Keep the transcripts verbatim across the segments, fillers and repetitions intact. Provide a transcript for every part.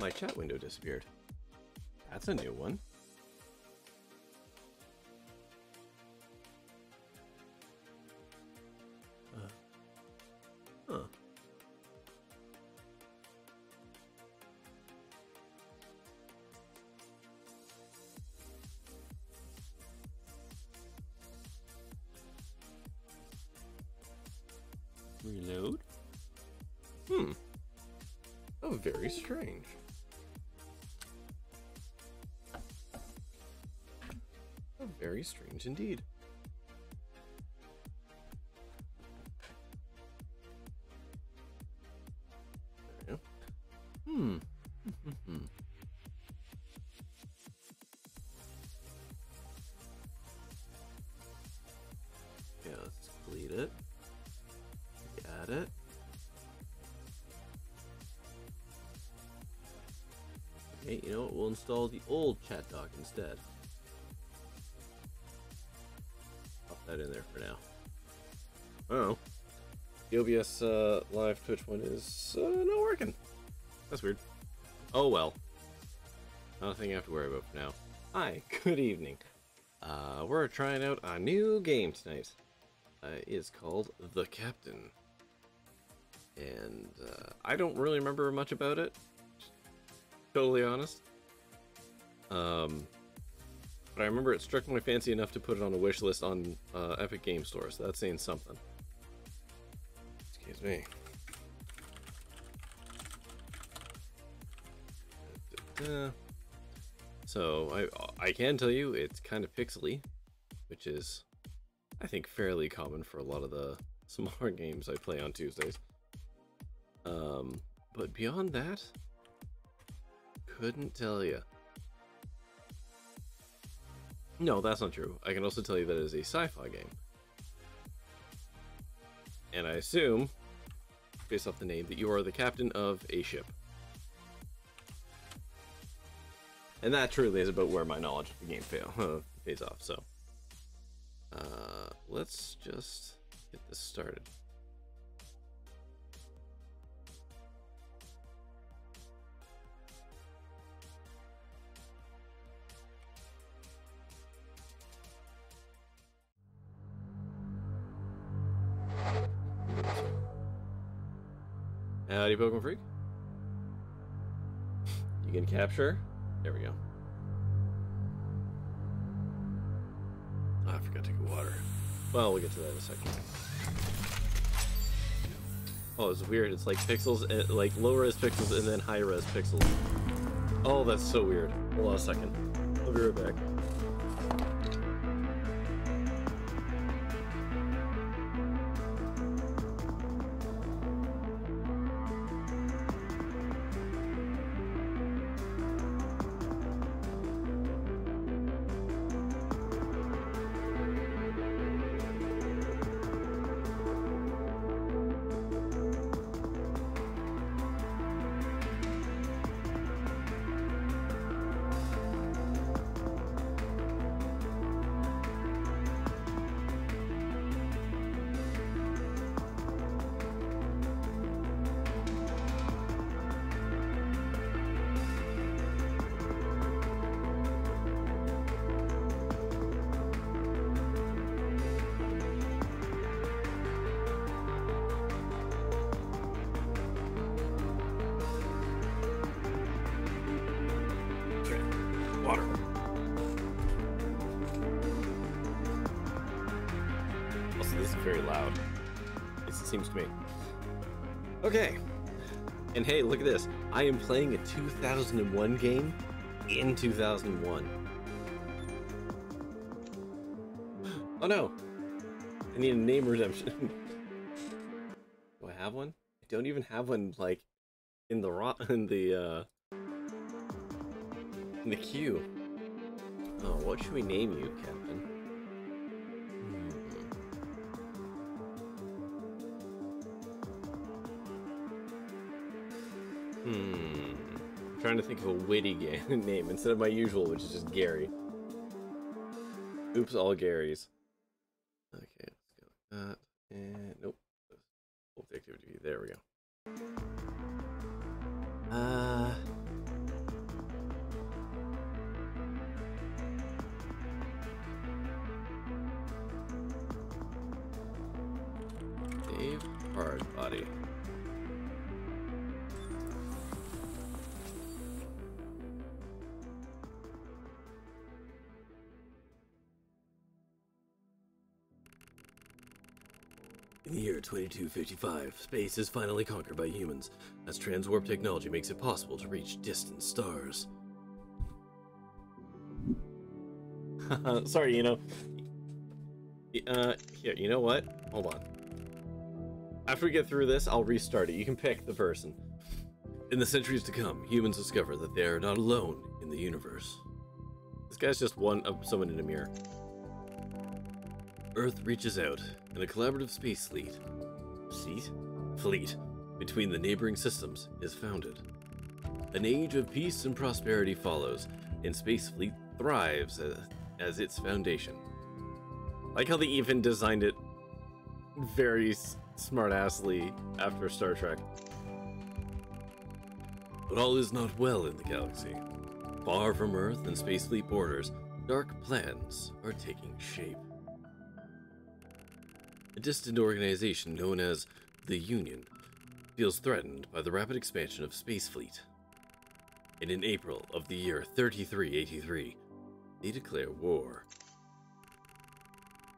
My chat window disappeared. That's a new one. Uh, huh. Reload? Hmm. Oh, very strange. Oh, very strange indeed. There we go. Hmm. Yeah, let's delete it. At it. Okay, you know what? We'll install the old chat doc instead. Pop that in there for now. Oh, the O B S uh, live Twitch one is uh, not working. That's weird. Oh well. Not a thing I have to worry about for now. Hi, good evening. Uh, we're trying out a new game tonight. Uh, it is called The Captain. And uh, I don't really remember much about it, totally honest. Um, but I remember it struck my fancy enough to put it on a wish list on uh, Epic Game Store, so that's saying something. Excuse me. Da, da, da. So I I can tell you it's kind of pixely, which is I think fairly common for a lot of the smaller games I play on Tuesdays. Um, but beyond that, couldn't tell you. No, that's not true. I can also tell you that it is a sci-fi game. And I assume, based off the name, that you are the captain of a ship. And that truly is about where my knowledge of the game fail, pays off, so. Uh, let's just get this started. Howdy, Pokemon Freak. You can capture. There we go. Oh, I forgot to get water. Well, we'll get to that in a second. Oh, it's weird. It's like pixels, and, like low-res pixels, and then high-res pixels. Oh, that's so weird. Hold on a second. I'll be right back. Okay, and hey, look at this. I am playing a two thousand one game in two thousand one. Oh no, I need a name redemption. Do I have one? I don't even have one like in the ro in the uh, in the queue. Oh, what should we name you, Captain? Hmm. I'm trying to think of a witty name instead of my usual, which is just Gary. Oops, all Garys. Okay, let's go like that. And nope. Hold the activity. There we go. Uh. apart, buddy. In the year twenty-two fifty-five, space is finally conquered by humans, as transwarp technology makes it possible to reach distant stars. Sorry, you know. Uh, here, you know what? Hold on. After we get through this, I'll restart it. You can pick the person. In the centuries to come, humans discover that they are not alone in the universe. This guy's just one of someone in a mirror. Earth reaches out in a collaborative space fleet. Fleet? Fleet between the neighboring systems is founded. An age of peace and prosperity follows, and Space Fleet thrives as, as its foundation. I like how they even designed it very smart-assly after Star Trek. But all is not well in the galaxy. Far from Earth and Space Fleet borders, dark plans are taking shape. A distant organization known as The Union feels threatened by the rapid expansion of Space Fleet. And in April of the year thirty-three eighty-three, they declare war.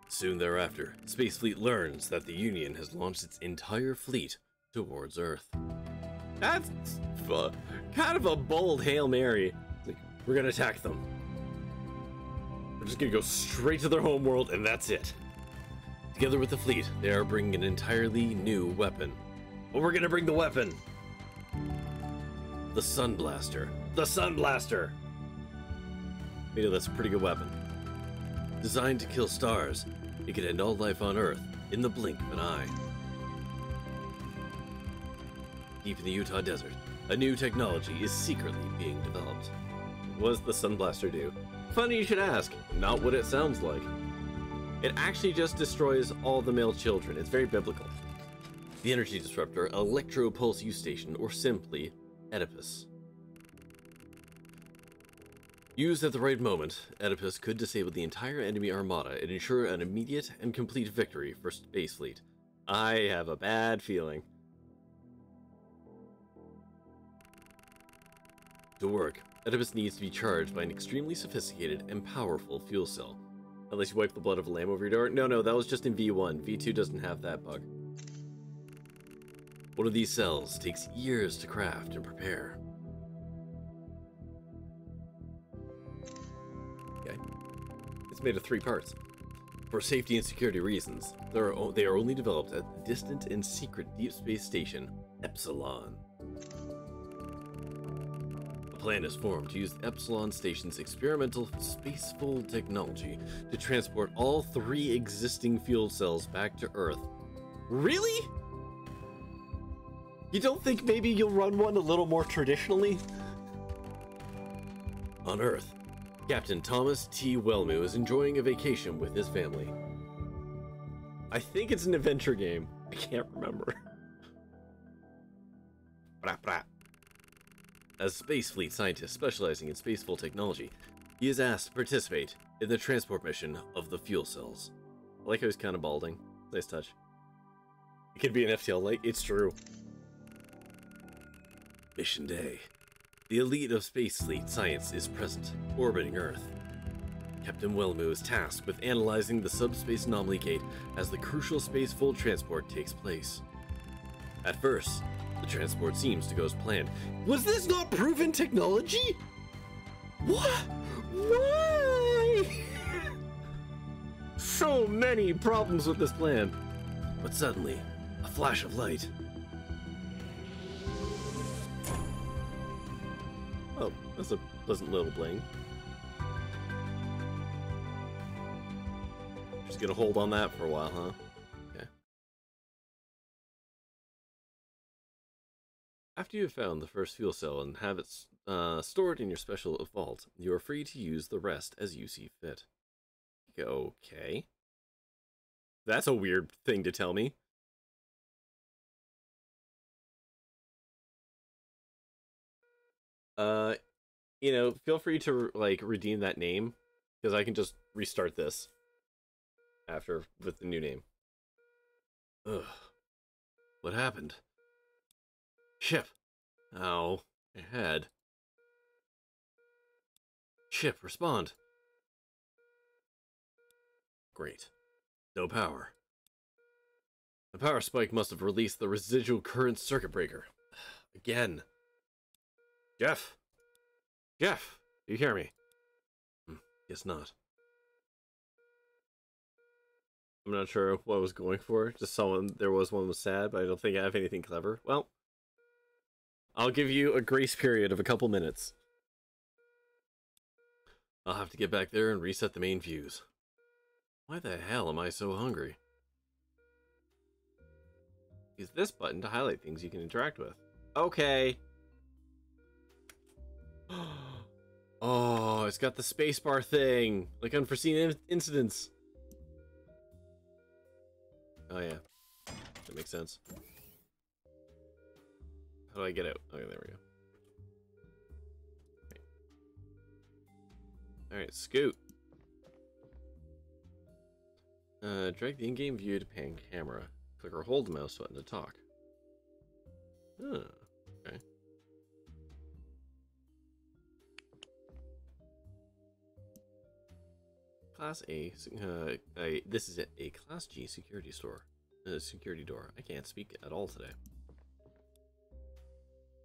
Soon thereafter, Space Fleet learns that the Union has launched its entire fleet towards Earth. That's kind of a bold Hail Mary. It's like, we're gonna attack them. We're just gonna go straight to their homeworld, and that's it. Together with the fleet, they are bringing an entirely new weapon. But we're gonna bring the weapon! The Sun Blaster. The Sun Blaster! You know, that's a pretty good weapon. Designed to kill stars, it could end all life on Earth in the blink of an eye. Deep in the Utah desert, a new technology is secretly being developed. What does the Sun Blaster do? Funny you should ask, not what it sounds like. It actually just destroys all the male children. It's very biblical. The energy disruptor, Electro Pulse U Station, or simply Oedipus. Used at the right moment, Oedipus could disable the entire enemy armada and ensure an immediate and complete victory for Space Fleet. I have a bad feeling. To work, Oedipus needs to be charged by an extremely sophisticated and powerful fuel cell. Unless you wipe the blood of a lamb over your door. No, no, that was just in V one. V two doesn't have that bug. One of these cells takes years to craft and prepare. Okay. It's made of three parts. For safety and security reasons, they are, they are only developed at the distant and secret deep space station, Epsilon. A plan is formed to use the Epsilon Station's experimental spacefold technology to transport all three existing fuel cells back to Earth. Really? You don't think maybe you'll run one a little more traditionally? On Earth, Captain Thomas T. Welmu is enjoying a vacation with his family. I think it's an adventure game. I can't remember. Brah, brah. As Space Fleet scientist specializing in spacefold technology, he is asked to participate in the transport mission of the fuel cells. I like how he's kind of balding. Nice touch. It could be an F T L light. It's true. Mission day. The elite of Space Fleet science is present, orbiting Earth. Captain Welmu is tasked with analyzing the subspace anomaly gate as the crucial spacefold transport takes place. At first, the transport seems to go as planned. Was this not proven technology? What? Why? So many problems with this plan. But suddenly, a flash of light. Oh, that's a pleasant little bling. Just gonna hold on that for a while, huh? After you have found the first fuel cell and have it uh, stored in your special vault, you are free to use the rest as you see fit. Okay. That's a weird thing to tell me. Uh, you know, feel free to, like, redeem that name, because I can just restart this after with the new name. Ugh. What happened? Chip. Ow. My head. Chip, respond. Great. No power. The power spike must have released the residual current circuit breaker. Again. Jeff! Jeff! Do you hear me? Hmm, guess not. I'm not sure what I was going for. Just someone, there was one was sad, but I don't think I have anything clever. Well, I'll give you a grace period of a couple minutes. I'll have to get back there and reset the main fuse. Why the hell am I so hungry? Use this button to highlight things you can interact with. Okay. Oh, it's got the spacebar thing. Like unforeseen in incidents. Oh, yeah. That makes sense. How do I get out? Okay, there we go. Alright, scoot. Uh, drag the in-game view to pan camera. Click or hold the mouse button to talk. Huh. Okay. Class A. Uh, I, this is a, a Class G security store. Uh, security door. I can't speak at all today.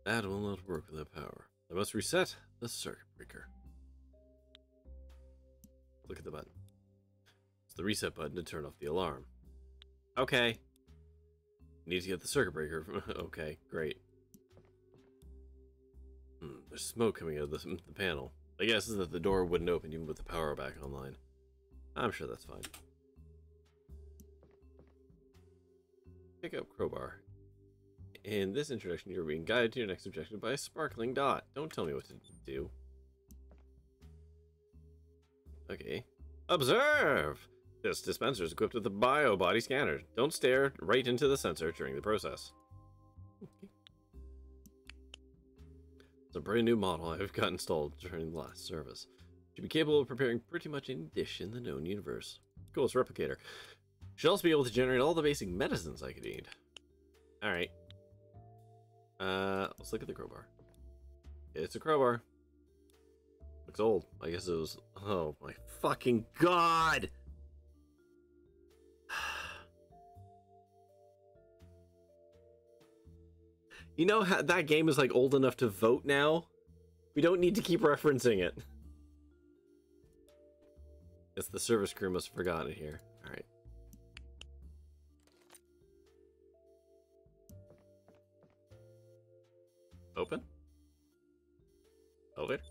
That will not work without power. I must reset the circuit breaker. Look at the button. It's the reset button to turn off the alarm. Okay. Need to get the circuit breaker. Okay, great. Hmm, there's smoke coming out of the, the panel. My guess is that the door wouldn't open even with the power back online. I'm sure that's fine. Pick up crowbar. In this introduction, you're being guided to your next objective by a sparkling dot. Don't tell me what to do. Okay. Observe! This dispenser is equipped with a bio body scanner. Don't stare right into the sensor during the process. Okay. It's a brand new model I've got installed during the last service. It should be capable of preparing pretty much any dish in the known universe. Coolest replicator. Should also be able to generate all the basic medicines I could need. Alright. Uh, let's look at the crowbar. It's a crowbar. Looks old. I guess it was... Oh my fucking god! You know how that game is like old enough to vote now? We don't need to keep referencing it. Guess the service crew must have forgotten it here. Alright. Open? Elevator?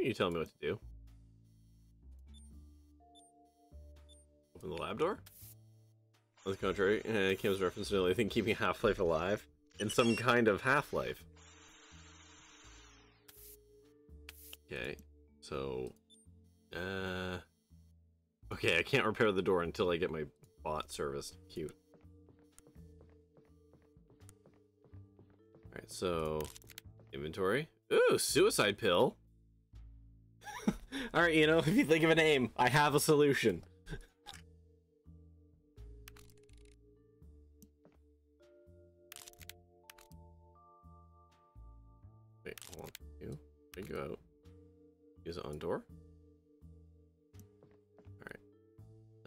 You tell me what to do. Open the lab door? On the contrary, uh, Kim's reference to the only thing keeping Half-Life alive in some kind of Half-Life. Okay, so... Uh... Okay, I can't repair the door until I get my bot serviced. Cute. Alright, so... Inventory. Ooh, suicide pill! Alright, you know, if you think of a name, I have a solution. Wait, hold on. You, I go out. Is it on door?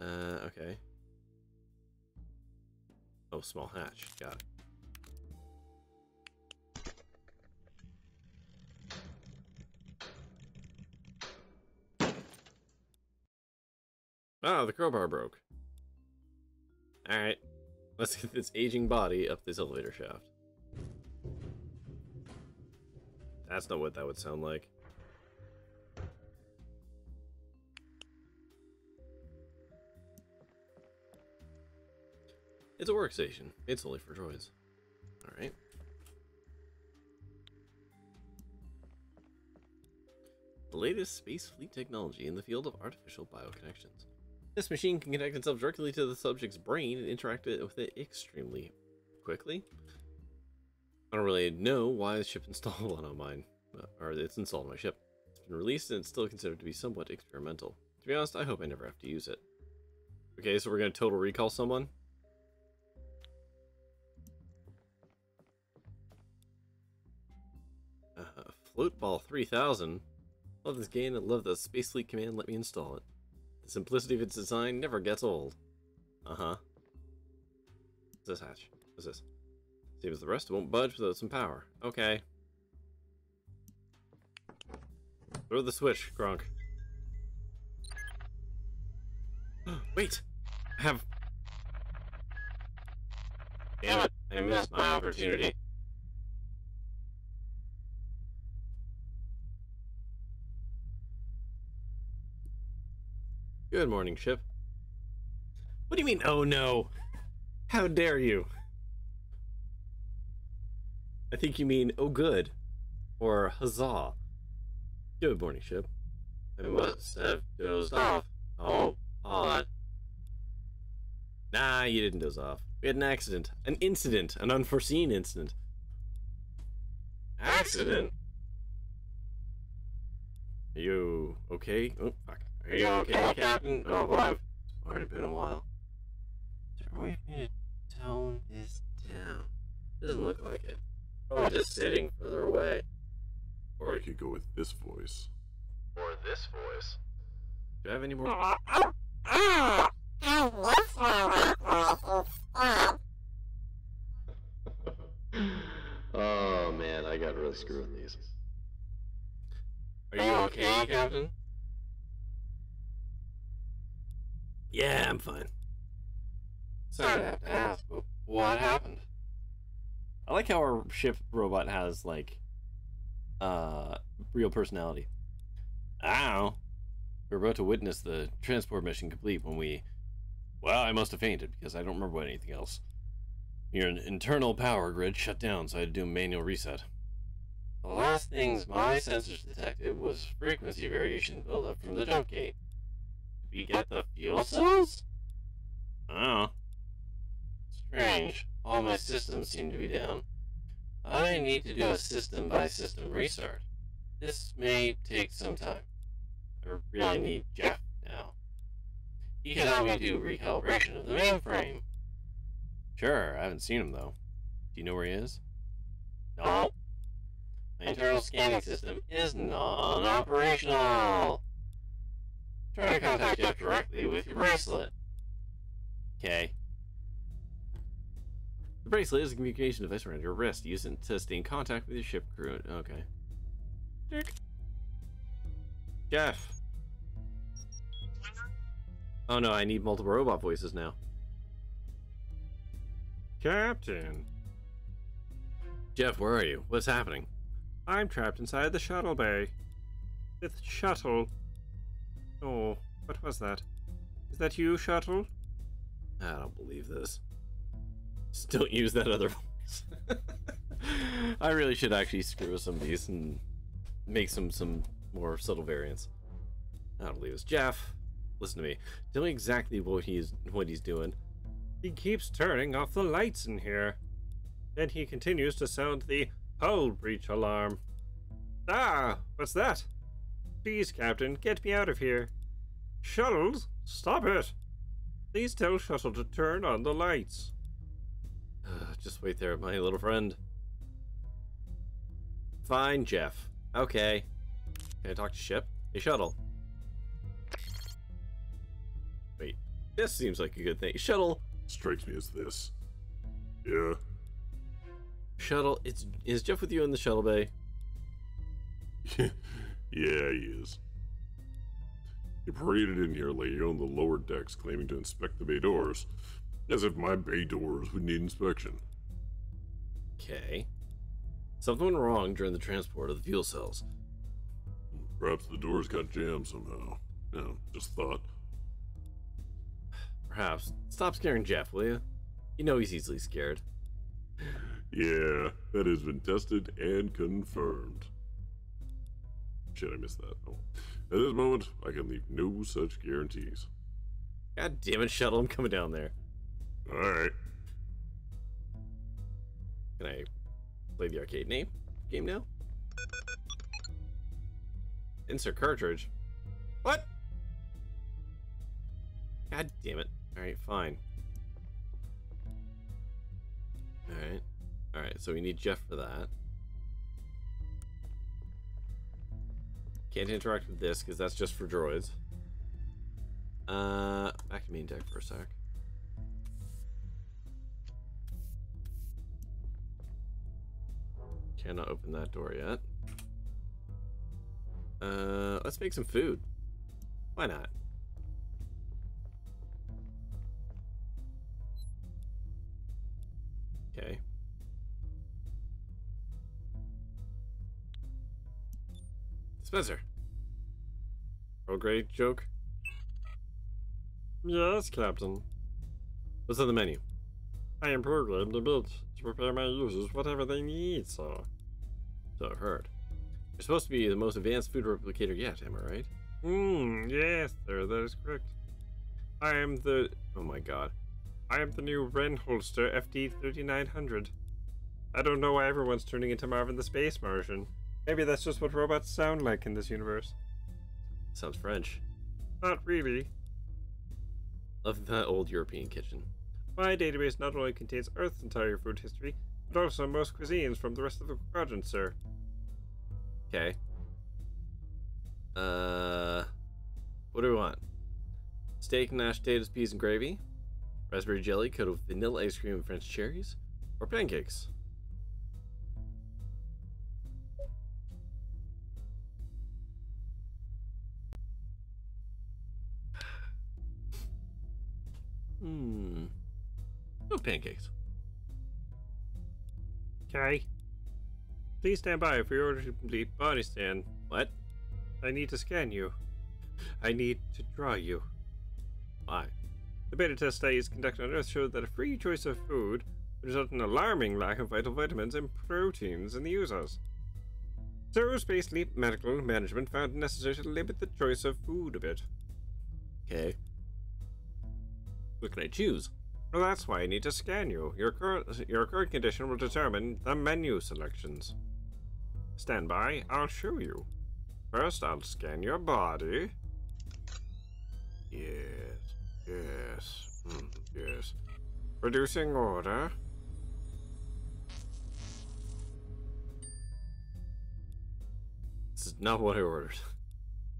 Alright. Uh, okay. Oh, small hatch. Got it. Oh, the crowbar broke. Alright. Let's get this aging body up this elevator shaft. That's not what that would sound like. It's a workstation. It's only for droids. Alright. The latest Space Fleet technology in the field of artificial bioconnections. This machine can connect itself directly to the subject's brain and interact with it extremely quickly. I don't really know why the ship installed one on mine, or it's installed on my ship. It's been released and it's still considered to be somewhat experimental. To be honest, I hope I never have to use it. Okay, so we're going to total recall someone. Uh, Floatball three thousand. Love this game and love the Space Fleet command, let me install it. The simplicity of its design never gets old. Uh-huh. What's this hatch? What's this? Same as the rest, it won't budge without some power. Okay. Throw the switch, Gronk. Wait! I have... Damn it, I missed my opportunity. Good morning, ship. What do you mean, oh no? How dare you? I think you mean, oh good. Or huzzah. Good morning, ship. I must have dozed off. Oh, odd. Nah, you didn't doze off. We had an accident. An incident. An unforeseen incident. Accident? Are you okay? Oh, fuck. Are you okay, Captain? Oh, well, it's already been a while. Is there a way for me to tone this down? Doesn't look like it. Probably just sitting further away. Or I could go with this voice. Or this voice. Do I have any more? I Oh man, I got really screwed on these. Are you okay, Captain? Yeah, I'm fine. Sorry to have to ask, but what happened? I like how our ship robot has, like, uh, real personality. I don't know. We were about to witness the transport mission complete when we... Well, I must have fainted, because I don't remember about anything else. Your internal power grid shut down, so I had to do a manual reset. The last things my sensors detected was frequency variation buildup from the jump gate. Did we get the fuel cells? I don't know. Strange. All my systems seem to be down. I need to do a system-by-system restart. This may take some time. I really need Jeff now. He can help me do recalibration of the mainframe. Sure, I haven't seen him, though. Do you know where he is? No. My internal scanning system is non-operational. Try to contact Jeff directly with your bracelet. Okay. The bracelet is a communication device around your wrist. Use it to stay in contact with your ship crew. Okay. Jerk. Jeff. Oh no, I need multiple robot voices now. Captain. Jeff, where are you? What's happening? I'm trapped inside the shuttle bay. It's shuttle. Oh, what was that? Is that you, shuttle? I don't believe this. Just don't use that other voice. I really should actually screw with some of these and make some some more subtle variants. I don't believe it's Jeff. Listen to me. Tell me exactly what he's what he's doing. He keeps turning off the lights in here. Then he continues to sound the hull breach alarm. Ah, what's that? Please, Captain, get me out of here. Shuttles, stop it. Please tell Shuttle to turn on the lights. Just wait there, my little friend. Fine, Jeff. Okay. Can I talk to ship? Hey, Shuttle. Wait, this seems like a good thing. Shuttle! Strikes me as this. Yeah. Shuttle, it's is Jeff with you in the shuttle bay? Yeah, he is. He paraded in here lately on the lower decks, claiming to inspect the bay doors. As if my bay doors would need inspection. Okay. Something went wrong during the transport of the fuel cells. Perhaps the doors got jammed somehow. Yeah, just thought. Perhaps. Stop scaring Jeff, will you? You know he's easily scared. Yeah, that has been tested and confirmed. Shit, I missed that. Oh. At this moment, I can leave no such guarantees. God damn it, Shuttle, I'm coming down there. Alright. Can I play the arcade name game now. Insert cartridge. What? God damn it. Alright, fine. Alright. Alright, so we need Jeff for that. Can't interact with this because that's just for droids. Uh, back to main deck for a sec. Cannot open that door yet. Uh, let's make some food. Why not? Okay. Dispenser. Earl Grey joke? Yes, Captain. What's on the menu? I am programmed to build to prepare my users whatever they need, sir. So I've heard. You're supposed to be the most advanced food replicator yet, am I right? Hmm, yes, sir, that is correct. I am the... Oh my god. I am the new Renholster F D thirty-nine hundred. I don't know why everyone's turning into Marvin the Space Martian. Maybe that's just what robots sound like in this universe. Sounds French. Not really. Love the old European kitchen. My database not only contains Earth's entire food history, but also most cuisines from the rest of the quadrant, sir. Okay. Uh, what do we want? Steak, mashed potatoes, peas, and gravy. Raspberry jelly coated with vanilla ice cream and French cherries. Or pancakes. Hmm. No pancakes. Okay. Please stand by for your order to complete body scan. What? I need to scan you. I need to draw you. Why? The beta test studies conducted on Earth showed that a free choice of food would result in an alarming lack of vital vitamins and proteins in the users. So Space Fleet medical management found it necessary to limit the choice of food a bit. Okay. What can I choose? Well, that's why I need to scan you. Your current, your current condition will determine the menu selections. Stand by, I'll show you. First, I'll scan your body. Yes, yes, mm, yes. Reducing order. This is not what I ordered.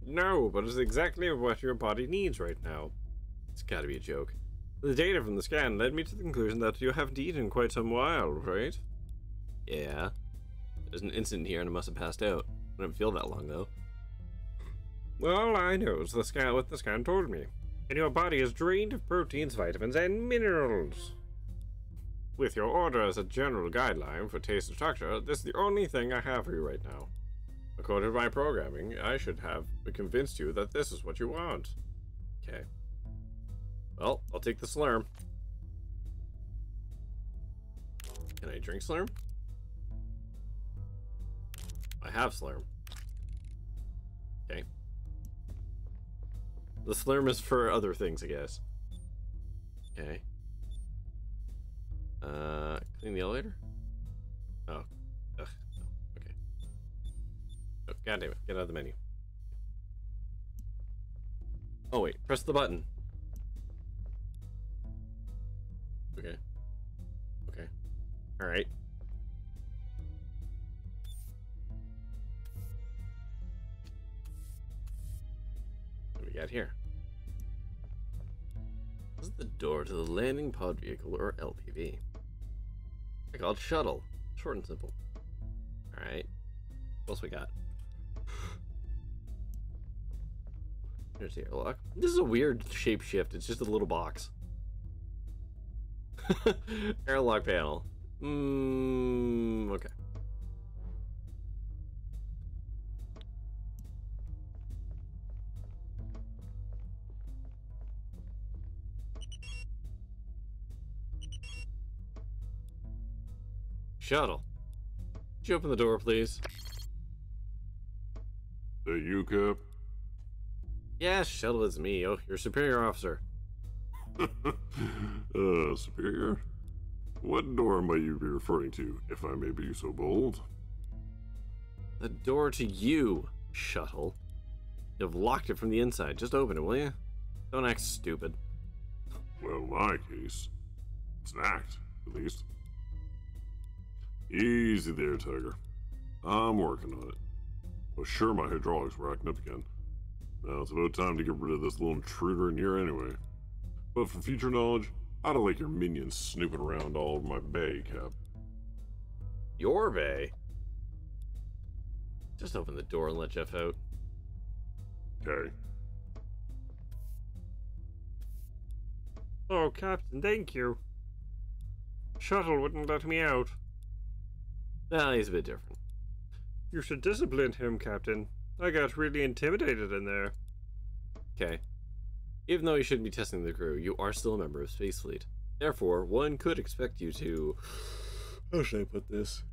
No, but it's exactly what your body needs right now. It's gotta be a joke. The data from the scan led me to the conclusion that you haven't eaten in quite some while, right? Yeah. There's an incident here and I must have passed out. I didn't feel that long, though. Well, I know it's the scan, what the scan told me. And your body is drained of proteins, vitamins, and minerals. With your order as a general guideline for taste and structure, this is the only thing I have for you right now. According to my programming, I should have convinced you that this is what you want. Okay. Well, I'll take the slurm. Can I drink slurm? I have slurm. Okay. The slurm is for other things, I guess. Okay. Uh, clean the elevator? Oh. Ugh. Okay. Oh, God damn it. Get out of the menu. Oh, wait. Press the button. Okay. Okay. Alright. What do we got here? This is the door to the landing pod vehicle, or L P V. I call it shuttle. Short and simple. Alright. What else we got? There's the airlock. This is a weird shape shift. It's just a little box. Airlock panel. Mmm. Okay. Shuttle. Could you open the door, please? The U C A P. Yes, Shuttle, is me. Oh, your superior officer. uh, superior? What door might you be referring to, if I may be so bold? The door to you, shuttle. You've locked it from the inside. Just open it, will you? Don't act stupid. Well, in my case, it's an act, at least. Easy there, Tiger. I'm working on it. Well, sure, my hydraulics were acting up again. Now it's about time to get rid of this little intruder in here anyway. But for future knowledge, I don't like your minions snooping around all over my bay, Cap. Your bay? Just open the door and let Jeff out. Okay. Oh, Captain, thank you. Shuttle wouldn't let me out. Well, he's a bit different. You should discipline him, Captain. I got really intimidated in there. Okay. Even though you shouldn't be testing the crew, you are still a member of Space Fleet. Therefore, one could expect you to... How should I put this?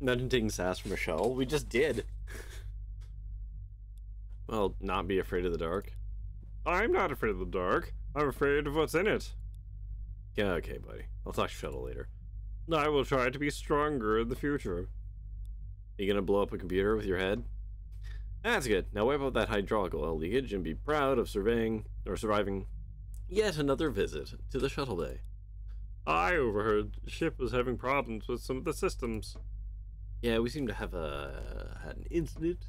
Not taking sass from a shuttle. We just did. Well, not be afraid of the dark. I'm not afraid of the dark. I'm afraid of what's in it. Yeah, okay, buddy. I'll talk shuttle later. I will try to be stronger in the future. Are you gonna blow up a computer with your head? That's good. Now wipe out that hydraulic oil leakage and be proud of surveying or surviving yet another visit to the shuttle bay. I overheard the ship was having problems with some of the systems. Yeah, we seem to have a had an incident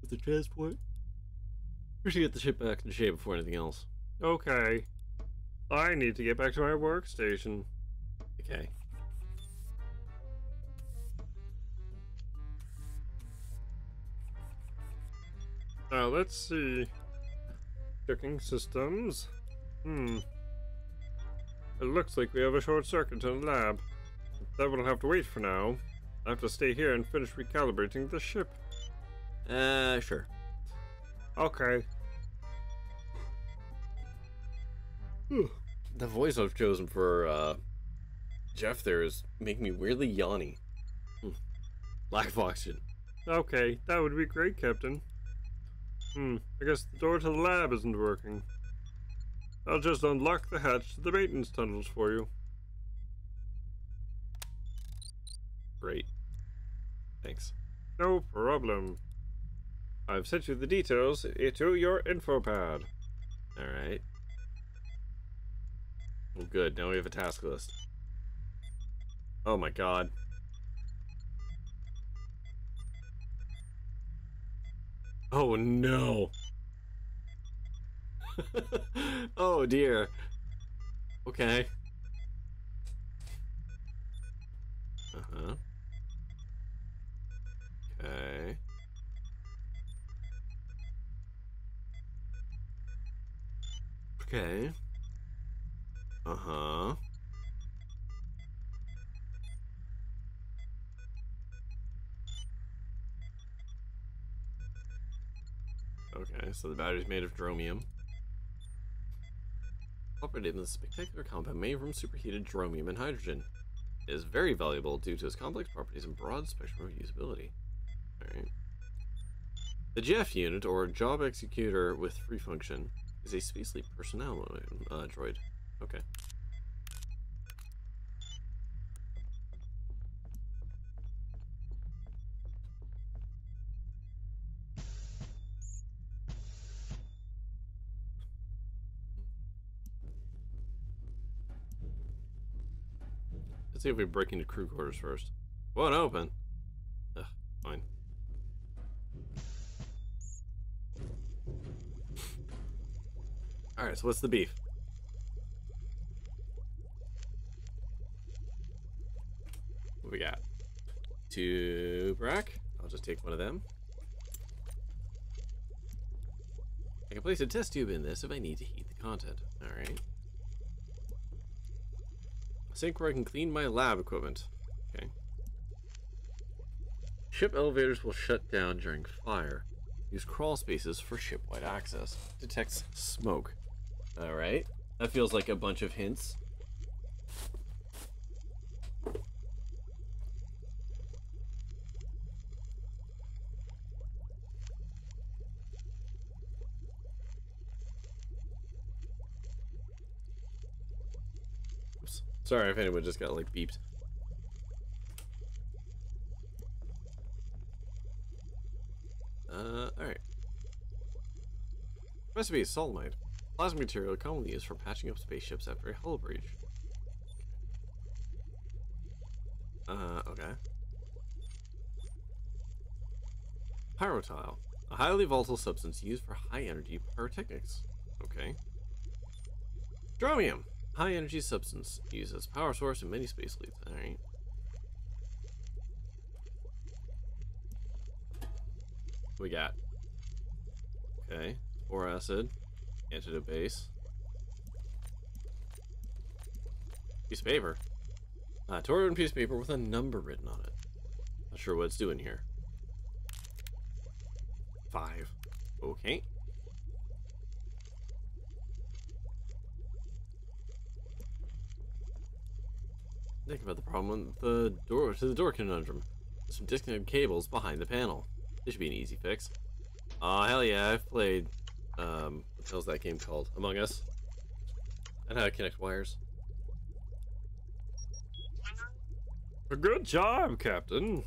with the transport. We should get the ship back in shape before anything else. Okay. I need to get back to my workstation. Okay. Now, uh, let's see. Checking systems. Hmm. It looks like we have a short circuit in the lab. That will have to wait for now. I have to stay here and finish recalibrating the ship. Uh, sure. Okay. Whew. The voice I've chosen for, uh, Jeff there is making me weirdly yawny. Hmm. Lack of oxygen. Okay, that would be great, Captain. Hmm, I guess the door to the lab isn't working. I'll just unlock the hatch to the maintenance tunnels for you. Great. Thanks. No problem. I've sent you the details to your info pad. Alright. Well, good. Now we have a task list. Oh my god. Oh no! Oh dear. Okay. Uh huh. Okay. Okay. Uh huh. Okay, so the battery's made of dromium. Operated in this spectacular compound made from superheated dromium and hydrogen. It is very valuable due to its complex properties and broad spectrum of usability. Alright. The J E F unit, or Job Executor with Free Function, is a Space Fleet personnel uh, droid. Okay. Let's see if we break into crew quarters first. Won't open. Ugh, fine. Alright, so what's the beef? What we got? Two brack. I'll just take one of them. I can place a test tube in this if I need to heat the content. Alright. Sink where I can clean my lab equipment. Okay. Ship elevators will shut down during fire. Use crawl spaces for ship-wide access. Detects smoke. Alright. That feels like a bunch of hints. Sorry if anyone just got like beeped. Uh, alright. Recipe is solomide. Plasma material commonly used for patching up spaceships after a hull breach. Uh, okay. Pyrotile. A highly volatile substance used for high-energy pyrotechnics. Okay. Dromium. High-energy substance used as power source in many space fleets. Alright. We got. Okay. Or acid. Antidote base. Piece of paper. Uh, Torian piece of paper with a number written on it. Not sure what it's doing here. Five. Okay. Think about the problem with the door to the door conundrum. There's some disconnected cables behind the panel. This should be an easy fix. Aw, uh, hell yeah, I've played, um, what the hell's that game called? Among Us. And how to connect wires. Good job, Captain.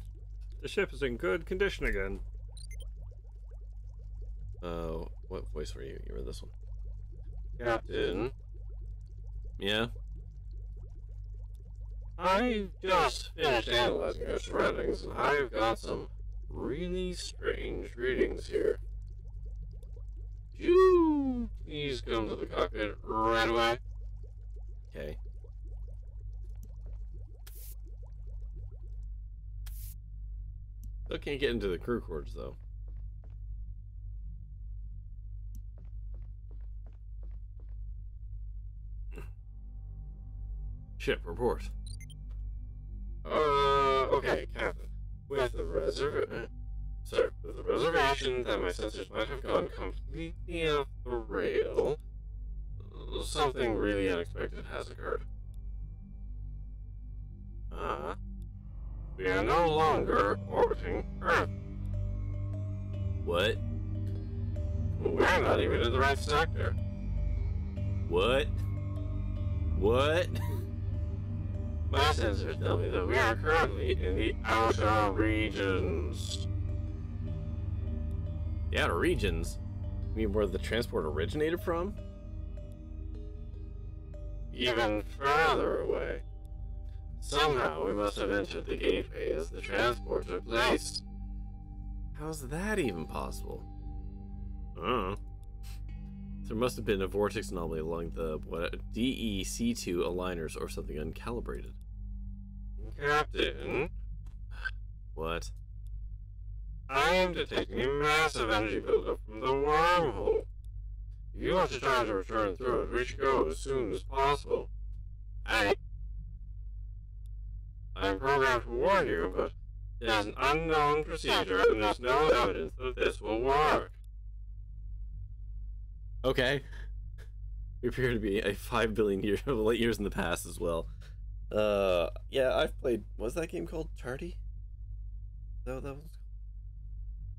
The ship is in good condition again. Oh, uh, what voice were you? You were this one. Captain. Yeah? I just finished analyzing your surroundings, and I've got some really strange readings here. Could you please come to the cockpit right away? Okay. Still can't get into the crew cords, though. Ship report. Uh, okay, Captain. With the reserv- uh, sorry, with the reservation that my sensors might have gone completely off the rail, something really unexpected has occurred. Uh, we are no longer orbiting Earth. What? We're not even in the right sector. What? What? My sensors tell me that we are currently in the Outer Regions. The Outer Regions? You mean where the transport originated from? Even further away. Somehow we must have entered the gateway as the transport took place. How's that even possible? I don't know. There must have been a vortex anomaly along the D E C two aligners or something uncalibrated. Captain? What? I am detecting a massive energy buildup from the wormhole. If you want to try to return through it, we should go as soon as possible. I... I'm programmed to warn you, but there's an unknown procedure and there's no evidence that this will work. Okay. We appear to be a five billion year late years in the past as well. Uh, yeah, I've played. What's that game called? Tardy? That that was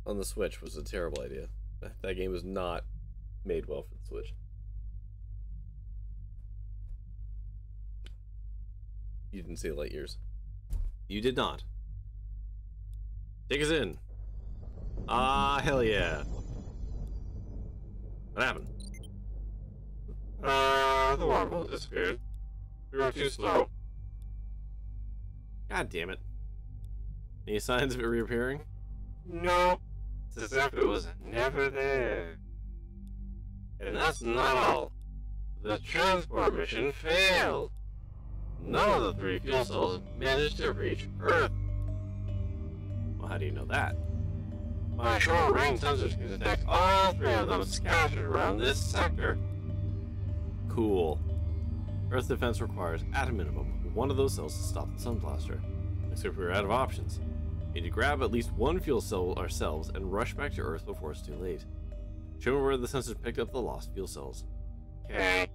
on the Switch. Was a terrible idea. That, that game was not made well for the Switch. You didn't see light years. You did not. Take us in. Ah, hell yeah. What happened? Uh, the wormhole disappeared. We were too slow. God damn it. Any signs of it reappearing? No. It's as if it was never there. And that's not all. The transport mission failed. None of the three fuel cells managed to reach Earth. Well, how do you know that? My short-range sensors can detect all three of them scattered around this sector. Cool. Earth defense requires, at a minimum, one of those cells to stop the sun blaster. Except we're out of options. We need to grab at least one fuel cell ourselves and rush back to Earth before it's too late. Show me where the sensors picked up the lost fuel cells. Okay.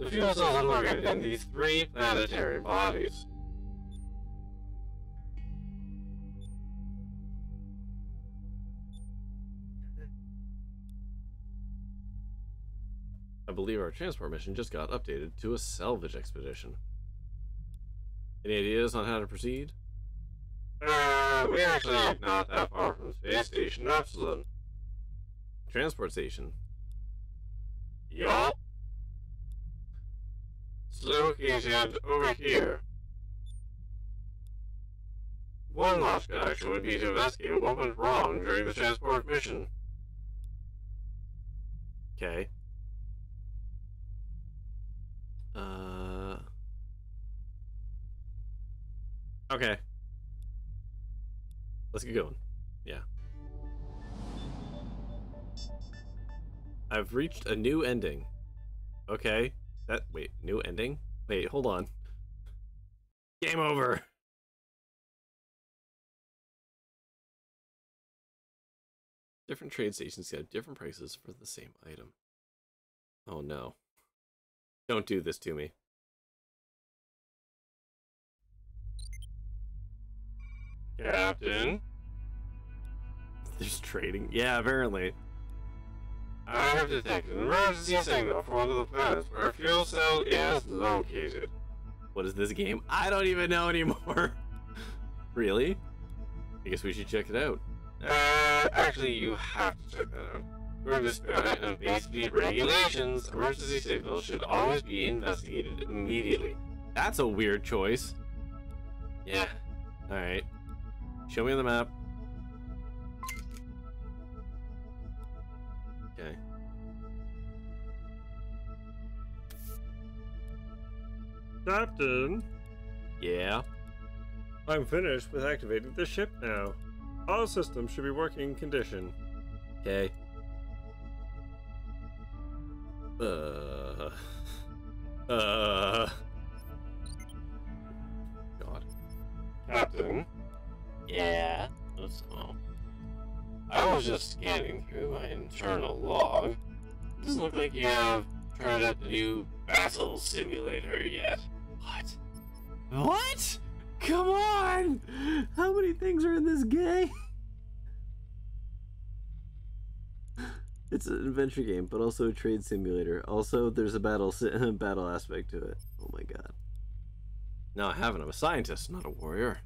The fuel cells are located in these three planetary bodies. I believe our transport mission just got updated to a salvage expedition. Any ideas on how to proceed? Uh, we're actually not that far from Space Station Epsilon. Transport station. Yup. It's located over here. One logical action would be to investigate what went wrong during the transport mission. Okay. Uh. Okay. Let's get going. Yeah. I've reached a new ending. Okay. That wait, new ending? Wait, hold on. Game over. Different trade stations have different prices for the same item. Oh no. Don't do this to me. Captain? There's trading? Yeah, apparently. I have detected an emergency signal from one of the planets where a fuel cell is located. What is this game? I don't even know anymore. Really? I guess we should check it out. Uh, actually, you have to check that out. We're dispatched on base speed regulations. Emergency signals should always be investigated immediately. That's a weird choice. Yeah. Alright. Show me the map. Okay. Captain? Yeah? I'm finished with activating the ship now. All systems should be working condition. Okay. Uh... Uh... God. Captain? Yeah? That's all. I was just scanning through my internal log. It doesn't look like you have turned up the new battle simulator yet. What? What? Come on! How many things are in this game? It's an adventure game, but also a trade simulator. Also, there's a battle battle aspect to it. Oh my god. Now I haven't. I'm a scientist, not a warrior.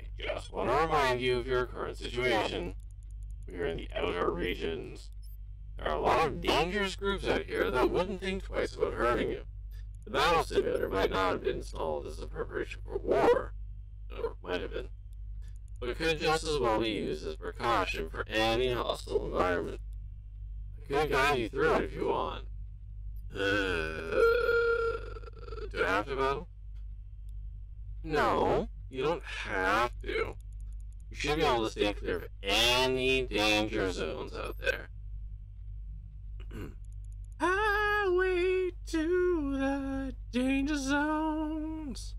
I just want to remind you of your current situation. We are in the Outer Regions. There are a lot of dangerous groups out here that wouldn't think twice about hurting you. The battle simulator might not have been installed as a preparation for war, or might have been, but it could just as well be used as precaution for any hostile environment. I could guide you through it if you want. Uh, do I have to battle? No, you don't have to. You should be able to stay clear of any danger zones out there. Highway to the danger zones.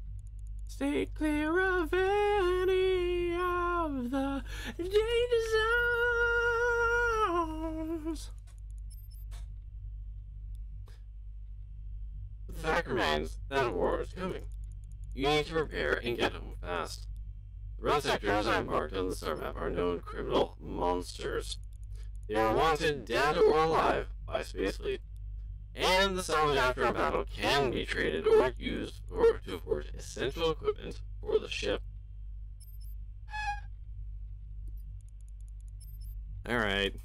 Stay clear of any of the danger zones. The fact remains that a war is coming. You need to prepare and get home fast. The red sectors I marked on the star map are known criminal monsters. They are wanted dead or alive by Space Fleet. And the salvage after a battle can be traded or used or to forge essential equipment for the ship. Alright.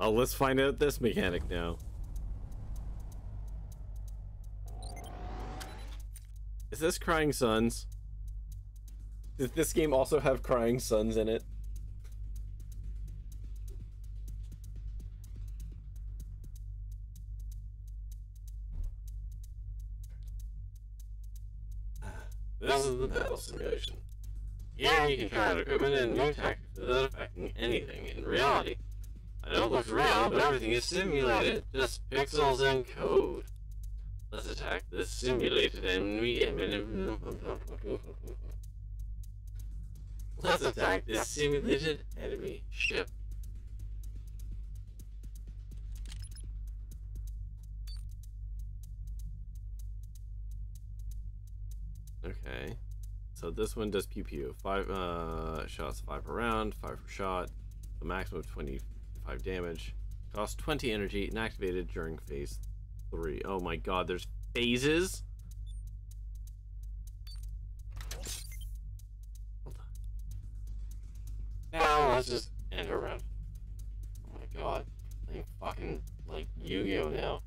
Well, let's find out this mechanic now. Is this Crying Sons? Does this game also have Crying Sons in it? This is the battle simulation. Yeah, you can try out equipment and new tactics without affecting anything in reality. I know it looks real, but everything is simulated, just pixels and code. Let's attack the simulated enemy and Let's attack this simulated enemy ship. Okay, so this one does pew pew. Five uh, shots, five per round, five per shot, a maximum of twenty-five damage. Cost twenty energy and activated during phase three. Oh my god, there's phases? Hold on. Now let's just end around. Oh my god. Like fucking, like, Yu-Gi-Oh now.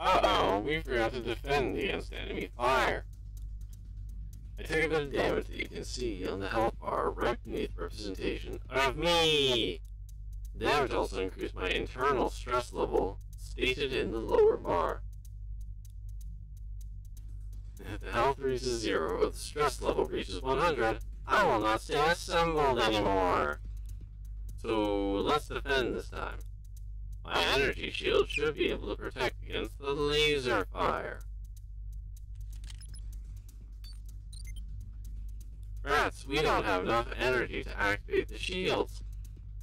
Uh-oh, we forgot to defend against enemy fire. I take a bit of damage that you can see on the health bar right beneath representation of me. The damage also increased my internal stress level, stated in the lower bar. If the health reaches zero or the stress level reaches one hundred, I will not stay assembled anymore. So let's defend this time. My energy shield should be able to protect against the laser fire. Rats, we don't have enough energy to activate the shields.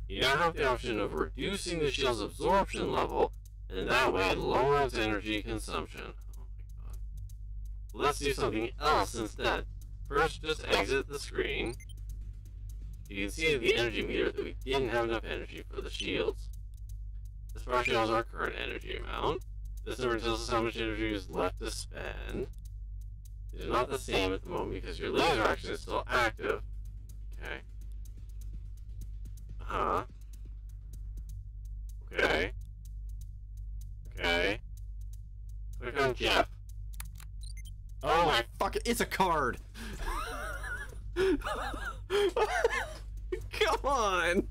You now have the option of reducing the shield's absorption level, and that way it lowers energy consumption. Oh my god. Let's do something else instead. First, just exit the screen. You can see the energy meter that we didn't have enough energy for the shields. This bar shows our current energy amount. This number tells us how much energy is left to spend. These are not the same at the moment because your laser action is still active. Okay. Uh-huh. Okay. Okay. Click on Jeff. Oh my fuck it, it's a card! Come on!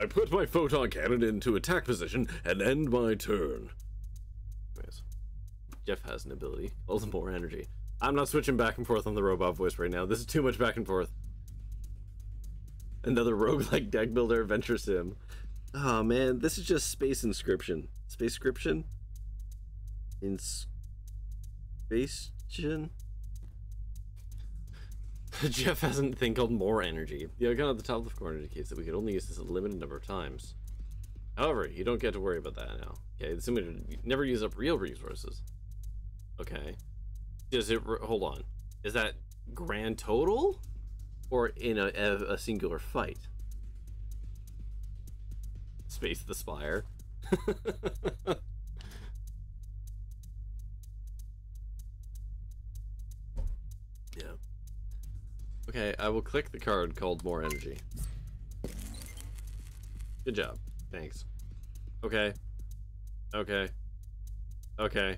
I put my photon cannon into attack position and end my turn. Anyways, Jeff has an ability called more energy. I'm not switching back and forth on the robot voice right now. This is too much back and forth. Another roguelike deck builder adventure sim. Oh man, this is just space inscription. Space inscription? Inscription? Jeff has a thing called more energy. The icon at the top of the corner indicates that we could only use this a limited number of times. However, you don't get to worry about that now. Okay, it's similar to never use up real resources. Okay. Does it, hold on. Is that grand total? Or in a, a, a singular fight? Space the Spire. Yeah. Okay, I will click the card called More Energy. Good job. Thanks. Okay. Okay. Okay.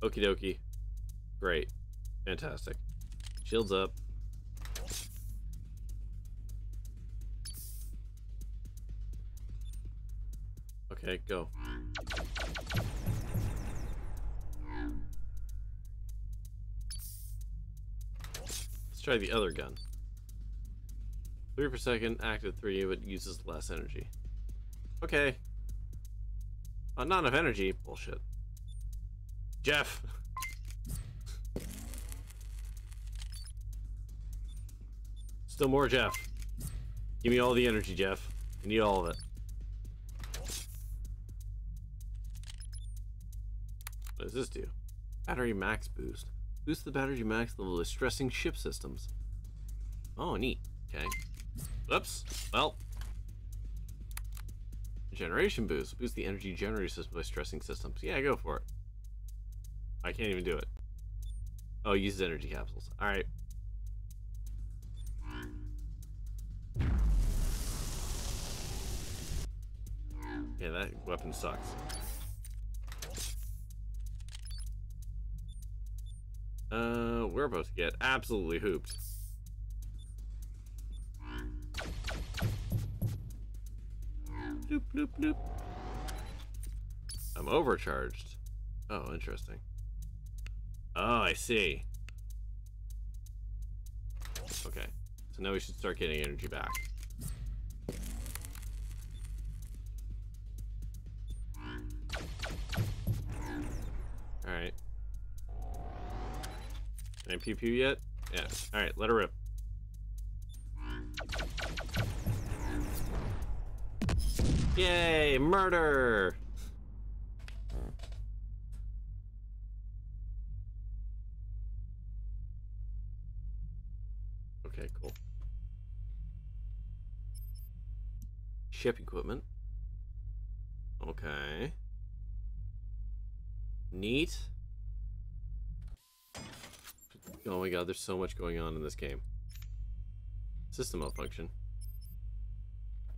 Okie dokie. Great. Fantastic. Shields up. Okay, go. Let's try the other gun. Three per second, active three, but uses less energy. Okay. Oh, not enough energy. Bullshit. Jeff! Still more Jeff. Give me all the energy, Jeff. I need all of it. What does this do? Battery max boost. Boost the battery max level to stressing ship systems. Oh, neat. Okay. Whoops. Well. Generation boost. Boost the energy generator system by stressing systems. Yeah, go for it. I can't even do it. Oh, it uses energy capsules. Alright. Yeah, that weapon sucks. Uh, we're about to get absolutely hooped. Bloop, bloop, bloop. I'm overcharged. Oh, interesting. Oh, I see. Okay, so now we should start getting energy back. Alright. Can I pew pew yet? Yeah. All right, let her rip. Yay, murder! Okay, cool. Ship equipment. Okay. Neat. Oh my god, there's so much going on in this game. System malfunction.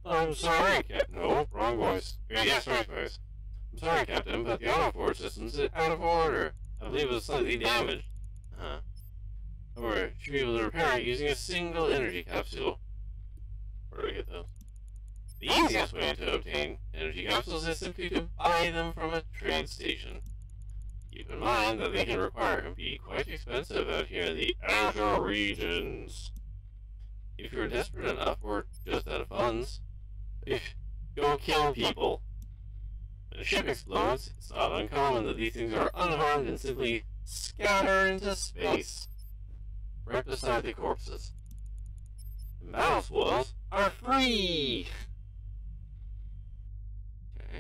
I'm sorry, Captain. Oh, wrong voice. Yes, right voice. I'm sorry, Captain, but the autoforge system's out of order. I believe it was slightly damaged. Huh. However, you should be able to repair it using a single energy capsule. Where do I get those? The easiest way to obtain energy capsules is simply to buy them from a trade station. Keep in mind that they can require and be quite expensive out here in the Outer Regions. If you're desperate enough, or just out of funds, go kill people. When a ship explodes, it's not uncommon that these things are unharmed and simply scatter into space, right beside the corpses. The mouse wolves are free! Okay.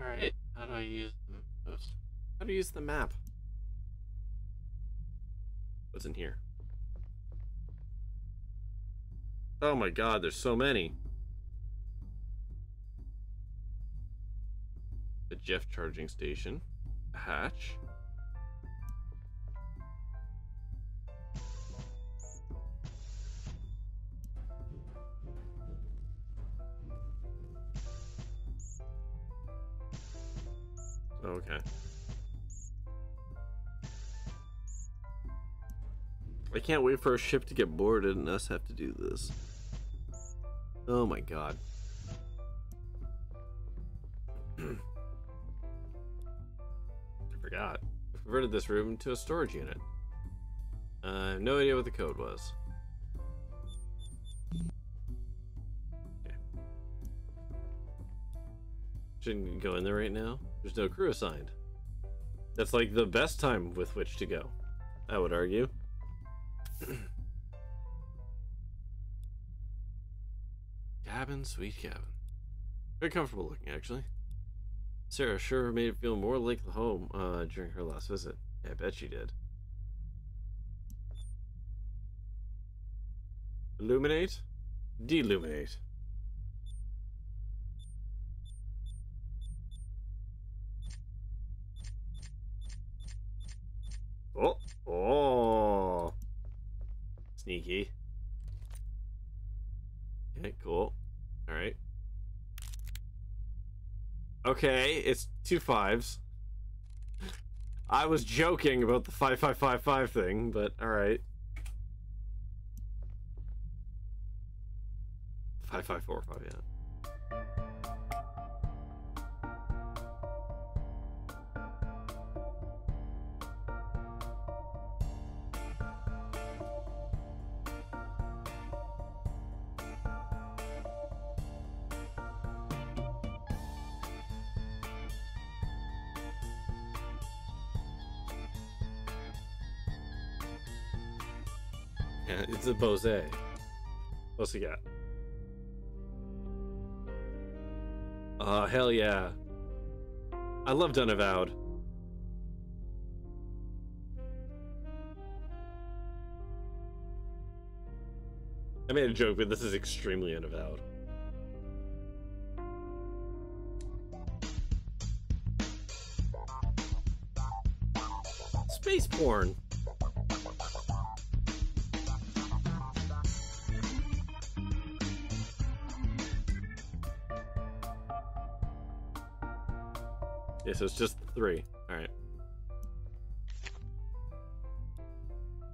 Alright, how do I use the post? How do I use the map? What's in here? Oh my god, there's so many. The Jeff charging station. A hatch. Okay. I can't wait for a ship to get boarded and us have to do this. Oh my god. I forgot. I converted this room to a storage unit. Uh, I have no idea what the code was. Okay. Shouldn't go in there right now. There's no crew assigned. That's like the best time with which to go, I would argue. Cabin, sweet cabin. Very comfortable looking, actually. Sarah sure made it feel more like home uh, during her last visit. Yeah, I bet she did. Illuminate? Deluminate. Oh! Oh! Sneaky. Okay, cool. Alright. Okay, it's two fives. I was joking about the five five five five thing, but alright. Five five four five, yeah. It's a bose. What's he got? Oh, hell yeah. I loved Unavowed. I made a joke, but this is extremely Unavowed. Space porn. Yeah, so it's just three. Alright.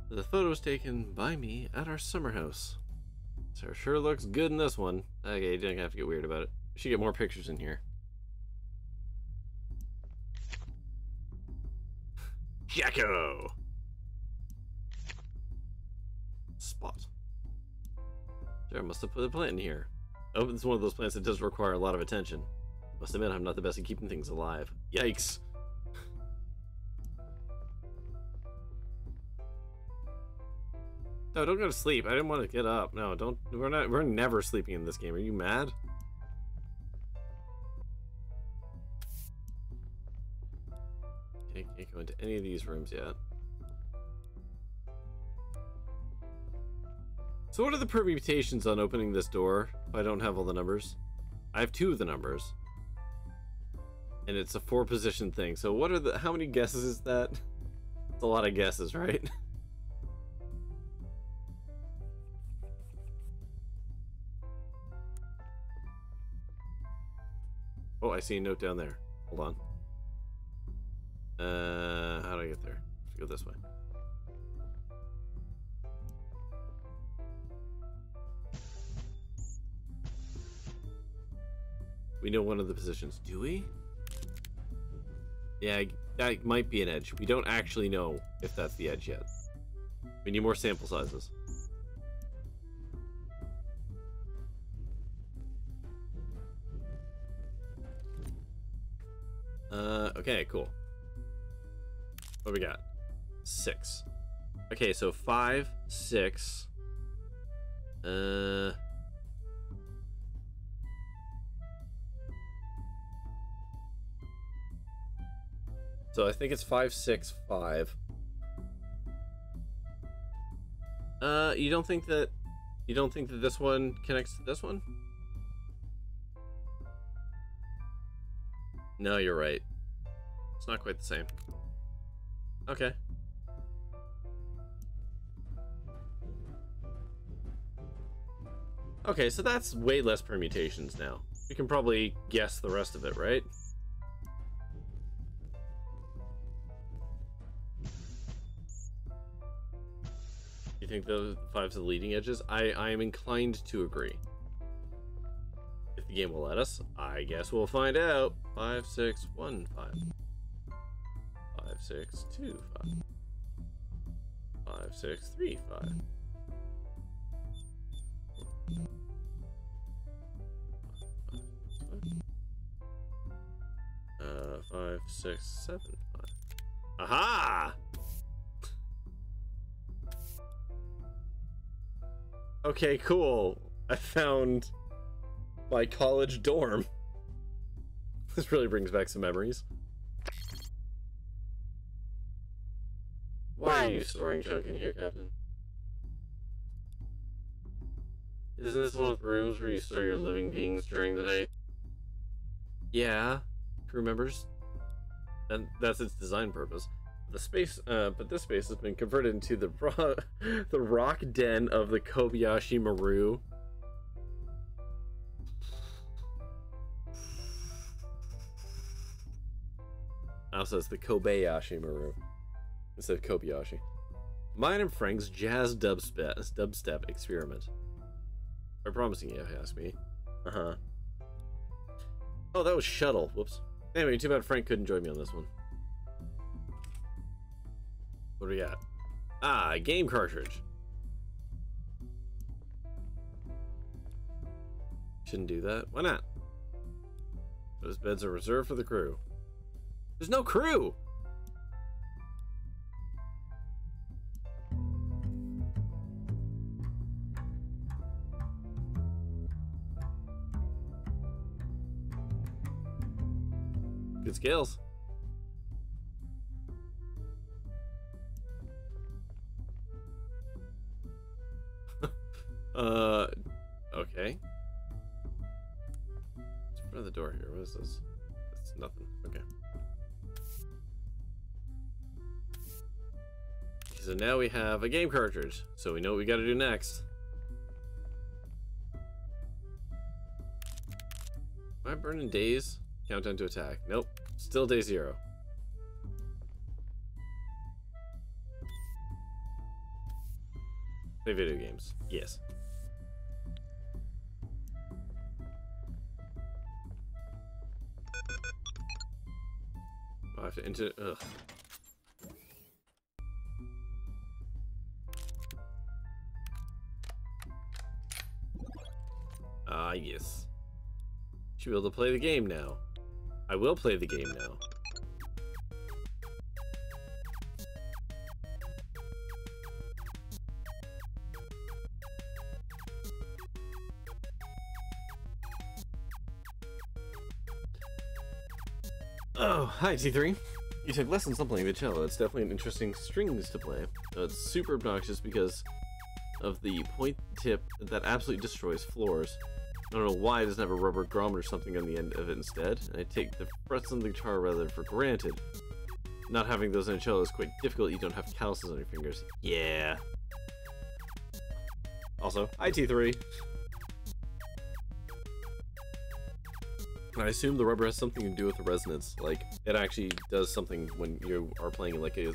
The photo was taken by me at our summer house. So it sure looks good in this one. Okay, you didn't have to get weird about it. We should get more pictures in here. Jacko! spot. Sure, I must have put a plant in here. I hope it's one of those plants that does require a lot of attention. I must admit, I'm not the best at keeping things alive. Yikes! No, don't go to sleep. I didn't want to get up. No, don't. We're not. We're never sleeping in this game. Are you mad? Okay, can't go into any of these rooms yet. So what are the permutations on opening this door if I don't have all the numbers? I have two of the numbers. And it's a four position thing. So what are the, how many guesses is that? It's a lot of guesses, right? Oh, I see a note down there. Hold on. Uh, how do I get there? Let's go this way. We know one of the positions. Do we? Yeah, that might be an edge. We don't actually know if that's the edge yet. We need more sample sizes. Uh, okay, cool. What do we got? Six. Okay, so five, six. Uh... So I think it's five, six, five. Uh, you don't think that, you don't think that this one connects to this one? No, you're right. It's not quite the same. Okay. Okay, so that's way less permutations now. We can probably guess the rest of it, right? You think those fives are the leading edges? I, I am inclined to agree. If the game will let us, I guess we'll find out. Five, six, one, five. Five, six, two, five. Five, six, three, five. Uh, five, six, seven, five. Aha! Okay, cool. I found my college dorm. This really brings back some memories. Why, Why are you storing junk in here, Captain? Isn't this one of the rooms where you store your living beings during the night? Yeah, crew members. And that's its design purpose. The space, uh, but this space has been converted into the ro the rock den of the Kobayashi Maru. Also, it's the Kobayashi Maru instead of Kobayashi. Mine and Frank's jazz dubstep, dubstep experiment. I'm promising you, if you ask me. Uh huh. Oh, that was Shuttle. Whoops. Anyway, too bad Frank couldn't join me on this one. What do we got? Ah, a game cartridge. Shouldn't do that. Why not? Those beds are reserved for the crew. There's no crew! Good skills. Uh, okay. It's in front of the door here. What is this? That's nothing. Okay. So now we have a game cartridge. So we know what we gotta do next. Am I burning days? Countdown to attack. Nope. Still day zero. Play video games. Yes. I have to enter. Ugh. Yes. Should be able to play the game now. I will play the game now. Oh, hi, T three. You took lessons on playing the cello. It's definitely an interesting strings to play. Though it's super obnoxious because of the point tip that absolutely destroys floors. I don't know why it doesn't have a rubber grommet or something on the end of it instead. And I take the frets on the guitar rather for granted. Not having those on a cello is quite difficult. You don't have calluses on your fingers. Yeah. Also, hi, T three. I assume the rubber has something to do with the resonance. Like, it actually does something when you are playing in, like, a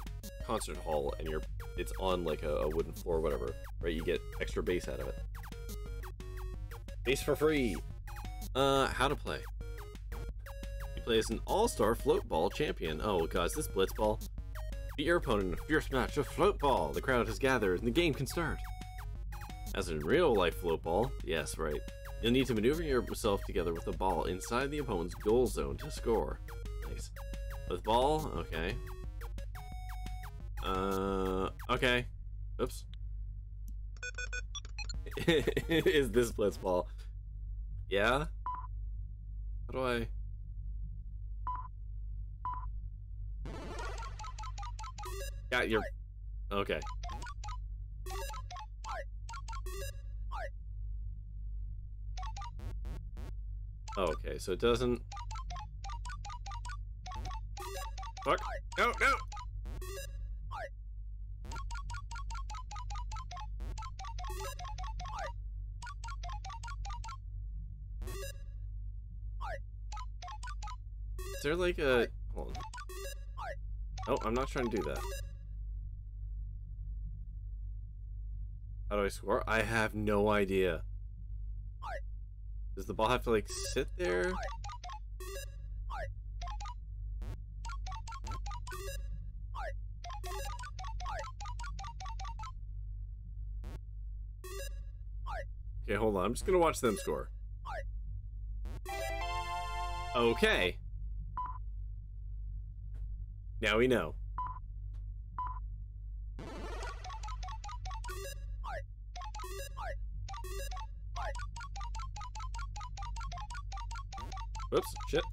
concert hall and you're it's on, like, a, a wooden floor or whatever, right? You get extra bass out of it. Bass for free! Uh, how to play. You play as an all-star float ball champion. Oh, God, is this blitzball? Beat your opponent in a fierce match of float ball! The crowd has gathered and the game can start. As in real-life float ball, yes, right. You'll need to maneuver yourself together with the ball inside the opponent's goal zone to score. Nice. With ball, okay. Uh, okay. Oops. Is this blitzball? Yeah? How do I... Got your... Okay. Okay, so it doesn't... Fuck! No, no! Is there like a... Hold on. Oh, I'm not trying to do that. How do I score? I have no idea. Does the ball have to, like, sit there? Okay, hold on. I'm just gonna watch them score. Okay. Now we know. Whoops, shit.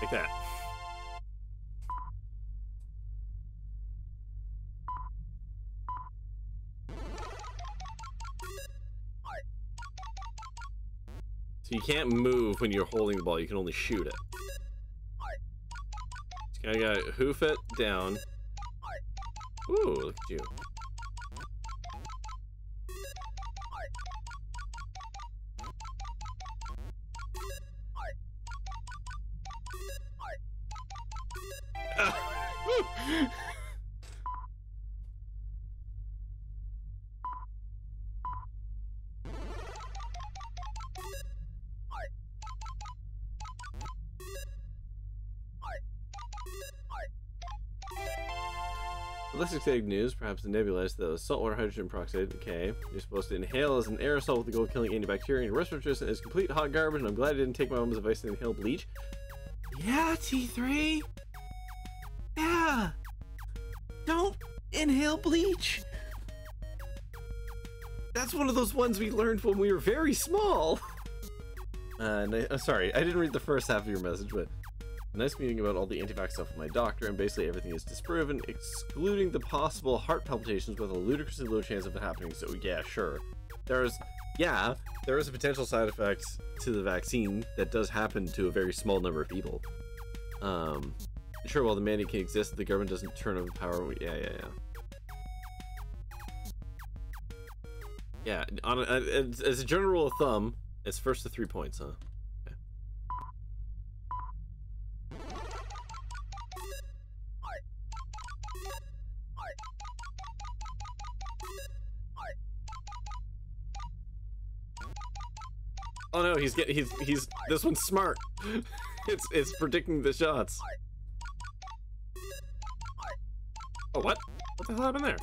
Like that. So you can't move when you're holding the ball, you can only shoot it. So I gotta hoof it down. Ooh, look at you. Less exciting news, perhaps the nebulizer that was saltwater hydrogen peroxide. Okay, you're supposed to inhale as an aerosol with the goal of killing antibacterial and respiratory resistance is complete hot garbage, and I'm glad I didn't take my mom's advice to inhale bleach. Yeah, T three! Yeah! Don't inhale bleach! That's one of those ones we learned when we were very small! Uh, and I, oh, sorry, I didn't read the first half of your message, but... A nice meeting about all the anti-vax stuff with my doctor, and basically everything is disproven, excluding the possible heart palpitations with a ludicrously low chance of it happening, so yeah, sure. There is, yeah, there is a potential side effect to the vaccine that does happen to a very small number of people. Um, sure, while the mandate can exist, the government doesn't turn over the power, yeah, yeah, yeah. Yeah, on a, as, as a general rule of thumb, it's first to three points, huh? Oh no, he's getting, he's, he's, this one's smart. It's, it's predicting the shots. Oh, what? What the hell happened there?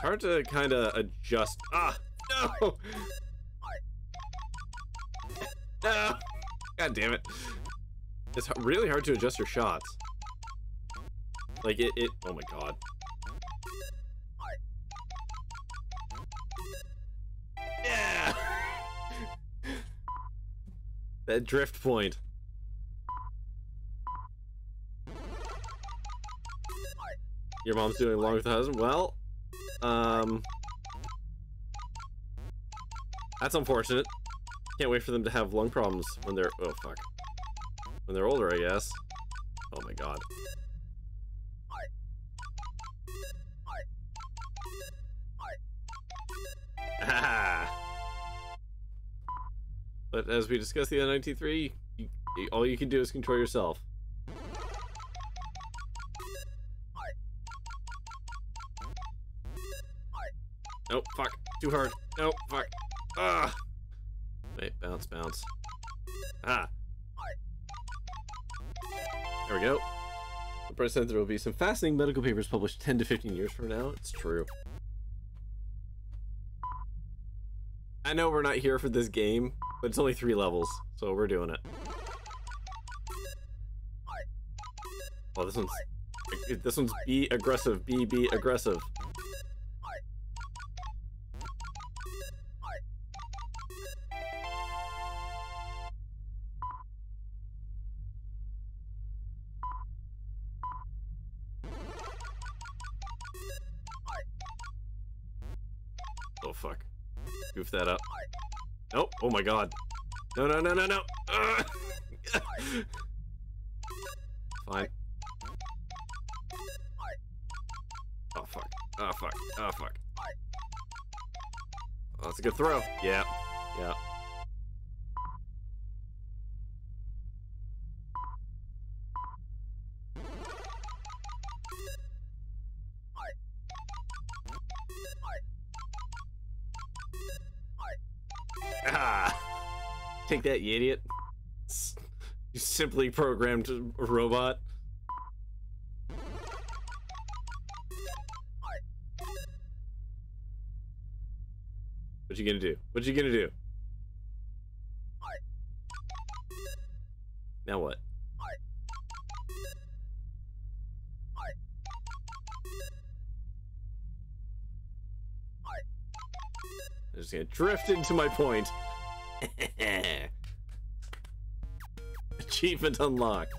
It's hard to kind of adjust. Ah! No! No! God damn it. It's really hard to adjust your shots. Like, it, it... Oh my god. Yeah! That drift point. Your mom's doing along with the husband? Well, um... that's unfortunate. Can't wait for them to have lung problems when they're... Oh, fuck. When they're older, I guess. Oh my god. Ah! But as we discussed the N ninety-three, you, you, all you can do is control yourself. Nope, fuck. Too hard. Nope, fuck. Ah! Wait, bounce, bounce. Ah! There we go. The press said there will be some fascinating medical papers published ten to fifteen years from now. It's true. I know we're not here for this game, but it's only three levels, so we're doing it. Oh, this one's... This one's be aggressive. Be, be aggressive. Goof that up. Nope. Oh my god. No, no, no, no, no. Uh. Fine. Oh fuck. Oh fuck. Oh fuck. Oh, that's a good throw. Yeah. Yeah. Take that, you idiot. You simply programmed a robot. What you gonna do? What you gonna do? Now what? I'm just gonna drift into my point. Achievement unlocked.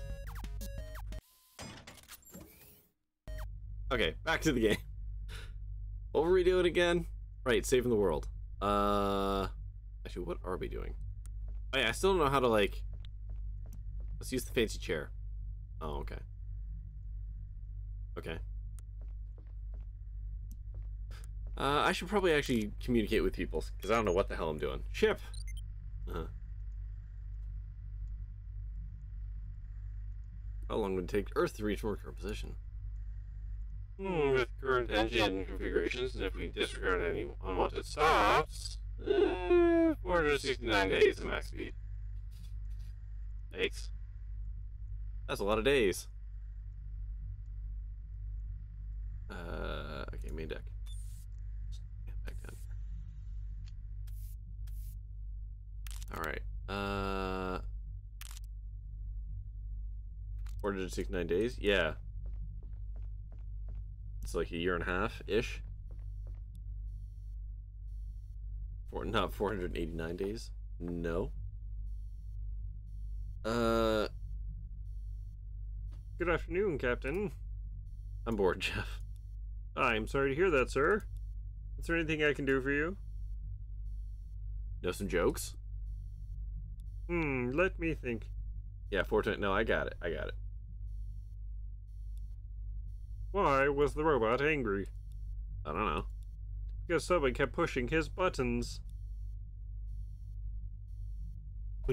Okay, back to the game. What were we doing again? Right, saving the world. Uh, actually, what are we doing? Oh, yeah, I still don't know how to, like... Let's use the fancy chair. Oh, okay. Okay. Uh, I should probably actually communicate with people, because I don't know what the hell I'm doing. Ship! Uh-huh. How long would it take Earth to reach more current position? Hmm, with current engine configurations, and if we disregard any unwanted stops, uh, four hundred sixty-nine days at max speed. Thanks. That's a lot of days. Uh, okay, main deck. Alright, uh... four hundred sixty-nine days? Yeah. It's like a year and a half-ish. Four, not four hundred eighty-nine days. No. Uh... Good afternoon, Captain. I'm bored, Jeff. I'm sorry to hear that, sir. Is there anything I can do for you? Know some jokes? Hmm, let me think. Yeah, fortunate. No, I got it. I got it. Why was the robot angry? I don't know. Because someone kept pushing his buttons. I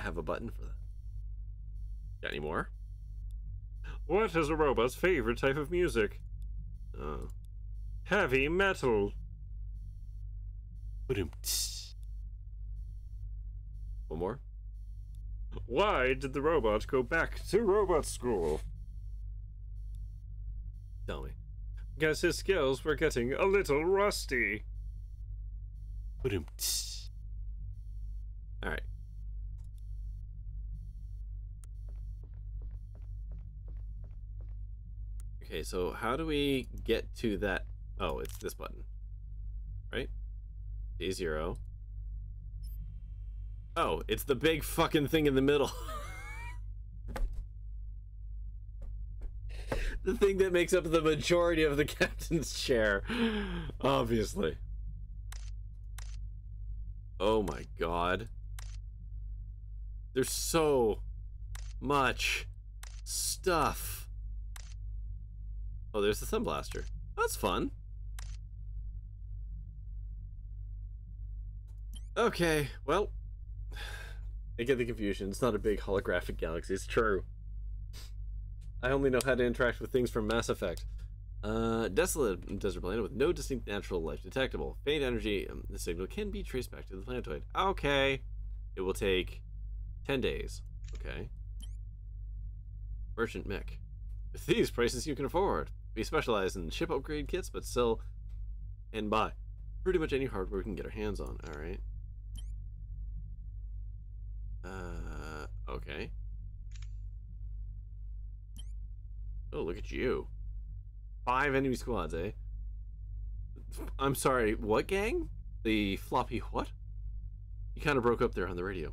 have a button for that. Got any more? What is a robot's favorite type of music? Oh. Heavy metal. One more. Why did the robot go back to robot school? Tell me. because his skills were getting a little rusty. Alright. Okay, so how do we get to that? Oh, it's this button. Right? D zero. Oh, it's the big fucking thing in the middle. The thing that makes up the majority of the captain's chair. Obviously. Oh my god. There's so much stuff. Oh, there's the sun blaster. That's fun. Okay, well. I get the confusion. It's not a big holographic galaxy. It's true. I only know how to interact with things from Mass Effect. Uh, desolate desert planet with no distinct natural life detectable. Faint energy. Um, the signal can be traced back to the planetoid. Okay. It will take ten days. Okay. Merchant mech. With these prices you can afford. We specialize in ship upgrade kits, but still and buy pretty much any hardware we can get our hands on. Alright. Uh, okay. Oh, look at you. Five enemy squads, eh? I'm sorry, what gang? The floppy what? You kind of broke up there on the radio.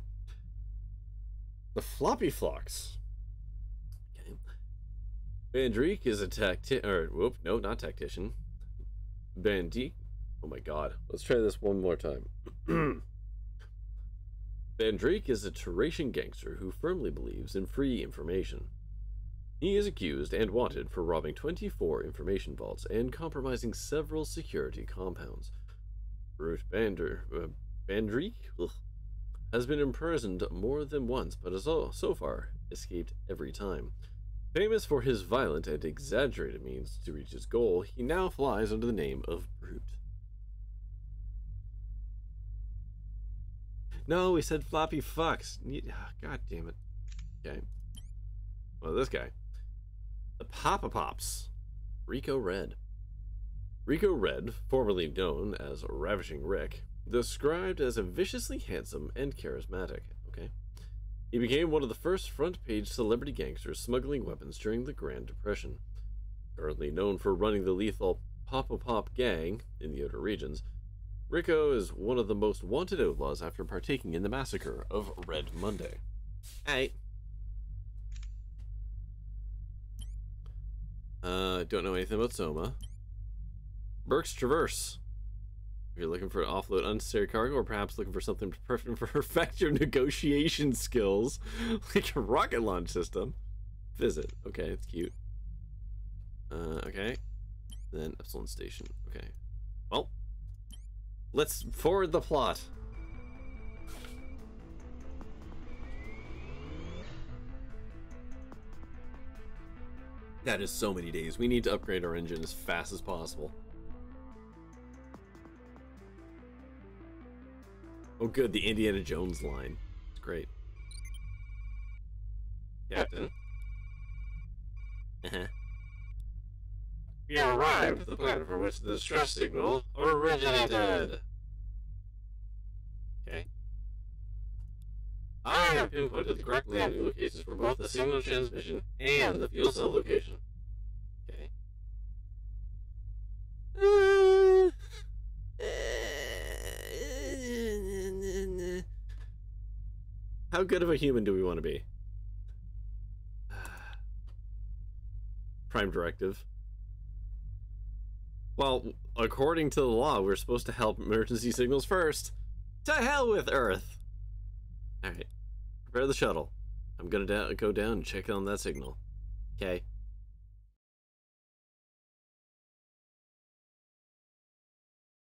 The floppy flocks. Okay. Vandrique is a tacti- or, whoop, no, not tactician. Bandique. Oh my god. Let's try this one more time. Vandrique is a Terratian gangster who firmly believes in free information. He is accused and wanted for robbing twenty-four information vaults and compromising several security compounds. Brute Bander, uh, Vandrique ugh, has been imprisoned more than once, but has all, so far escaped every time. Famous for his violent and exaggerated means to reach his goal, he now flies under the name of Brute. No, we said floppy fucks. God damn it. Okay. Well, this guy. The Papa Pops. Rico Red. Rico Red, formerly known as Ravishing Rick, described as a viciously handsome and charismatic. Okay. He became one of the first front-page celebrity gangsters smuggling weapons during the Grand Depression. Currently known for running the lethal Papa Pop gang in the Outer Regions, Rico is one of the most wanted outlaws after partaking in the massacre of Red Monday. Hey. Uh, don't know anything about Soma. Burke's Traverse. If you're looking for an offload unnecessary cargo, or perhaps looking for something to perfect your negotiation skills, like a rocket launch system, visit. Okay, it's cute. Uh, okay. Then Epsilon Station. Okay. Well, let's forward the plot. That is so many days. We need to upgrade our engine as fast as possible. Oh good, the Indiana Jones line. It's great. Captain? Uh-huh. You arrived at the planet from which the distress signal originated. Okay. I have inputted the correct landing locations for both the signal transmission and the fuel cell location. Okay. Uh, uh, how good of a human do we want to be? Prime directive. Well, according to the law, we're supposed to help emergency signals first. To hell with Earth! Alright. Prepare the shuttle. I'm gonna da go down and check on that signal. Okay.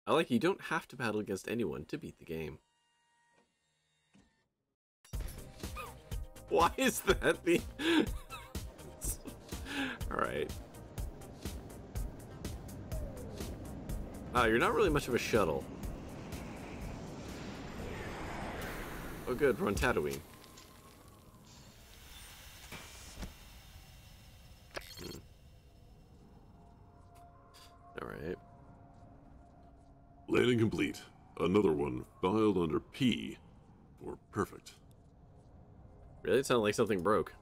I like you don't have to battle against anyone to beat the game. Why is that the... Alright. Wow, you're not really much of a shuttle. Oh good, we're on Tatooine. All right. Landing complete. Another one filed under P for perfect. Really? It sounded like something broke.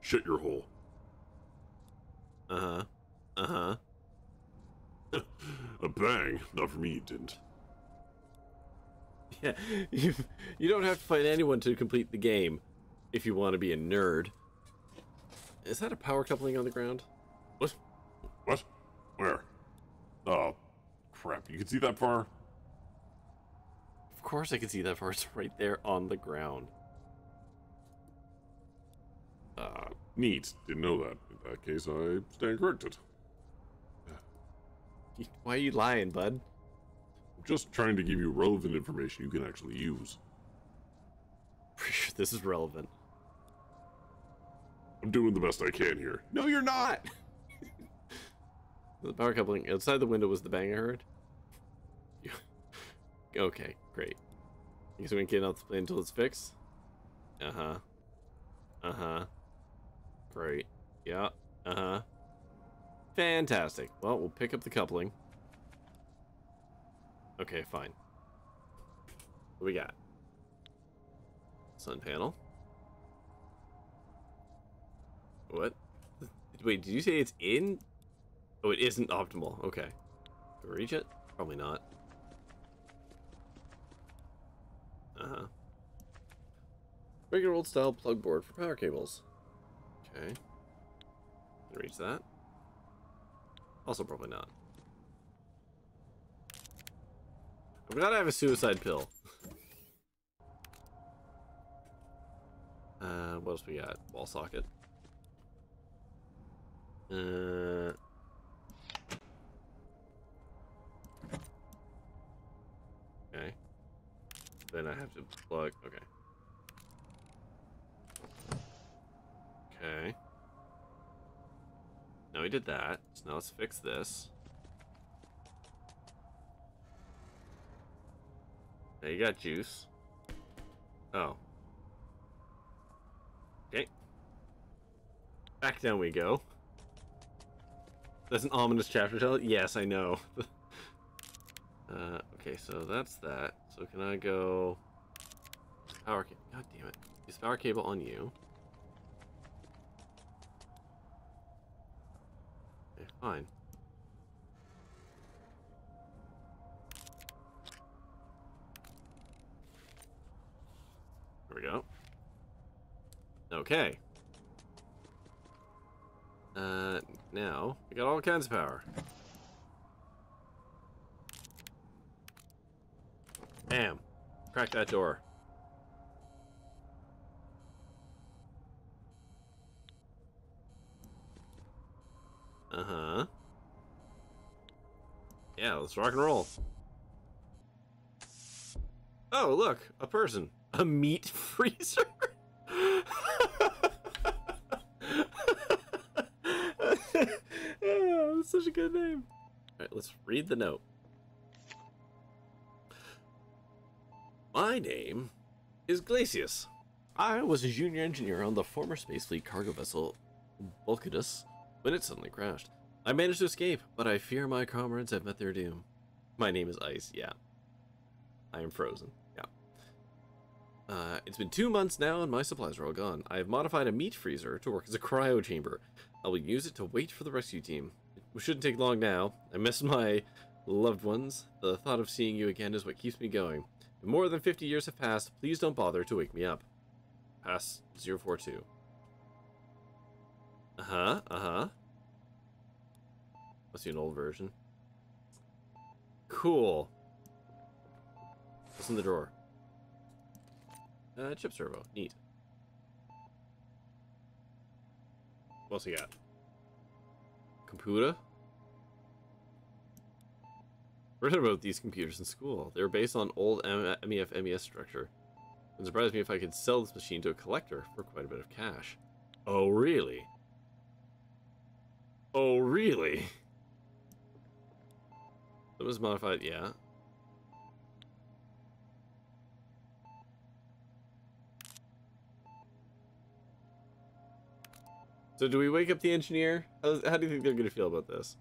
Shut your hole. Uh-huh. Uh-huh. A bang. Not for me, it didn't. Yeah, you've, you don't have to fight anyone to complete the game if you want to be a nerd. Is that a power coupling on the ground? What? What? Where? Oh, crap. You can see that far? Of course I can see that far. It's right there on the ground. Uh, neat. Didn't know that. In that case, I stand corrected. Why are you lying, bud? I'm just trying to give you relevant information you can actually use. Pretty sure this is relevant. I'm doing the best I can here. No, you're not! The power coupling outside the window was the bang I heard? Okay, great. I guess we can't get out the plane until it's fixed? Uh-huh. Uh-huh. Great. Yeah. Uh-huh. Fantastic. Well, we'll pick up the coupling. Okay, fine. What we got? Sun panel. What? Wait, did you say it's in? Oh, it isn't optimal. Okay. Can we reach it? Probably not. Uh-huh. Regular old-style plug board for power cables. Okay. Can reach that? Also probably not. I'm glad I have a suicide pill. uh, what else we got? Wall socket. Uh... Okay. Then I have to plug... Okay. Okay. Now we did that, so now let's fix this. Now you got juice. Oh. Okay. Back down we go. That's an ominous chapter title? Yes, I know. uh, okay, so that's that. So can I go... Power cable. God damn it. Is power cable on you? Okay, fine. There we go. Okay. Uh, now, we got all kinds of power. Bam. Crack that door. Uh-huh. Yeah, let's rock and roll. Oh, look, a person. A meat freezer? Oh, that's such a good name. Alright, let's read the note. My name is Glacius. I was a junior engineer on the former Space Fleet cargo vessel Vulcanus when it suddenly crashed. I managed to escape, but I fear my comrades have met their doom. My name is Ice, yeah. I am frozen. Uh, it's been two months now and my supplies are all gone. I have modified a meat freezer to work as a cryo chamber. I will use it to wait for the rescue team. It shouldn't take long now. I miss my loved ones. The thought of seeing you again is what keeps me going. If more than fifty years have passed, please don't bother to wake me up. Pass zero four two. Uh-huh, uh-huh. Must be an old version. Cool. What's in the drawer? Uh, chip servo. Neat. What else we got? Computer? I read about these computers in school. They were based on old M E F M E S structure. It would surprise me if I could sell this machine to a collector for quite a bit of cash. Oh, really? Oh, really? That was modified, yeah. So do we wake up the engineer? How, how do you think they're going to feel about this?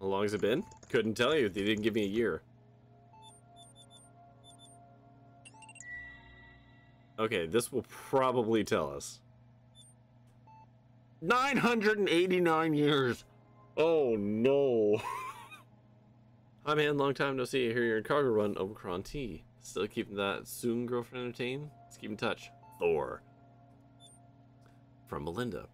How long has it been? Couldn't tell you. They didn't give me a year. Okay, this will probably tell us. nine hundred eighty-nine years! Oh no! Hi man, long time no see. I hear you're in cargo run, Omicron T. Still keeping that soon girlfriend entertained? Let's keep in touch. Thor. From Melinda.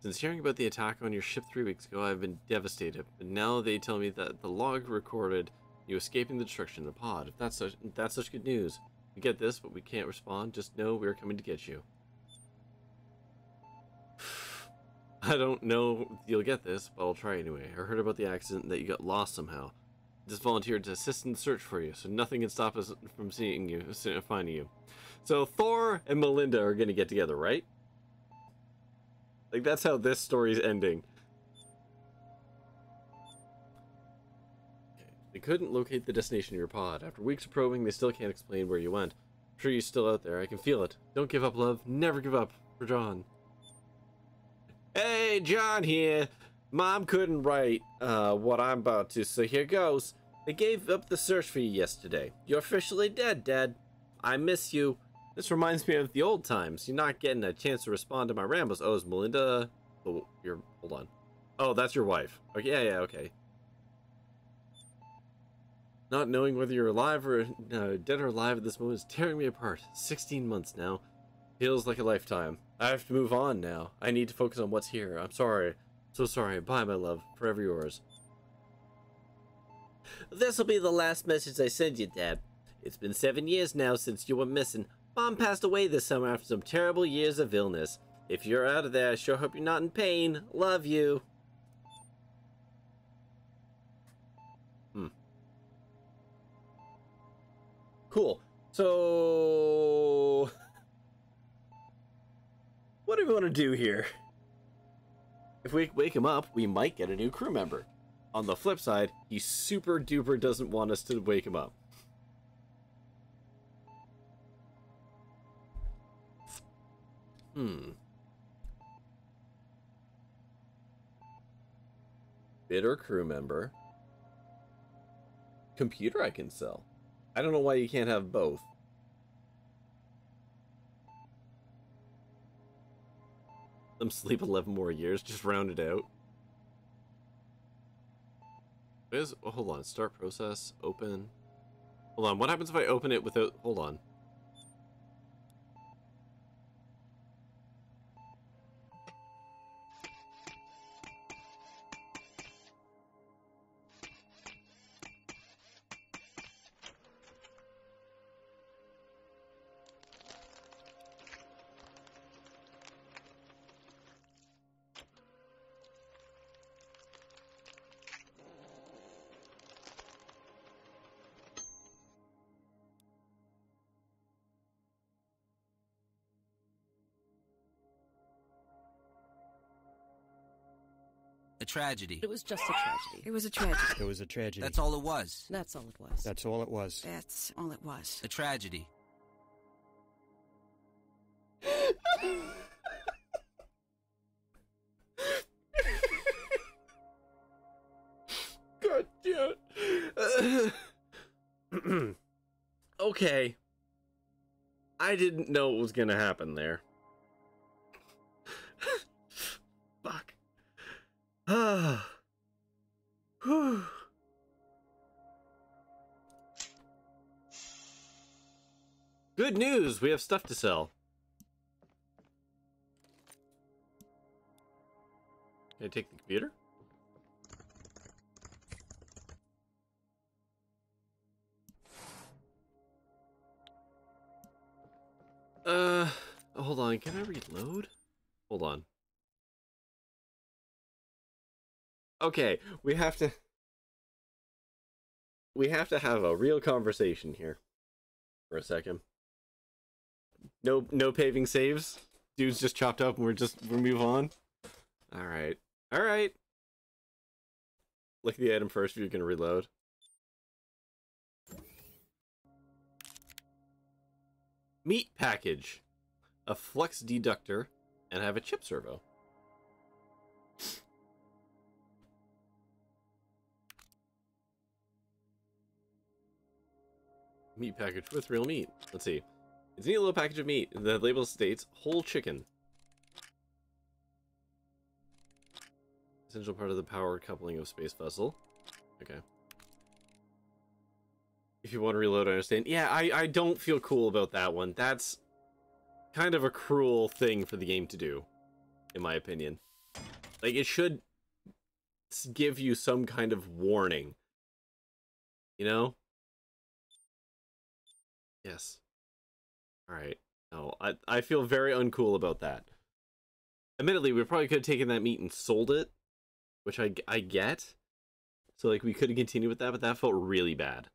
Since hearing about the attack on your ship three weeks ago, I've been devastated. But now they tell me that the log recorded you escaping the destruction of the pod. If that's such, if that's such good news. We get this, but we can't respond. Just know we're coming to get you. I don't know if you'll get this, but I'll try anyway. I heard about the accident and that you got lost somehow. Just volunteered to assist in the search for you, so nothing can stop us from seeing you, finding you. So Thor and Melinda are going to get together, right? Like, that's how this story's ending. They couldn't locate the destination of your pod. After weeks of probing, they still can't explain where you went. I'm sure you're still out there. I can feel it. Don't give up, love. Never give up. For John. Hey, John here. Mom couldn't write uh, what I'm about to, so here goes. They gave up the search for you yesterday. You're officially dead, Dad. I miss you. This reminds me of the old times. You're not getting a chance to respond to my rambles. Oh, is Melinda... Oh, you're... Hold on. Oh, that's your wife. Okay, yeah, yeah, okay. Not knowing whether you're alive or uh, dead or alive at this moment is tearing me apart. sixteen months now. Feels like a lifetime. I have to move on now. I need to focus on what's here. I'm sorry. So sorry. Bye, my love. Forever yours. This'll be the last message I send you, Dad. It's been seven years now since you were missing. Mom passed away this summer after some terrible years of illness. If you're out of there, I sure hope you're not in pain. Love you. Cool. So, what do we want to do here? If we wake him up, we might get a new crew member. On the flip side, he super duper doesn't want us to wake him up. Hmm. Bitter crew member. Computer I can sell. I don't know why you can't have both. Let them sleep eleven more years, just round it out. Is, oh, hold on, start process, open. Hold on, what happens if I open it without, hold on. Tragedy. It was just a tragedy. It was a tragedy. It was a tragedy. That's all it was. That's all it was. That's all it was. That's all it was. A tragedy. God damn it. Okay. I didn't know it was gonna happen there. Ah. Whew. Good news, we have stuff to sell. Can I take the computer? Uh, oh, hold on, can I reload? Hold on. Okay, we have to we have to have a real conversation here for a second. No no paving saves. Dude's just chopped up and we're just we move on. All right. All right. Look at the item first if you're going to reload. Meat package. A flux deductor and I have a chip servo. Meat package with real meat. Let's see. It's a neat little package of meat. The label states whole chicken. Essential part of the power coupling of space vessel. Okay. If you want to reload, I understand. Yeah, I, I don't feel cool about that one. That's kind of a cruel thing for the game to do, in my opinion. Like, it should give you some kind of warning. You know? Yes. Alright. No, I, I feel very uncool about that. Admittedly, we probably could have taken that meat and sold it, which I, I get. So, like, we could have continued with that, but that felt really bad.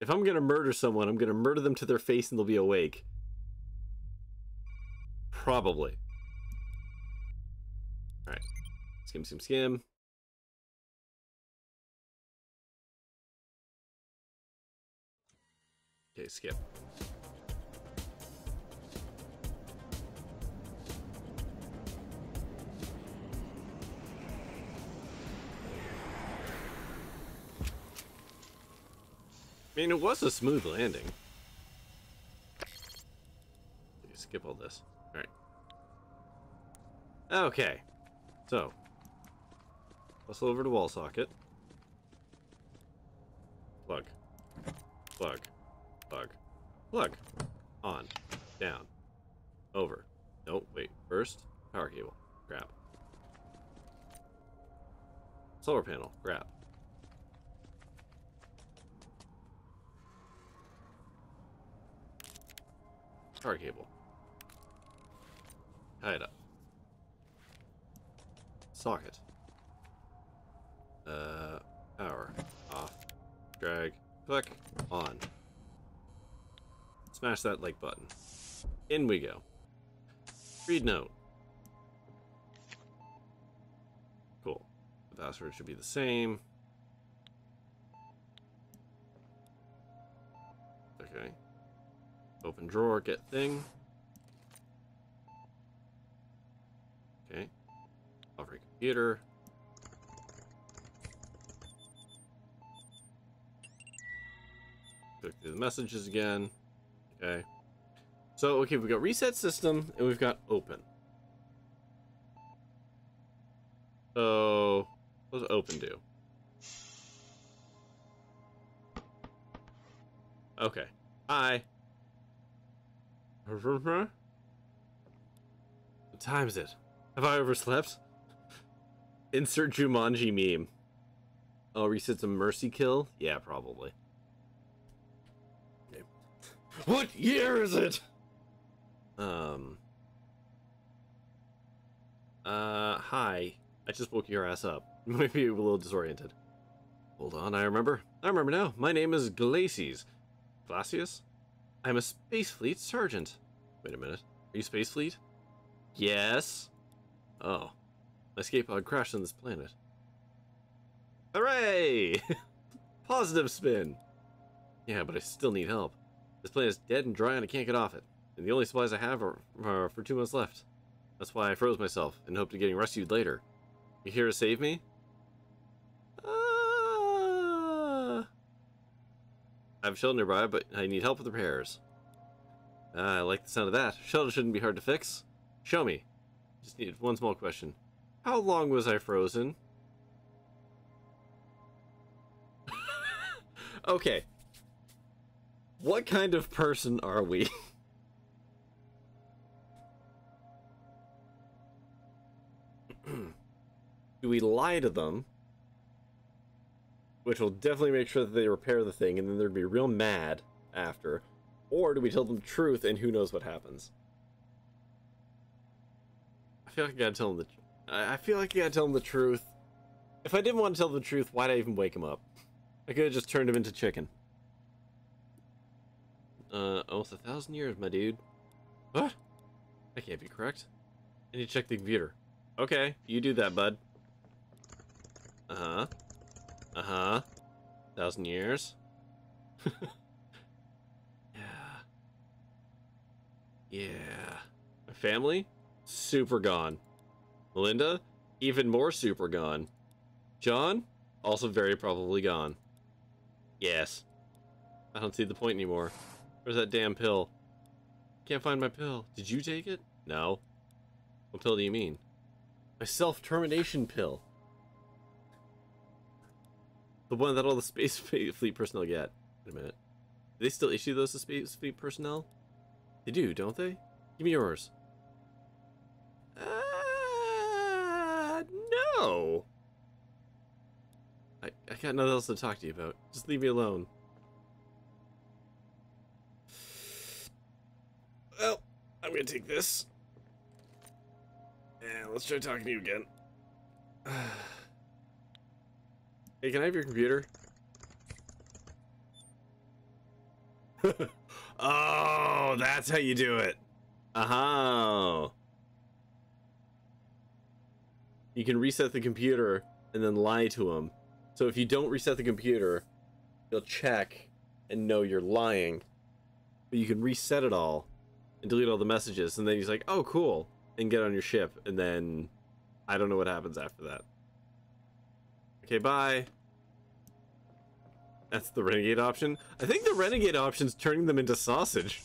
If I'm gonna murder someone, I'm gonna murder them to their face and they'll be awake. Probably. Alright. Skim, skim, skim. Okay, skip. I mean, it was a smooth landing. Okay, skip all this. Alright. Okay. So. Hustle over to wall socket. Plug. Plug. Plug. Plug. On. Down. Over. No, wait. First, power cable. Grab. Solar panel. Grab. Power cable. Tie it up. Socket. Uh, power. Off. Drag. Click. On. Smash that like button. In we go. Read note. Cool. The password should be the same. Okay. Open drawer, get thing. Okay. Offer computer. Click through the messages again. Okay. So, okay, we've got reset system, and we've got open. So, what does open do? Okay. Hi. What time is it? Have I overslept? Insert Jumanji meme. Oh, resets a mercy kill? Yeah, probably. Okay. What year is it? Um. Uh, hi. I just woke your ass up. You might be a little disoriented. Hold on, I remember. I remember now. My name is Glacius. Glacius? I'm a Space Fleet sergeant. Wait a minute. Are you Space Fleet? Yes. Oh. My escape pod crashed on this planet. Hooray! Positive spin! Yeah, but I still need help. This planet's dead and dry and I can't get off it. And the only supplies I have are, are for two months left. That's why I froze myself and hoped of getting rescued later. You here to save me? I have a shuttle nearby, but I need help with repairs. Uh, I like the sound of that. Shuttle shouldn't be hard to fix. Show me. Just needed one small question. How long was I frozen? Okay. What kind of person are we? Do we lie to them? Which will definitely make sure that they repair the thing, and then they'd be real mad after. Or do we tell them the truth, and who knows what happens? I feel like I gotta tell them the. Tr I feel like I gotta tell them the truth. If I didn't want to tell them the truth, why'd I even wake him up? I could have just turned him into chicken. Uh, almost a thousand years, my dude. What? That can't be correct. I need to check the computer. Okay, you do that, bud. Uh huh. Uh-huh. Thousand years. Yeah. Yeah. My family? Super gone. Melinda? Even more super gone. John? Also very probably gone. Yes. I don't see the point anymore. Where's that damn pill? Can't find my pill. Did you take it? No. What pill do you mean? My self-termination pill. The one that all the Space Fleet personnel get. Wait a minute. Do they still issue those to Space Fleet personnel? They do, don't they? Give me yours. Uh, no! I, I got nothing else to talk to you about. Just leave me alone. Well, I'm gonna take this. And let's try talking to you again. Hey, can I have your computer? Oh, that's how you do it. Uh-huh. You can reset the computer and then lie to him. So if you don't reset the computer, you'll check and know you're lying. But you can reset it all and delete all the messages. And then he's like, oh, cool. And get on your ship. And then I don't know what happens after that. Okay, bye. That's the renegade option. I think the renegade option's turning them into sausage.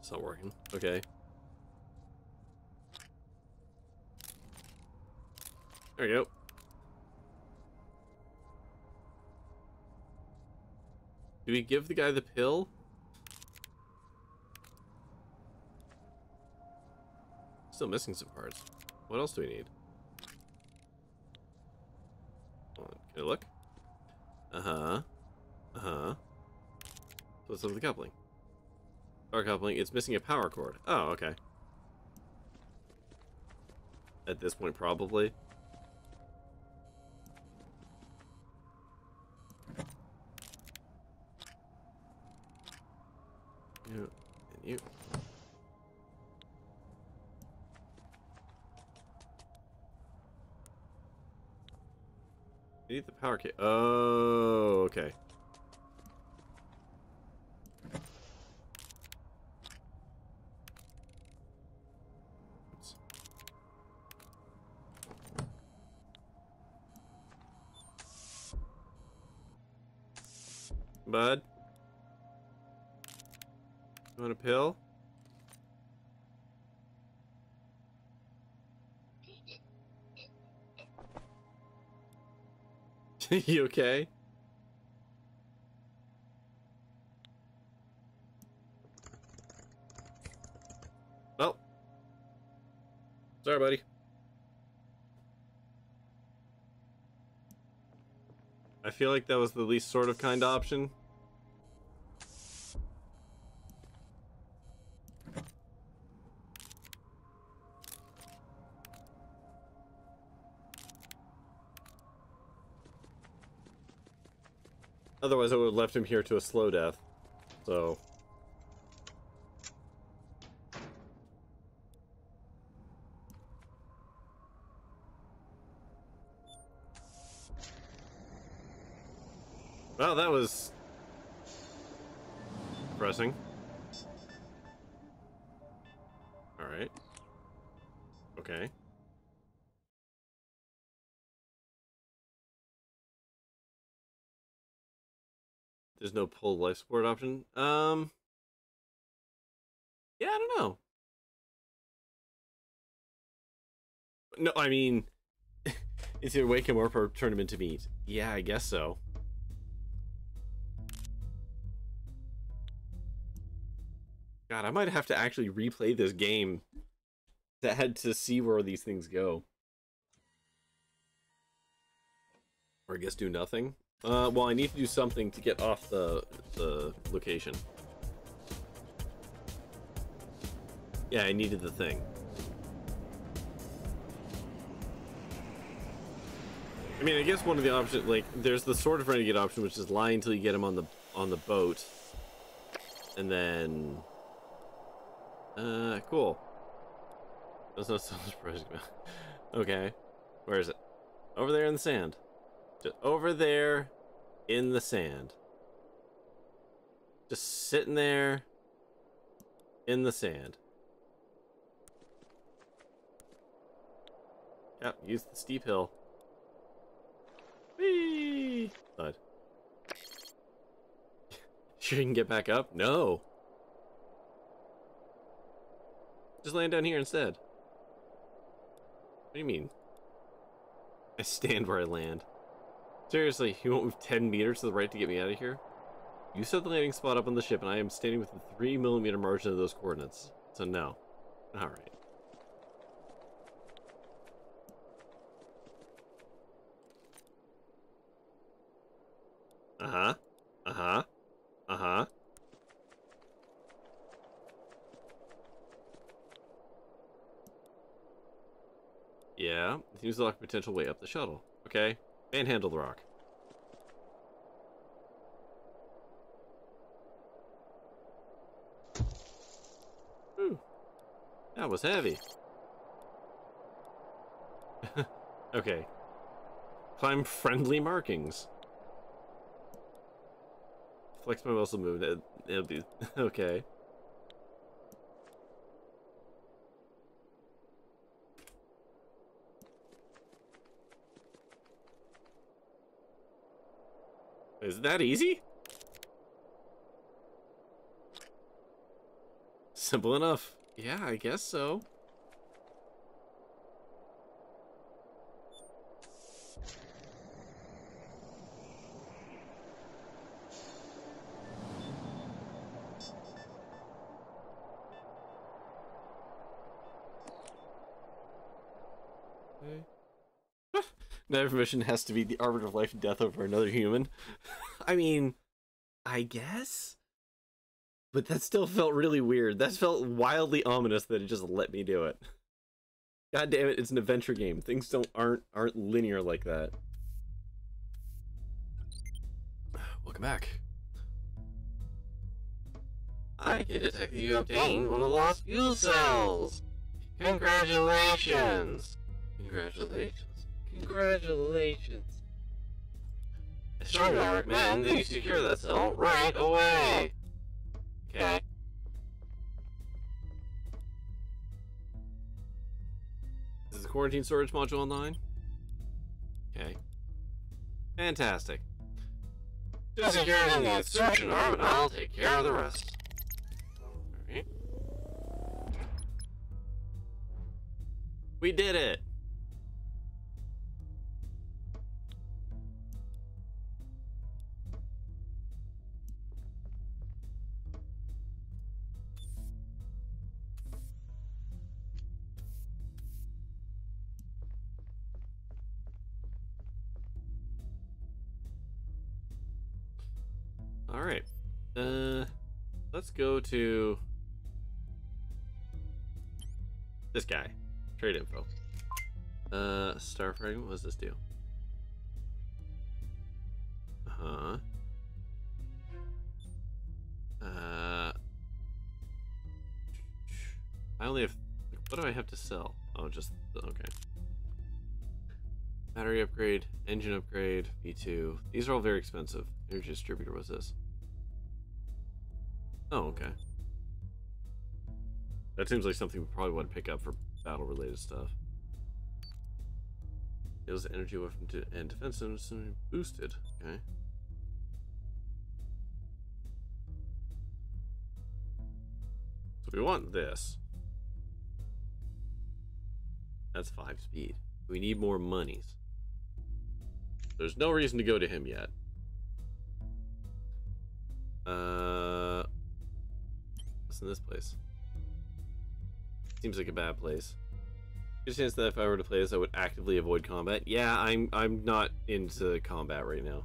It's not working. Okay. There we go. Do we give the guy the pill? Still missing some parts. What else do we need? Hold on, can I look? Uh-huh. Uh-huh. So it's the coupling. Power coupling. It's missing a power cord. Oh, okay. At this point, probably. And you. You need the power kit. Oh, okay. Oops. Bud. You want a pill? You okay? Well, sorry, buddy. I feel like that was the least sort of kind option. Otherwise, I would have left him here to a slow death. So. Well, that was depressing. Alright. Okay. There's no pull life support option. Um, yeah, I don't know. No, I mean, it's either wake him up or turn him into meat. Yeah, I guess so. God, I might have to actually replay this game to had to see where these things go. Or I guess do nothing. Uh, well, I need to do something to get off the, the location. Yeah, I needed the thing. I mean, I guess one of the options, like, there's the sort of renegade option, which is lie until you get him on the on the boat, and then, uh, cool. That's not so surprising. Okay, where is it? Over there in the sand. Over there in the sand. Just sitting there in the sand. Yep, use the steep hill. Whee! Thud. Sure you can get back up? No! Just land down here instead. What do you mean? I stand where I land. Seriously, you won't move ten meters to the right to get me out of here? You set the landing spot up on the ship and I am standing within the three millimeter margin of those coordinates. So no. Alright. Uh-huh. Uh-huh. Uh-huh. Yeah, it seems to lock a potential way up the shuttle. Okay, manhandle the rock. Ooh, that was heavy. Okay. Climb friendly markings. Flex my muscle movement. It'll be... okay. Is that easy? Simple enough. Yeah, I guess so. That mission has to be the arbiter of life and death over another human. I mean, I guess? But that still felt really weird. That felt wildly ominous that it just let me do it. God damn it, it's an adventure game. Things don't aren't aren't linear like that. Welcome back. I can detect that you obtained one of the lost fuel cells. Congratulations. Congratulations. Congratulations. I strongly recommend that you secure that cell right away. Okay. Is the quarantine storage module online? Okay. Fantastic. Just secure it in the insertion arm and I'll take care of the rest. Alright. We did it! Alright, uh, let's go to this guy, trade info. Uh, star fragment, what does this do? Uh-huh. Uh, I only have, what do I have to sell? Oh, just, okay. Battery upgrade, engine upgrade, V two. These are all very expensive. Energy distributor, what's this? Oh, okay. That seems like something we probably want to pick up for battle-related stuff. Deals the energy weapon to and defense and boosted. Okay. So we want this. That's five speed. We need more monies. There's no reason to go to him yet. Uh, what's in this place? Seems like a bad place. Good chance that if I were to play this, I would actively avoid combat. Yeah, I'm I'm not into combat right now.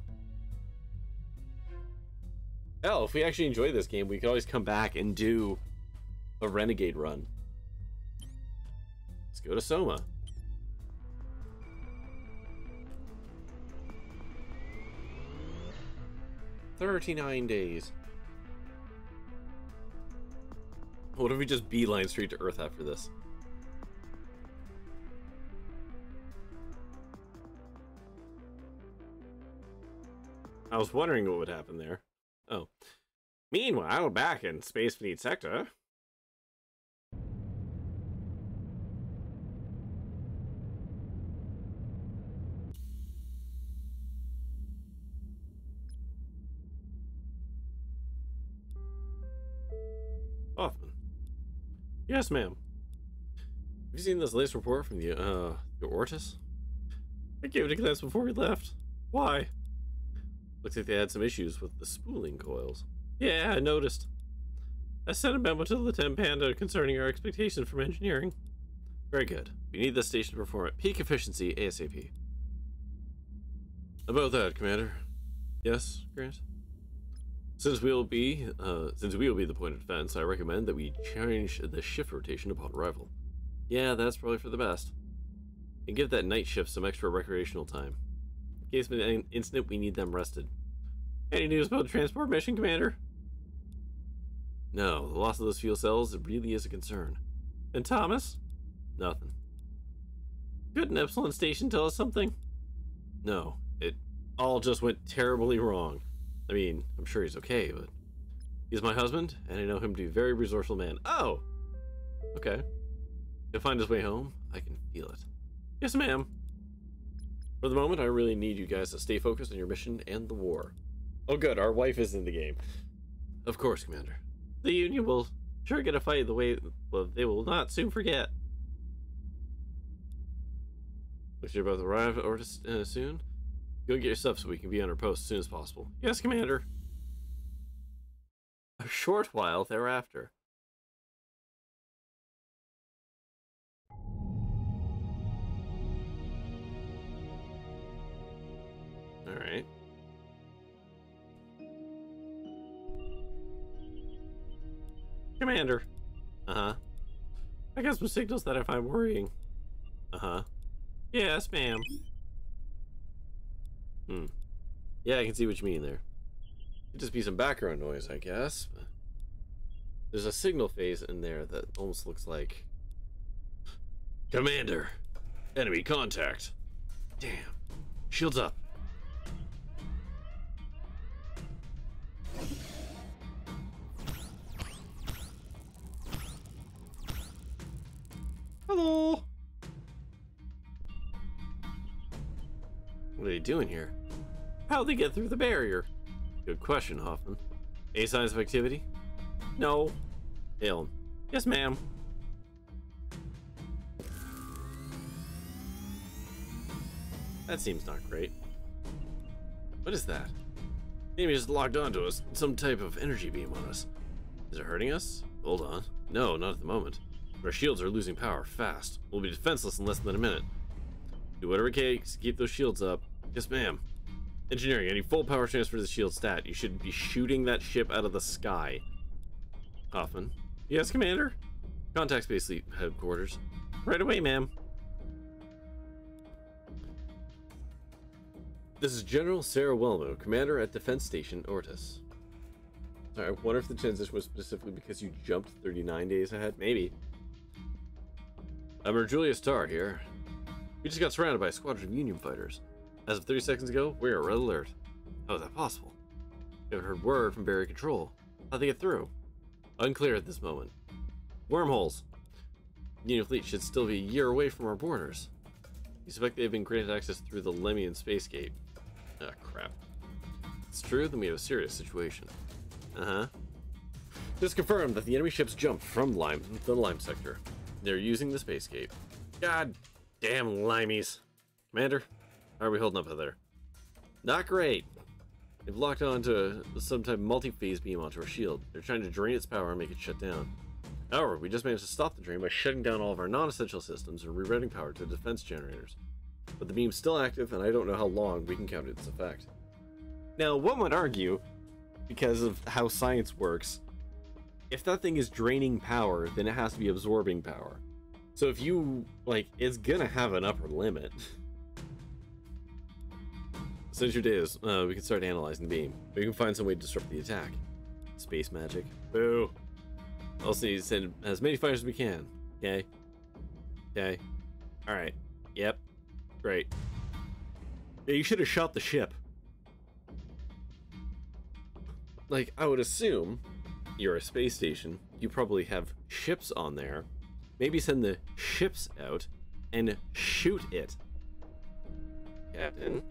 Hell, if we actually enjoy this game, we could always come back and do a renegade run. Let's go to Soma. thirty-nine days. What if we just beeline straight to Earth after this? I was wondering what would happen there. Oh. Meanwhile, back in Space Fleet Sector... Often. Yes, ma'am. Have you seen this latest report from the, uh, the Ortis? I gave it a glance before we left. Why? Looks like they had some issues with the spooling coils. Yeah, I noticed. I sent a memo to the Lieutenant Panda concerning our expectations from engineering. Very good. We need this station to perform at peak efficiency ASAP. About that, Commander. Yes, Grant? Since we'll be, uh, since we will be the point of defense, I recommend that we change the shift rotation upon arrival. Yeah, that's probably for the best. And give that night shift some extra recreational time. In case of an incident, we need them rested. Any news about the transport mission, Commander? No, the loss of those fuel cells really is a concern. And Thomas? Nothing. Could an Epsilon station tell us something? No, it all just went terribly wrong. I mean, I'm sure he's okay, but... He's my husband, and I know him to be a very resourceful man. Oh! Okay. He'll find his way home. I can feel it. Yes, ma'am. For the moment, I really need you guys to stay focused on your mission and the war. Oh, good. Our wife is in the game. Of course, Commander. The Union will sure get a fight the way well, they will not soon forget. Looks like you're about to arrive or just, uh, soon. Go get your stuff so we can be on our post as soon as possible. Yes, Commander. A short while thereafter. All right. Commander. Uh-huh. I got some signals that I find worrying. Uh-huh. Yes, ma'am. Hmm. Yeah, I can see what you mean there. It'd just be some background noise, I guess. But there's a signal phase in there that almost looks like... Commander! Enemy contact! Damn. Shields up. Hello! What are they doing here? How'd they get through the barrier? Good question, Hoffman. Any signs of activity? No. Ailm. Yes, ma'am. That seems not great. What is that? The enemy just locked onto us. Some type of energy beam on us. Is it hurting us? Hold on. No, not at the moment. Our shields are losing power fast. We'll be defenseless in less than a minute. Do whatever it takes to keep those shields up. Yes, ma'am. Engineering, I need full power transfer to the shield stat. You should be shooting that ship out of the sky. Hoffman. Yes, Commander? Contact Space Fleet Headquarters. Right away, ma'am. This is General Sarah Welmu, Commander at Defense Station Ortis. Sorry, I wonder if the transition was specifically because you jumped thirty-nine days ahead. Maybe. I'm Julia Starr here. We just got surrounded by a squadron of Union fighters. As of thirty seconds ago, we are red alert. How is that possible? We haven't heard word from Barrier Control. How'd they get through? Unclear at this moment. Wormholes. The Union fleet should still be a year away from our borders. You suspect they've been granted access through the Limian space gate. Ah, crap. If it's true, then we have a serious situation. Uh-huh. Just confirmed that the enemy ships jumped from Lime to the Lime sector. They're using the space gate. God damn limeys. Commander, how are we holding up out there? Not great. They've locked onto some type of multi-phase beam onto our shield. They're trying to drain its power and make it shut down. However, we just managed to stop the drain by shutting down all of our non-essential systems and rerouting power to defense generators. But the beam's still active, and I don't know how long we can count its effect. Now, one would argue, because of how science works, if that thing is draining power, then it has to be absorbing power. So if you, like, it's gonna have an upper limit. Since your day is, uh, we can start analyzing the beam. We can find some way to disrupt the attack. Space magic. Boo. Also need to send as many fighters as we can. Okay. Okay. Alright. Yep. Great. Yeah, you should have shot the ship. like, I would assume you're a space station. You probably have ships on there. Maybe send the ships out and shoot it. Captain,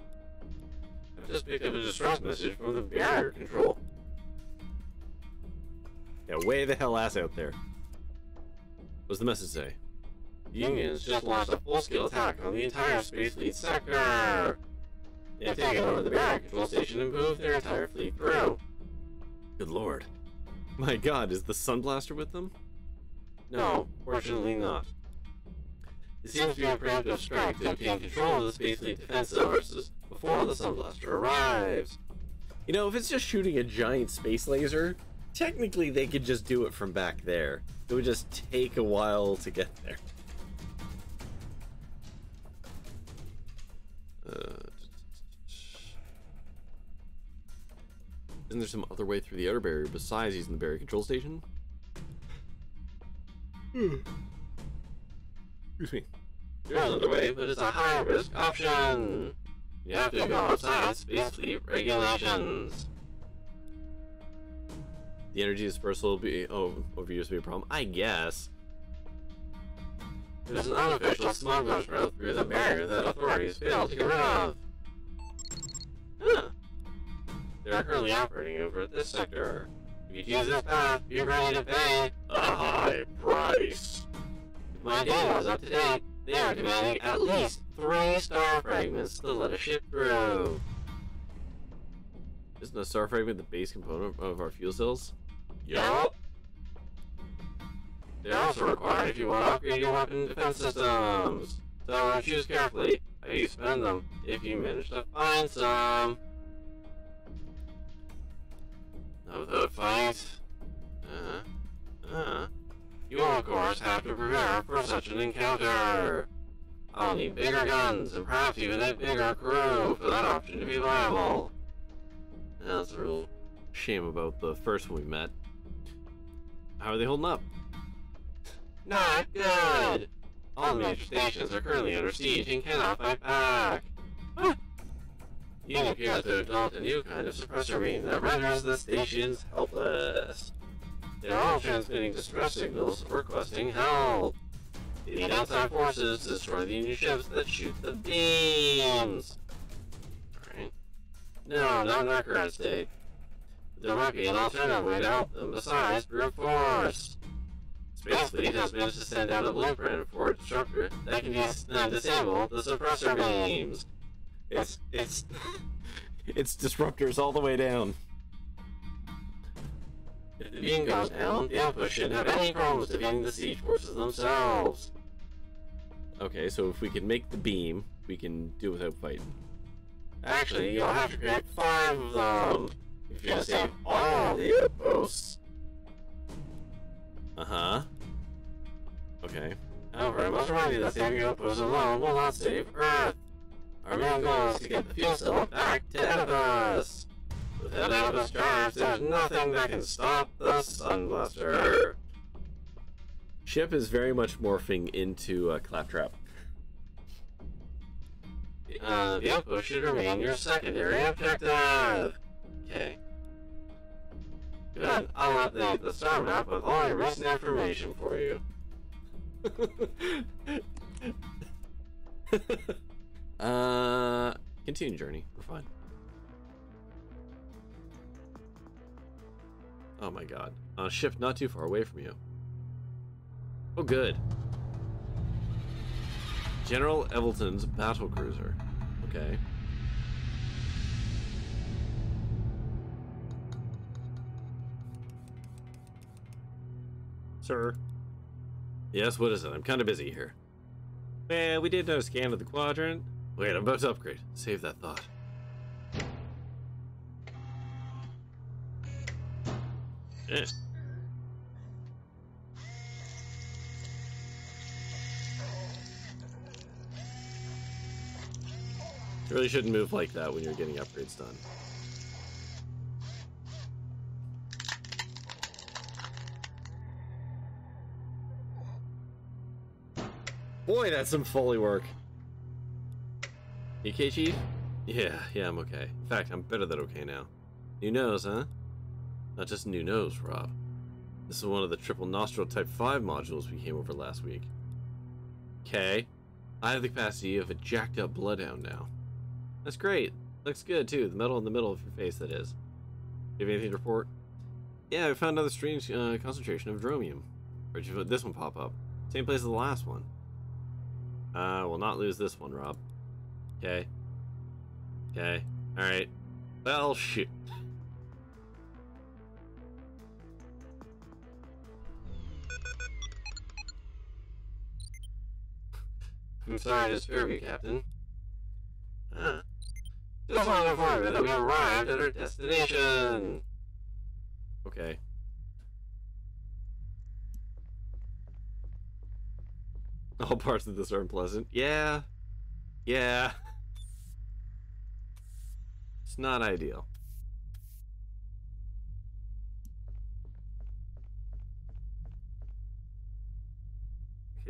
I've just picked up a distress message from the barrier control. Yeah, way the hell ass out there. What's the message say? Unions just launched a full-scale attack on the entire Space Fleet sector! They've taken over the barrier control station and moved their entire fleet through! Good lord. My god, is the Sunblaster with them? No, fortunately not. It seems to be a preemptive strike to obtain control of the Space Fleet defense services before the Sunblaster arrives. You know, if it's just shooting a giant space laser, technically they could just do it from back there. It would just take a while to get there. Uh, isn't there some other way through the outer barrier besides using the barrier control station? Hmm. Excuse me. There's another way, but it's a high risk option. You have to go outside Space Fleet regulations. The energy dispersal will be oh overuse will be a problem, I guess. There's an unofficial smuggler's route through the barrier that authorities failed to get rid of. Huh. They're currently operating over at this sector. If you choose this path, you're ready to pay a high price. If my data is up to date, they are demanding at least three star fragments to let a ship through. Isn't a star fragment the base component of our fuel cells? Yup. They're also required if you want to upgrade your weapon defense systems. So choose carefully how you spend them if you manage to find some. Not without a fight. Uh huh. Uh-huh. You will, of course, have to prepare for such an encounter. I'll need bigger guns and perhaps even a bigger crew for that option to be viable. That's a real shame about the first one we met. How are they holding up? Not good! All the major stations are currently under siege and cannot fight back! Huh? You appear to adopt a new kind of suppressor beam that renders the stations helpless. They're all transmitting distress signals requesting help. The outside forces destroy the Union ships that shoot the beams! Alright. No, not in our current state. There might be an alternative way to help them besides brute force. Space Fleet has managed to send out a blueprint for a disruptor that can use and disable the suppressor beams. It's it's it's disruptors all the way down. If the beam goes down, the outpost shouldn't have any problems defeating the siege forces themselves. Okay, so if we can make the beam, we can do it without fighting. Actually, you'll have to create five of them if you save all the outposts. Uh-huh. Okay. However, I must remind you that saving outposts alone will not save Earth. Our main goal is to get the fuel cell back to Oedipus. Without Oedipus drives, there's nothing that can stop the Sunblaster. Ship is very much morphing into a claptrap. Uh, the outpost should remain your secondary objective. Okay. Good. I'll update the star map with all your recent information for you. uh, continue journey. We're fine. Oh my god. On a ship not too far away from you. Oh good. General Evelton's battlecruiser. Okay. Sir. Yes, what is it? I'm kind of busy here. Well, we did no scan of the quadrant. Wait, I'm about to upgrade. Save that thought. Eh. You really shouldn't move like that when you're getting upgrades done. Boy, that's some Foley work. You okay, Chief? Yeah, yeah, I'm okay. In fact, I'm better than okay now. New nose, huh? Not just a new nose, Rob. This is one of the triple nostril type five modules we came over last week. Okay. I have the capacity of a jacked up bloodhound now. That's great. Looks good too. The metal in the middle of your face, that is. Do you have anything to report? Yeah, we found another strange uh, concentration of dromium. Where'd you put this one pop up? Same place as the last one. Uh, we'll not lose this one, Rob. Okay. Okay. Alright. Well, shoot. I'm sorry to disturb you, Captain. Huh. Just want to inform you that we arrived at our destination! Okay. All parts of this are unpleasant. Yeah. Yeah. It's not ideal.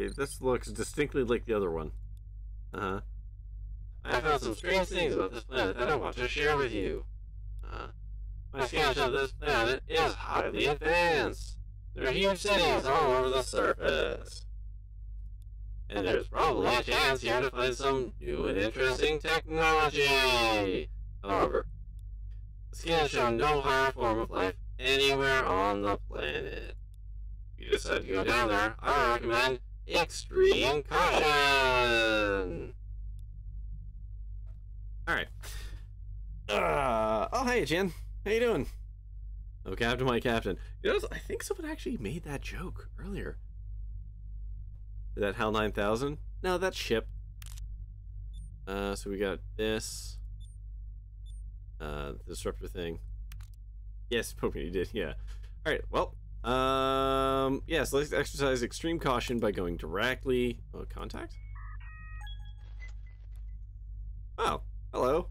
Okay, this looks distinctly like the other one. Uh-huh. I found some strange things about this planet that I want to share with you. Uh, my sketch of this planet is highly advanced. There are huge cities all over the surface. And there's probably a chance here to find some new and interesting technology. However, the scans show no higher form of life anywhere on the planet. If you decide to go down there, I recommend extreme caution. Alright. Uh, oh, hey, Jen. How you doing? Oh, Captain, my Captain. You know, I think someone actually made that joke earlier. Is that HAL nine thousand? No, that's ship. Uh, so we got this. Uh, the disruptor thing. Yes, Pokemon, you did, yeah. Alright, well. Um, yeah, so let's exercise extreme caution by going directly... Oh, contact? Oh, hello.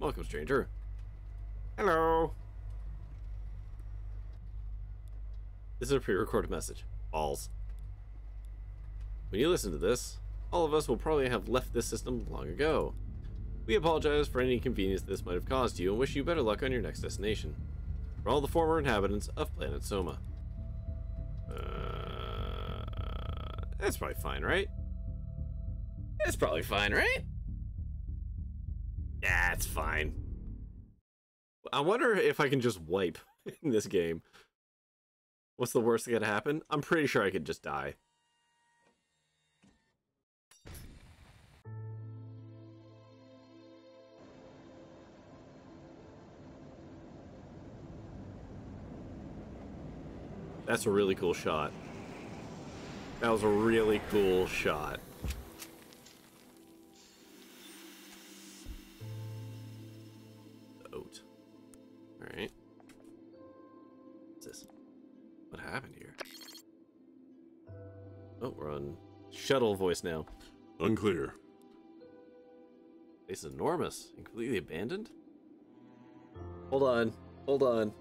Welcome, stranger. Hello. This is a pre-recorded message. Balls. When you listen to this, all of us will probably have left this system long ago. We apologize for any inconvenience this might have caused you and wish you better luck on your next destination. For all the former inhabitants of Planet Soma. Uh, that's probably fine, right? That's probably fine, right? That's fine. I wonder if I can just wipe in this game. What's the worst that could happen? I'm pretty sure I could just die. That's a really cool shot. That was a really cool shot. The oat. Alright. What's this? What happened here? Oh, we're on shuttle voice now. Unclear. This is enormous and completely abandoned? Hold on. Hold on.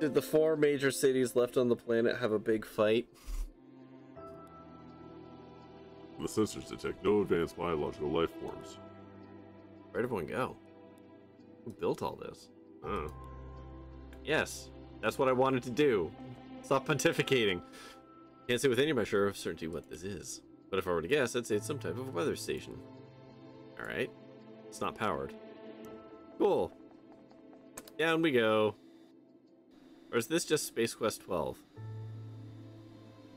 Did the four major cities left on the planet have a big fight? The sensors detect no advanced biological life forms. Where'd everyone go? Who built all this? Oh. Yes, that's what I wanted to do. Stop pontificating. Can't say with any measure of certainty what this is. But if I were to guess, I'd say it's some type of weather station. Alright. It's not powered. Cool. Down we go. Or is this just Space Quest twelve?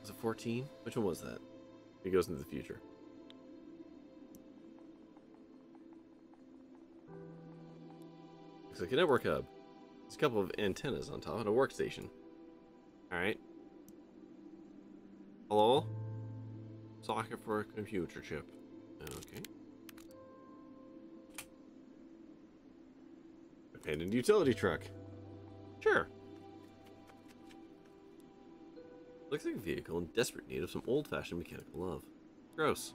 Was it fourteen? Which one was that? It goes into the future. Looks like a network hub. There's a couple of antennas on top and a workstation. Alright. Hello? Socket for a computer chip. Okay. Abandoned utility truck. Sure. Looks like a vehicle in desperate need of some old-fashioned mechanical love. Gross.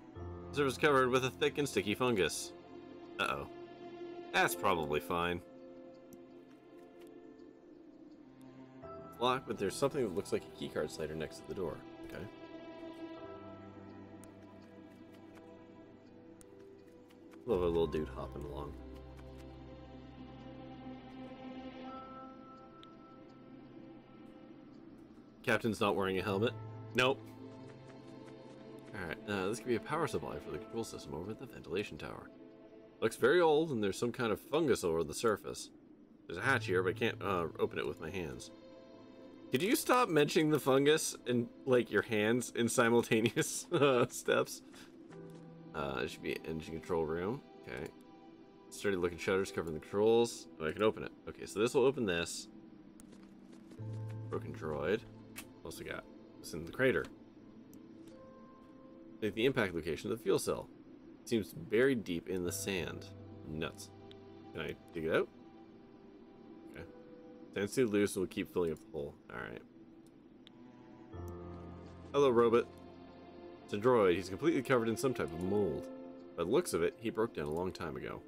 The surface covered with a thick and sticky fungus. Uh-oh. That's probably fine. It's locked, but there's something that looks like a keycard slider next to the door. Okay. Love a little dude hopping along. Captain's not wearing a helmet. Nope. Alright, uh, this could be a power supply for the control system over at the ventilation tower. Looks very old, and there's some kind of fungus over the surface. There's a hatch here, but I can't uh, open it with my hands. Could you stop mentioning the fungus and, like, your hands in simultaneous uh, steps? Uh, it should be engine control room. Okay. Sturdy looking shutters covering the controls. Oh, I can open it. Okay, so this will open this. Broken droid. What else we got? It's in the crater. Make the impact location of the fuel cell. It seems buried deep in the sand. Nuts. Can I dig it out? Okay. Stands too loose and we'll keep filling up the hole. Alright. Hello, robot. It's a droid. He's completely covered in some type of mold. By the looks of it, he broke down a long time ago.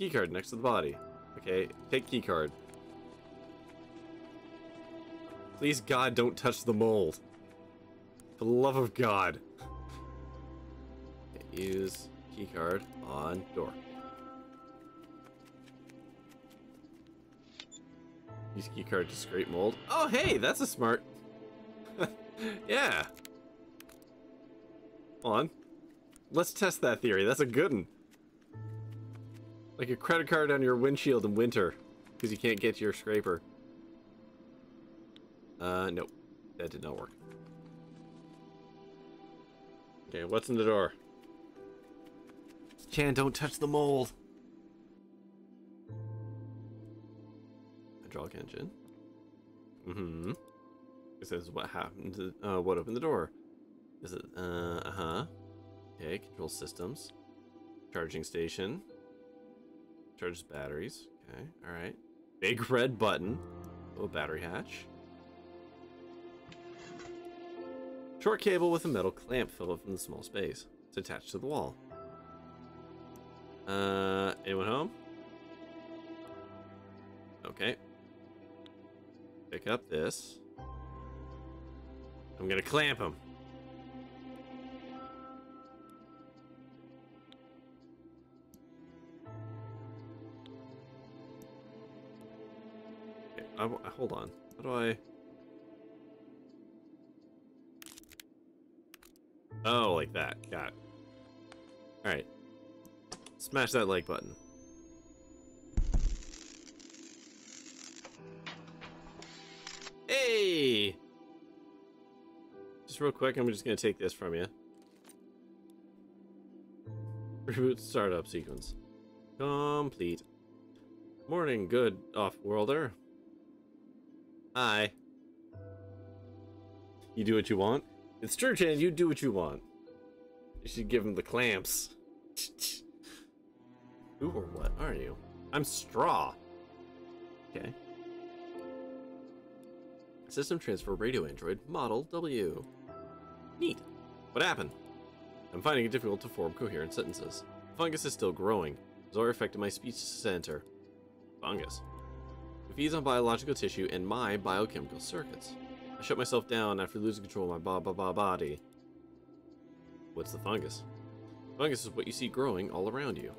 Keycard next to the body. Okay, take keycard. Please, God, don't touch the mold. For the love of God. Use keycard on door. Use keycard to scrape mold. Oh, hey, that's a smart. Yeah. Hold on. Let's test that theory. That's a good one. Like your credit card on your windshield in winter because you can't get to your scraper. Uh, nope. That did not work. Okay, what's in the door? Chan, don't touch the mold. Hydraulic engine. Mm-hmm. It says what happened to uh, what opened the door. Is it uh uh-huh. Okay, control systems. Charging station. Charges batteries. Okay, alright. Big red button. Oh, battery hatch. Short cable with a metal clamp filled up from the small space. It's attached to the wall. Uh, anyone home? Okay. Pick up this. I'm gonna clamp him. Okay, I, I, hold on. How do I... Oh, like that. Got it. Alright. Smash that like button. Hey! Just real quick, I'm just going to take this from you. Reboot startup sequence. Complete. Morning, good off-worlder. Hi. You do what you want? It's true, Chan, you do what you want. You should give him the clamps. Who or what are you? I'm Straw. Okay. System transfer radio android model W. Neat. What happened? I'm finding it difficult to form coherent sentences. The fungus is still growing. It's already affected my speech center. Fungus. It feeds on biological tissue and my biochemical circuits. I shut myself down after losing control of my ba-ba-ba-body. What's the fungus? Fungus is what you see growing all around you.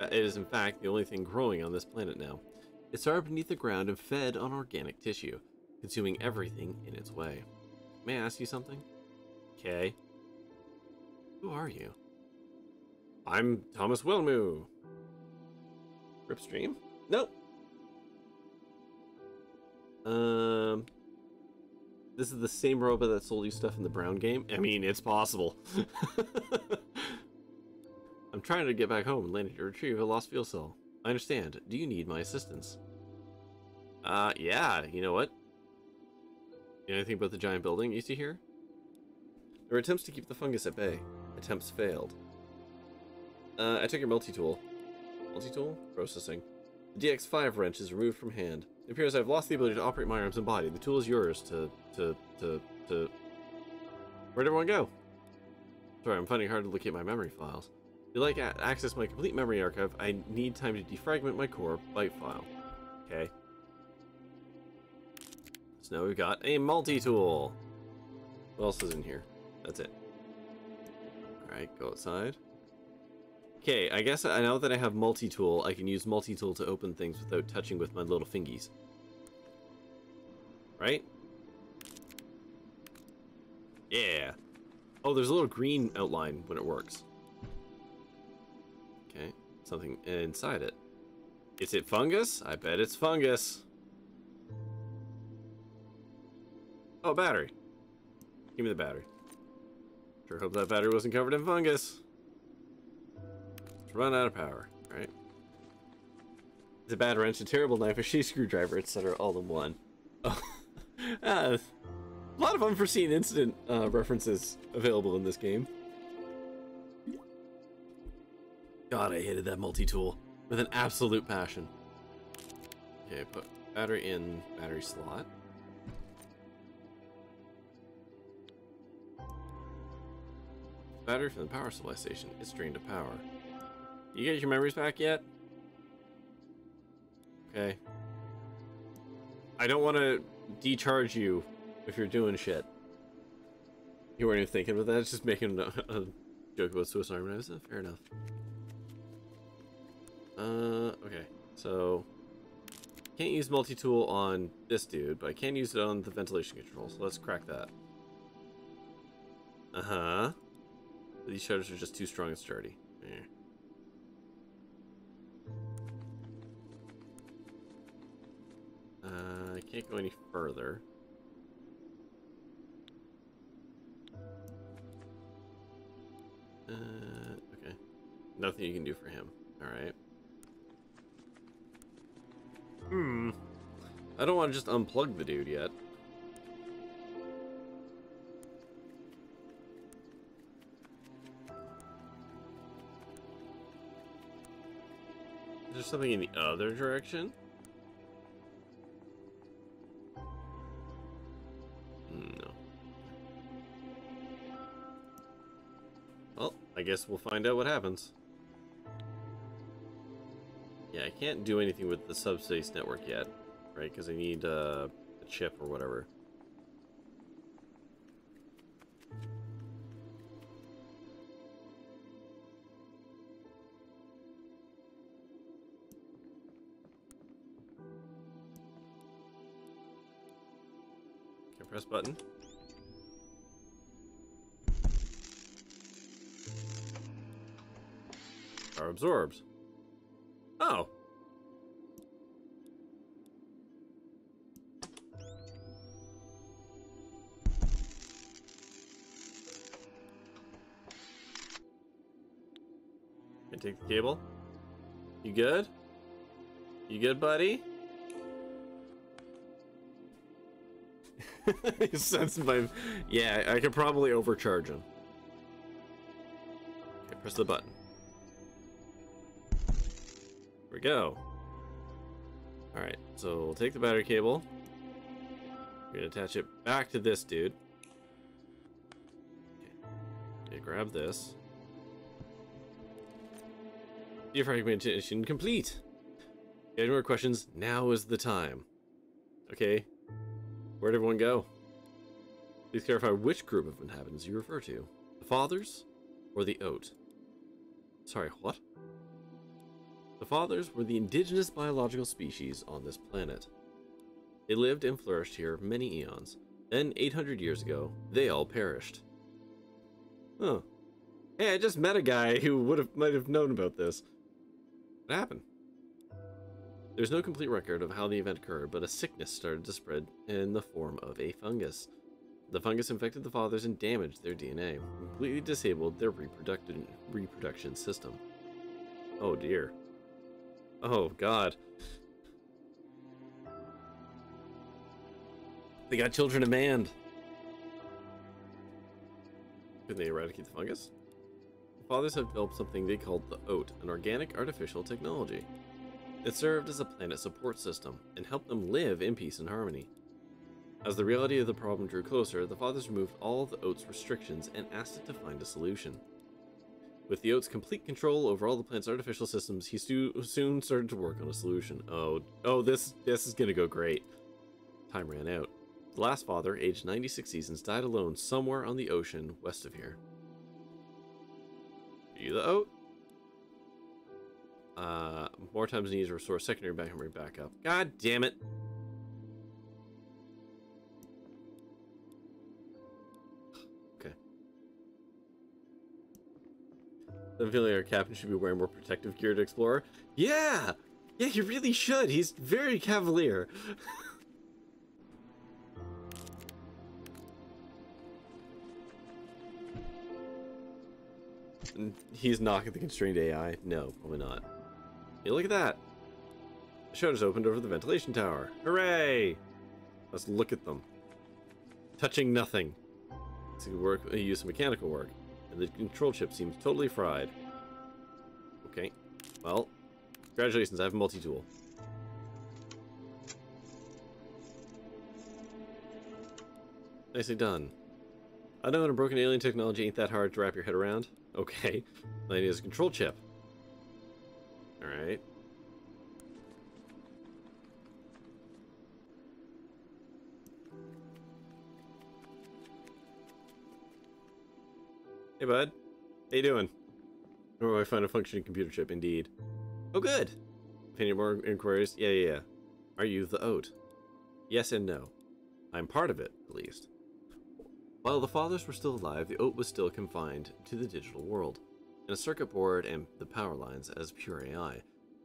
It is, in fact, the only thing growing on this planet now. It started beneath the ground and fed on organic tissue, consuming everything in its way. May I ask you something? Okay. Who are you? I'm Thomas Welmu. Ripstream? Nope. Um. This is the same robot that sold you stuff in the Brown game? I mean, it's possible. I'm trying to get back home and landed to retrieve a lost fuel cell. I understand. Do you need my assistance? Uh, yeah, you know what? You know anything about the giant building you see here? There were attempts to keep the fungus at bay. Attempts failed. Uh, I took your multi-tool. Multi-tool? Processing. The D X five wrench is removed from hand. It appears I've lost the ability to operate my arms and body. The tool is yours to... to... to... to... Where'd everyone go? Sorry, I'm finding it hard to locate my memory files. If you'd like to access my complete memory archive, I need time to defragment my core byte file. Okay. So now we've got a multi-tool. What else is in here? That's it. Alright, go outside. Okay, I guess I know that I have multi-tool. I can use multi-tool to open things without touching with my little fingies. Right? Yeah. Oh, there's a little green outline when it works. Okay, something inside it. Is it fungus? I bet it's fungus. Oh, battery. Give me the battery. Sure hope that battery wasn't covered in fungus. It's run out of power, right? It's a bad wrench, a terrible knife, a shitty screwdriver, et cetera. All in one. Oh. uh, a lot of unforeseen incident uh, references available in this game. God, I hated that multi-tool with an absolute passion. Okay, put battery in battery slot. Battery from the power supply station. It's drained to power. You get your memories back yet? Okay. I don't want to decharge you if you're doing shit. You weren't even thinking about that. It's just making a, a joke about Swiss Army knives. Fair enough. Uh, okay. So, can't use multi-tool on this dude, but I can use it on the ventilation control. So let's crack that. Uh huh. These shutters are just too strong and sturdy. Eh. Uh, I can't go any further. Uh, okay. Nothing you can do for him. Alright. Hmm. I don't want to just unplug the dude yet. Is there something in the other direction? No. Well, I guess we'll find out what happens. Yeah, I can't do anything with the subspace network yet, right? Because I need uh, a chip or whatever. Press button. Power absorbs. Oh. Can I take the cable? You good? You good, buddy? Sense my, yeah, I could probably overcharge him. Okay, press the button. Here we go. Alright, so we'll take the battery cable. We're gonna attach it back to this dude. Okay, okay grab this. Defragmentation complete. Any more questions? Now is the time. Okay. Where'd everyone go? Please clarify which group of inhabitants you refer to. The Fathers or the Oat? Sorry, what? The Fathers were the indigenous biological species on this planet. They lived and flourished here many eons. Then, eight hundred years ago, they all perished. Huh. Hey, I just met a guy who would have might have known about this. What happened? There's no complete record of how the event occurred, but a sickness started to spread in the form of a fungus. The fungus infected the Fathers and damaged their D N A, completely disabled their reproductive reproduction system. Oh dear. Oh god. They got children to man. Could they eradicate the fungus? The Fathers have developed something they called the Oat, an organic artificial technology. It served as a planet support system, and helped them live in peace and harmony. As the reality of the problem drew closer, the Fathers removed all of the Oat's restrictions and asked it to find a solution. With the Oat's complete control over all the planet's artificial systems, he soon started to work on a solution. Oh, oh, this, this is gonna go great. Time ran out. The last Father, aged ninety-six seasons, died alone somewhere on the ocean west of here. Are you the Oat? Uh, more times needs to restore secondary memory backup. God damn it. Okay. I'm feeling our captain should be wearing more protective gear to Explorer. Yeah! Yeah, he really should. He's very cavalier. He's knocking the constrained A I? No, probably not. Hey, look at that! The shutters opened over the ventilation tower. Hooray! Let's look at them. Touching nothing. Let's work, use some mechanical work. And the control chip seems totally fried. Okay. Well, congratulations, I have a multi-tool. Nicely done. I know in a broken alien technology ain't that hard to wrap your head around. Okay, I need is a control chip. Alright. Hey, bud. How you doing? Where do I find a functioning computer chip? Indeed. Oh, good! If any more inquiries? Yeah, yeah, yeah. Are you the Oat? Yes and no. I'm part of it, at least. While the fathers were still alive, the Oat was still confined to the digital world, and a circuit board and the power lines as pure A I.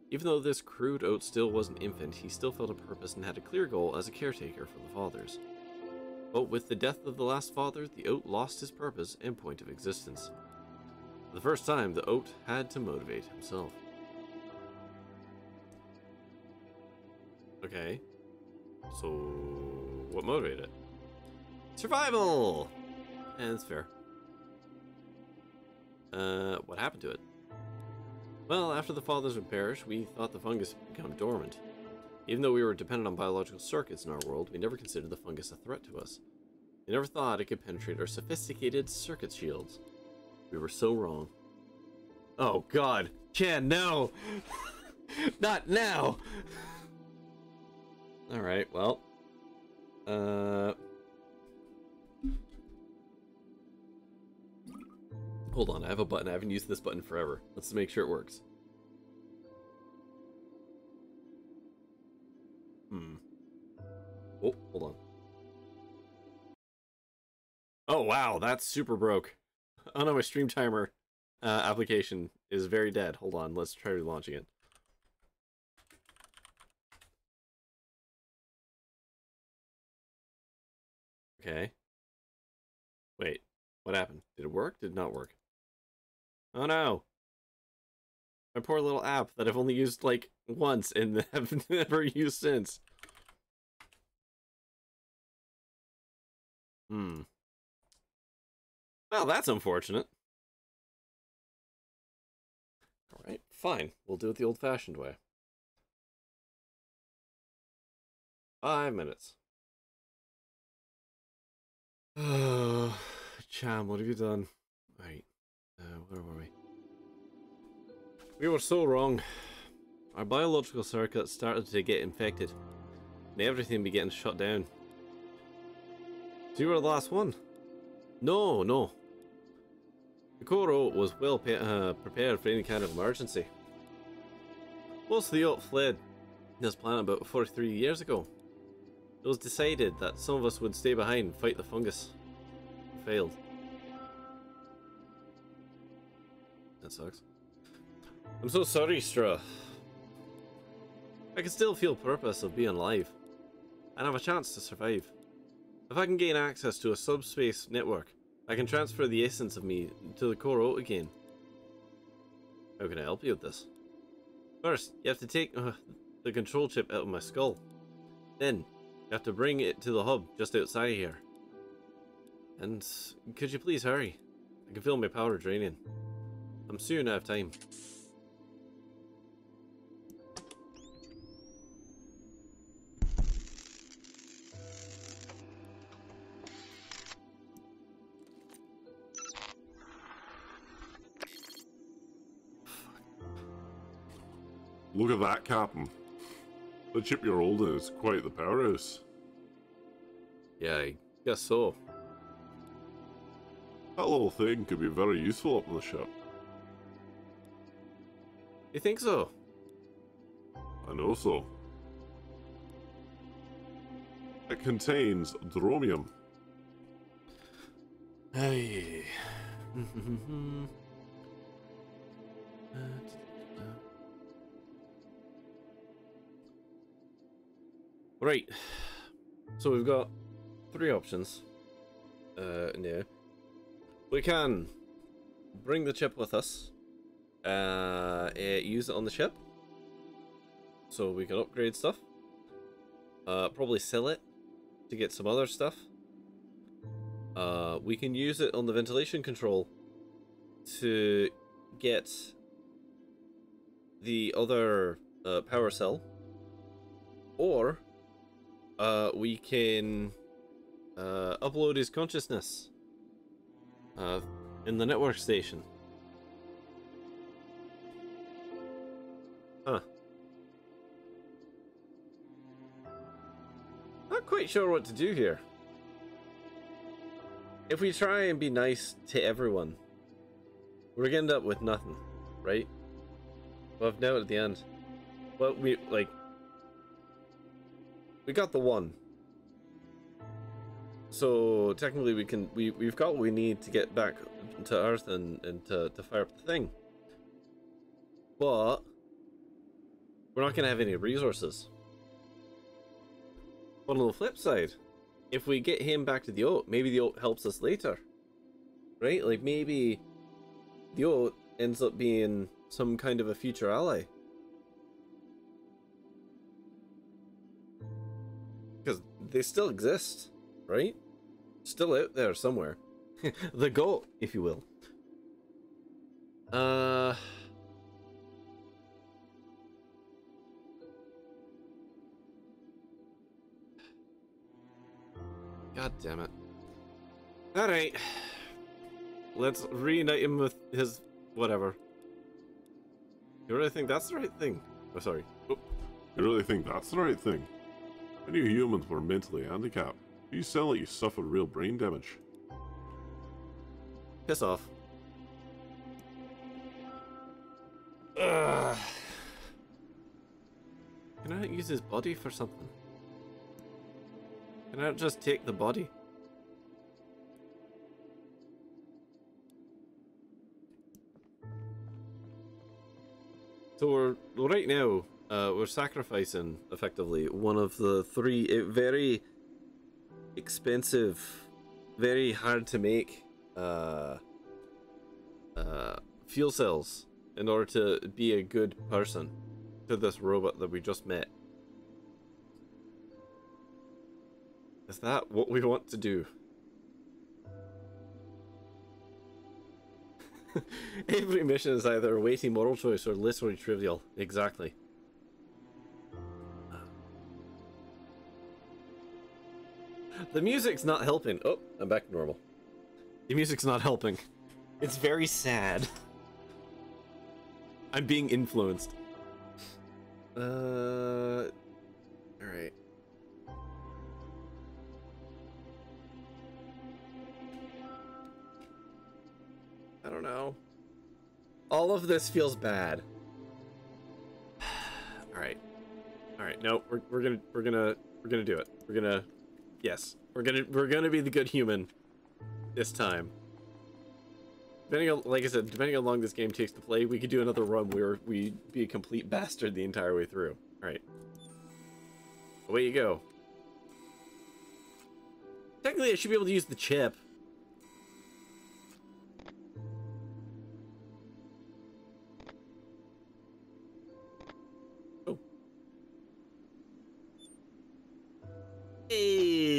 Even though this crude Oat still was an infant, he still felt a purpose and had a clear goal as a caretaker for the fathers. But with the death of the last father, the Oat lost his purpose and point of existence. For the first time, the Oat had to motivate himself. Okay, so what motivated it? Survival! And yeah, that's fair. Uh, what happened to it? Well, after the fathers would perish, we thought the fungus had become dormant. Even though we were dependent on biological circuits in our world, we never considered the fungus a threat to us. We never thought it could penetrate our sophisticated circuit shields. We were so wrong. Oh god! Chan, no! Not now! Alright, well... Uh... Hold on, I have a button. I haven't used this button forever. Let's make sure it works. Hmm. Oh, hold on. Oh, wow, that's super broke. Oh no, my stream timer uh, application is very dead. Hold on, let's try relaunching it. Okay. Wait, what happened? Did it work? Did it not work? Oh no! My poor little app that I've only used like once and have never used since. Hmm. Well, that's unfortunate. Alright, fine. We'll do it the old-fashioned way. Five minutes. Oh, Cham, what have you done? Right, uh, where were we? We were so wrong. Our biological circuits started to get infected, and everything began to shut down. So you were the last one? No, no. The core Oat was well pe uh, prepared for any kind of emergency. Most of the Oat fled this planet about forty-three years ago. It was decided that some of us would stay behind and fight the fungus. We failed. That sucks. I'm so sorry, Straw. I can still feel purpose of being alive, and have a chance to survive. If I can gain access to a subspace network, I can transfer the essence of me to the core Oat again. How can I help you with this? First, you have to take uh, the control chip out of my skull. Then, you have to bring it to the hub just outside here. And could you please hurry? I can feel my power draining. I'm soon out of time. Look at that, Captain. The chip you're holding is quite the powerhouse. Yeah, I guess so. That little thing could be very useful up on the ship. You think so? and also it contains dromium. Hey. Right, so we've got three options uh, now. We can bring the chip with us, uh, use it on the ship, so we can upgrade stuff, uh, probably sell it to get some other stuff. Uh, we can use it on the ventilation control to get the other uh, power cell, or Uh, we can uh, upload his consciousness uh, in the network station. Huh. Not quite sure what to do here. If we try and be nice to everyone, we're gonna end up with nothing, right? We'll have doubt at the end. But we, like... we got the one, so technically we can we we've got what we need to get back to Earth and and to, to fire up the thing, but we're not gonna have any resources. But on the flip side, if we get him back to the Oat, maybe the Oat helps us later, right? Like maybe the Oat ends up being some kind of a future ally. Because they still exist, right? Still out there somewhere. The goat, if you will. Uh, God damn it. Alright. Let's reunite him with his whatever. You really think that's the right thing? Oh, sorry. Oh. You really think that's the right thing? I knew humans were mentally handicapped. You sound like you suffered real brain damage. Piss off. Ugh. Can I not use his body for something? Can I not just take the body? So we're right now. Uh, we're sacrificing, effectively, one of the three uh, very expensive, very hard to make uh, uh, fuel cells in order to be a good person to this robot that we just met. Is that what we want to do? Every mission is either a weighty moral choice or literally trivial. Exactly. The music's not helping. Oh, I'm back to normal. The music's not helping. It's very sad. I'm being influenced. Uh, alright. I don't know. All of this feels bad. Alright. Alright, no, we're we're gonna we're gonna we're gonna do it. We're gonna Yes, we're gonna we're gonna be the good human this time. Depending on, like I said, depending on how long this game takes to play, we could do another run where we'd be a complete bastard the entire way through. All right, away you go. Technically, I should be able to use the chip. Oh. Hey.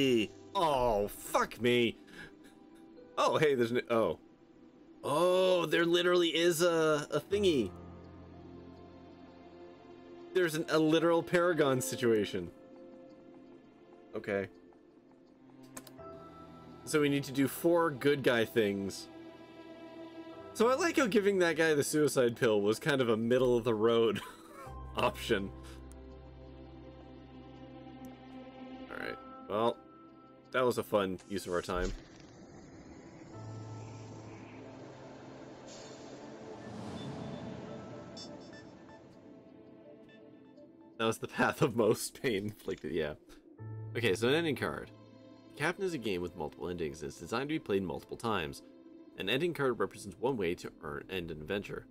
Oh, fuck me. Oh, hey, there's no... Oh. Oh, there literally is a, a thingy. There's an, a literal Paragon situation. Okay. So we need to do four good guy things. So I like how giving that guy the suicide pill was kind of a middle-of-the-road option. Alright, well... that was a fun use of our time. That was the path of most pain. Like, yeah. Okay, so an ending card. The Captain is a game with multiple endings and is designed to be played multiple times. An ending card represents one way to earn, end an adventure.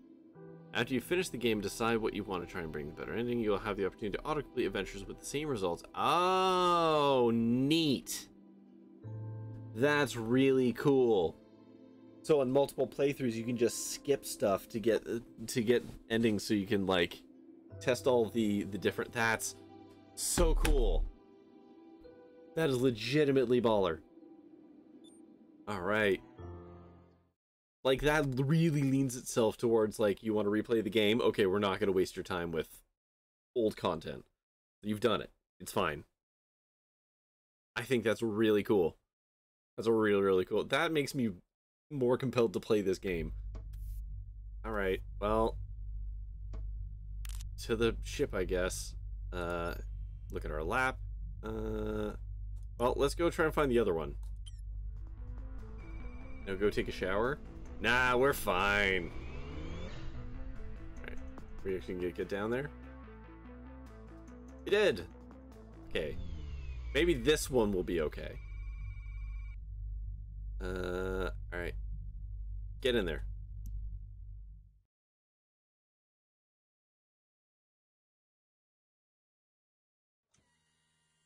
After you finish the game and decide what you want to try and bring the better ending, you will have the opportunity to autocomplete adventures with the same results. Oh, neat. That's really cool. So on multiple playthroughs, you can just skip stuff to get to get endings, so you can like test all the the different. That's so cool. That is legitimately baller. All right. Like, that really leans itself towards, like, you want to replay the game? Okay, we're not going to waste your time with old content. You've done it. It's fine. I think that's really cool. That's really, really cool. That makes me more compelled to play this game. Alright, well. To the ship, I guess. Uh, look at our lap. Uh, well, let's go try and find the other one. Now go take a shower. Nah, we're fine. Alright, we actually can get down there. We did! Okay. Maybe this one will be okay. Uh, alright. Get in there.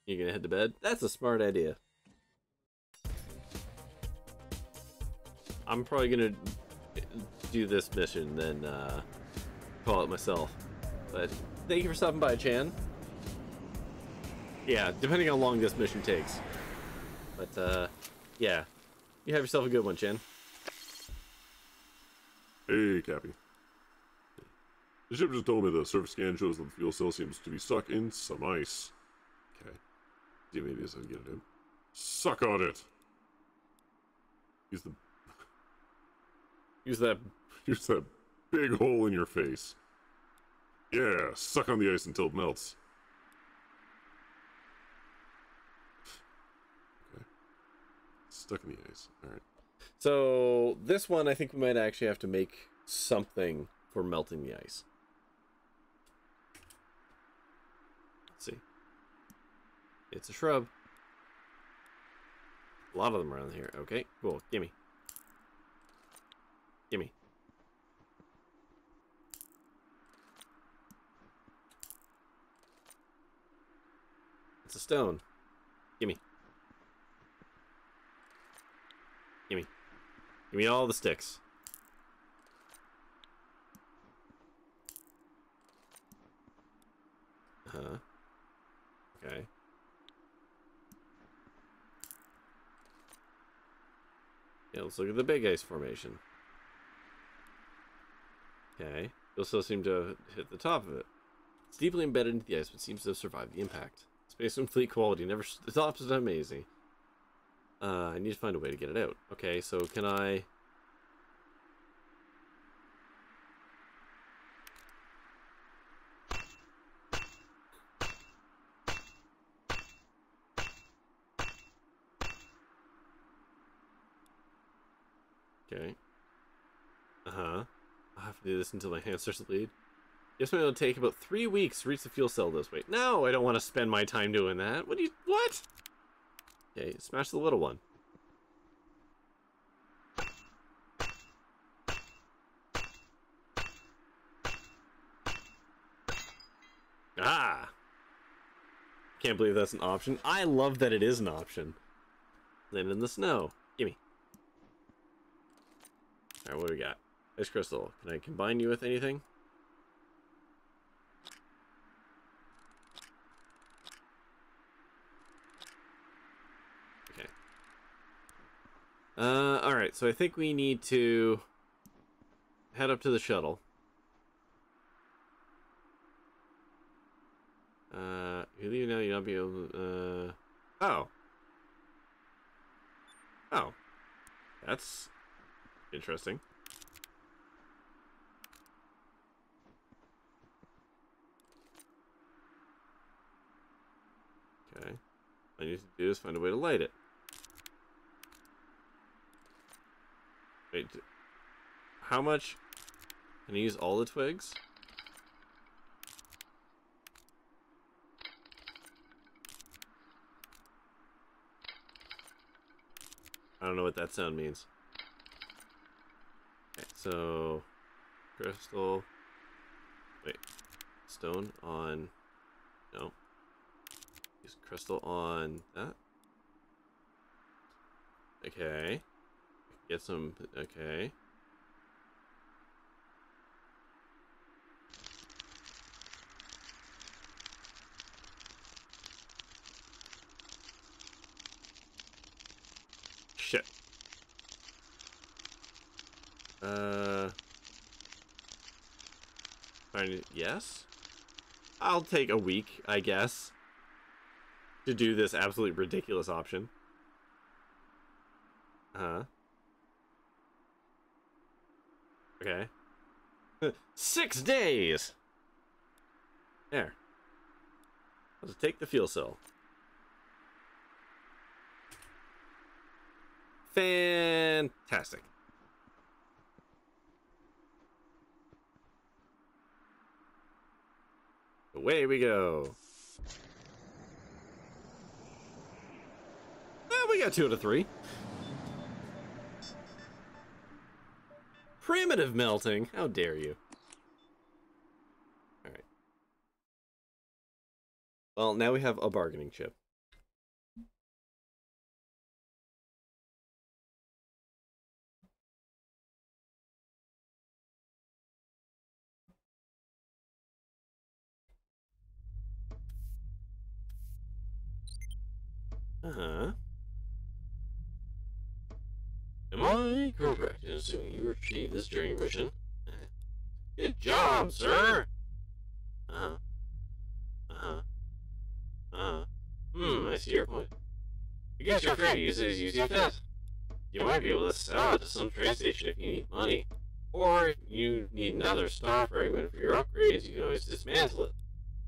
You gonna head to bed? That's a smart idea. I'm probably gonna do this mission, then uh, call it myself. But thank you for stopping by, Chan. Yeah, depending on how long this mission takes. But uh, yeah, you have yourself a good one, Chan. Hey, Cappy. The ship just told me the surface scan shows that the fuel cell seems to be stuck in some ice. Okay, yeah, maybe that's what I'm gonna do. Suck on it. Use the Use that, use that big hole in your face. Yeah, suck on the ice until it melts. Okay. Stuck in the ice. All right. So this one, I think we might actually have to make something for melting the ice. Let's see. It's a shrub. A lot of them around here. Okay, cool. Gimme. Gimme. It's a stone. Gimme. Gimme. Gimme all the sticks. Uh-huh. Okay. Yeah, let's look at the big ice formation. Okay, you'll still seem to hit the top of it. It's deeply embedded into the ice, but seems to have survived the impact. Space Fleet quality never stops at amazing. Uh, I need to find a way to get it out. Okay, so can I... Okay. Uh-huh. I have to do this until my hands start to bleed. Guess it'll take about three weeks to reach the fuel cell this way. No, I don't want to spend my time doing that. What do you... What? Okay, smash the little one. Ah! Can't believe that's an option. I love that it is an option. Land in the snow. Gimme. Alright, what do we got? Ice crystal. Can I combine you with anything? Okay. Uh, alright, so I think we need to head up to the shuttle. Uh, you leave now, you'll not be able to, uh... Oh. Oh. That's interesting. Okay. All I need to do is find a way to light it. Wait. How much? Can I use all the twigs? I don't know what that sound means. Okay, so crystal, wait, stone on, no, use crystal on that. Okay, get some, okay. Shit. Uh. Yes? I'll take a week, I guess, to do this absolutely ridiculous option. Uh-huh. Okay. Six days! There. I'll just take the fuel cell. Fantastic. Away we go. Well, we got two out of three. Primitive melting. How dare you. Alright. Well, now we have a bargaining chip. Uh-huh. Am I correct in assuming you achieved this during mission? Good job, sir! Uh-huh. Uh-huh. Uh-huh. Hmm, I see your point. I guess you're free to use it as you see fit. You might be able to sell it to some train station if you need money. Or if you need another star fragment for your upgrades, you can always dismantle it.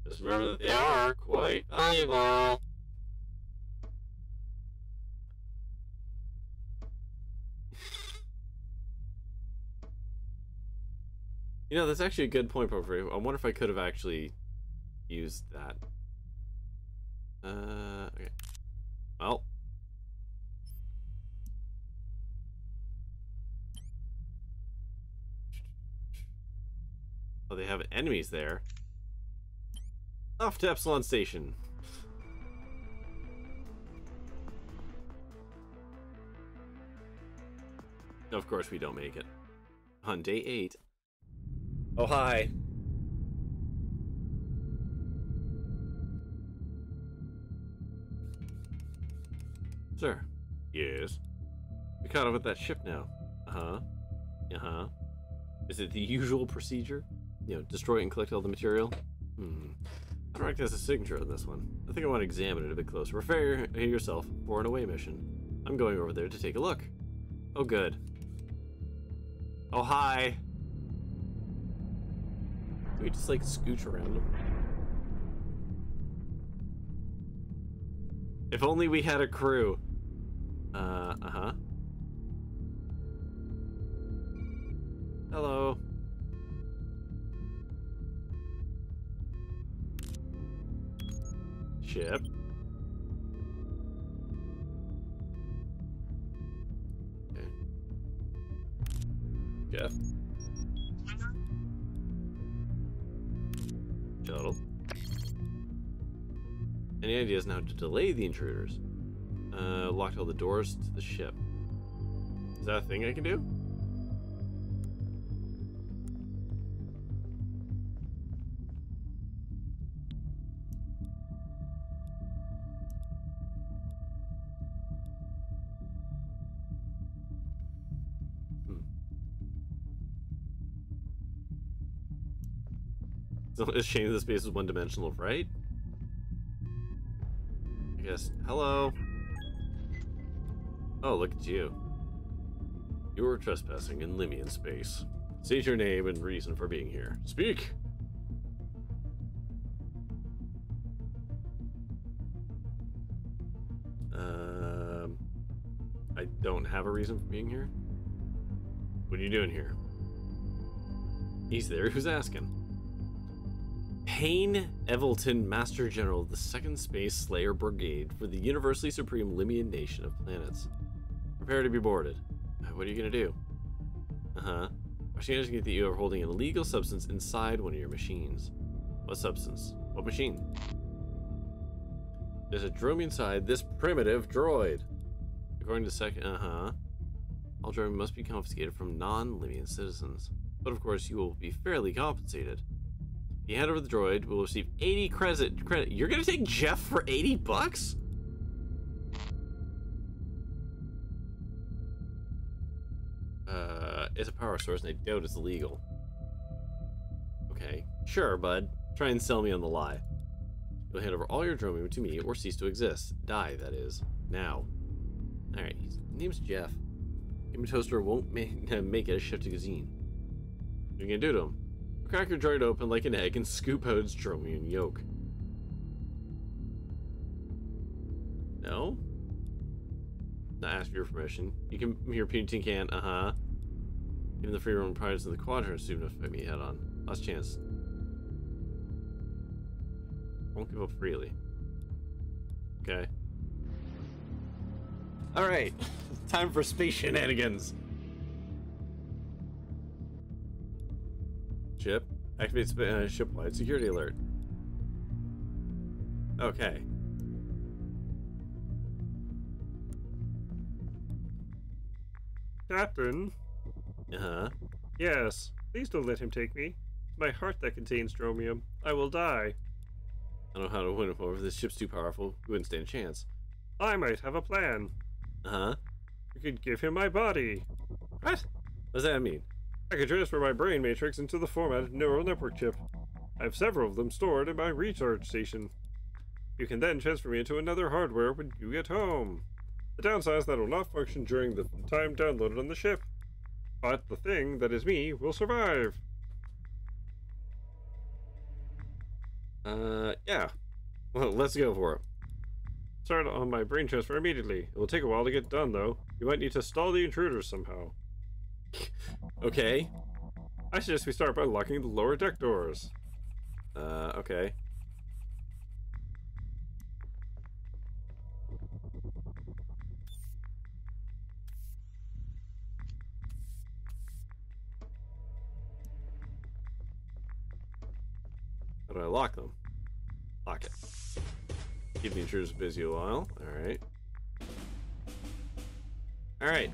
Just remember that they are quite valuable. You know, that's actually a good point, Porphyry. I wonder if I could have actually used that. Uh, okay. Well. Oh, they have enemies there. Off to Epsilon Station. Of course we don't make it. On day eight. Oh, hi. Sir. Yes. We caught up with that ship now. Uh-huh. Uh-huh. Is it the usual procedure? You know, destroy and collect all the material? Hmm. I don't recognize the signature on this one. I think I want to examine it a bit closer. Refer yourself for an away mission. I'm going over there to take a look. Oh, good. Oh, hi. We just like scooch around them. If only we had a crew. Uh, uh-huh. Hello. Ship. Okay. Jeff. Shuttle. Any ideas on how to delay the intruders? Uh, locked all the doors to the ship. Is that a thing I can do? It's a shame that the space is one-dimensional, right? I guess. Hello. Oh, look at you. You were trespassing in Limian space. State your name and reason for being here. Speak. Um, I don't have a reason for being here. What are you doing here? He's there. Who's asking? Payne Evelton, Master General of the second Space Slayer Brigade for the Universally Supreme Limian Nation of Planets. Prepare to be boarded. What are you going to do? Uh-huh. Machinists can get that you are holding an illegal substance inside one of your machines. What substance? What machine? There's a drome inside this primitive droid. According to second... Uh-huh. All drones must be confiscated from non-Limian citizens. But of course, you will be fairly compensated. If you hand over the droid, we will receive eighty credit. credit. You're going to take Jeff for eighty bucks? Uh, it's a power source, and I doubt it's illegal. Okay, sure, bud. Try and sell me on the lie. You'll hand over all your dromium to me, or cease to exist. Die, that is. Now. Alright, his name's Jeff. Him and Toaster won't make, make it a shift to cuisine. What are you gonna do to him? Crack your droid open like an egg and scoop out its dromium yolk. No? Not ask for your permission. You can hear Putin can, uh-huh. Even the free roam prides in the quadrant soon enough to fight me head on. Last chance. Won't give up freely. Okay. Alright. Time for space shenanigans. Ship. Activate uh, ship-wide security alert. Okay. Captain? Uh-huh. Yes. Please don't let him take me. My heart that contains dromium. I will die. I don't know how to win him over. This ship's too powerful. We wouldn't stand a chance. I might have a plan. Uh-huh. You could give him my body. What? What does that mean? I could transfer my brain matrix into the format of neural network chip. I have several of them stored in my research station. You can then transfer me into another hardware when you get home. The downside is that it will not function during the time downloaded on the ship. But the thing that is me will survive. Uh, yeah. Well, let's go for it. Start on my brain transfer immediately. It will take a while to get done, though. You might need to stall the intruders somehow. Okay. I suggest we start by locking the lower deck doors. Uh, okay. How do I lock them? Lock it. Keep the intruders busy a while. Alright. Alright.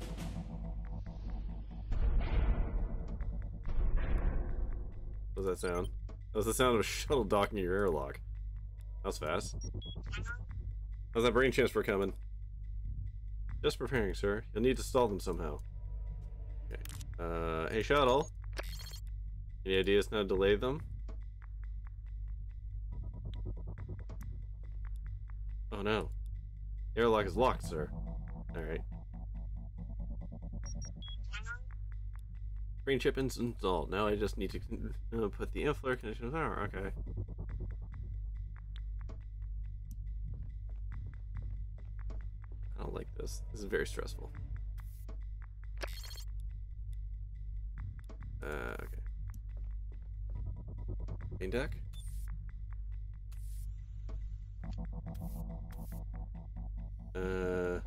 What was that sound? That was the sound of a shuttle docking your airlock. That was fast. How's that brain transfer coming? Just preparing, sir. You'll need to stall them somehow. Okay. Uh, hey, shuttle. Any ideas how to delay them? Oh no. The airlock is locked, sir. Alright. Brain chip installed. Now I just need to uh, put the inflare connection of power. Okay. I don't like this. This is very stressful. Uh, okay. Main deck. Uh.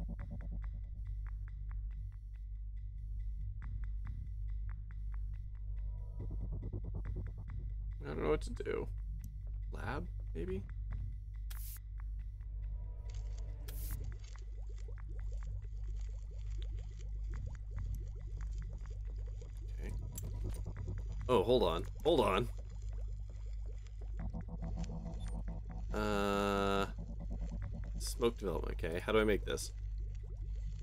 I don't know what to do. Lab, maybe? Okay. Oh, hold on. Hold on. Uh, smoke development, okay. How do I make this?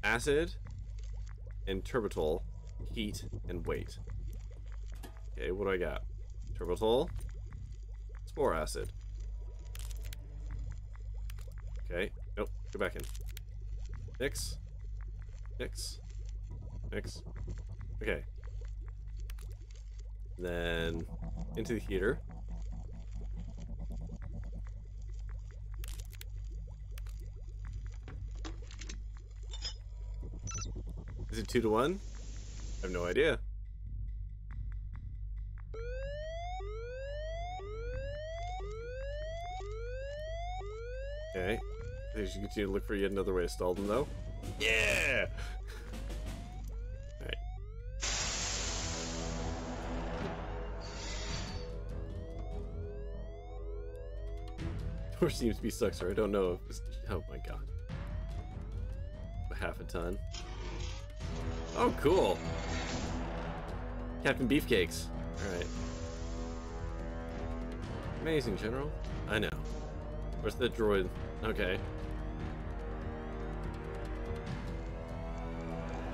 Acid and turbitol, heat and weight. Okay, what do I got? Turbitol, spore acid. Okay, nope, go back in. Mix, mix, mix. Okay. Then into the heater. Is it two to one? I have no idea. Okay. I think you should continue to look for yet another way to stall them, though. Yeah! Or seems to be sucks, or I don't know if it's, oh my god. Half a ton. Oh, cool. Captain Beefcakes. Alright. Amazing, General. I know. Where's the droid? Okay.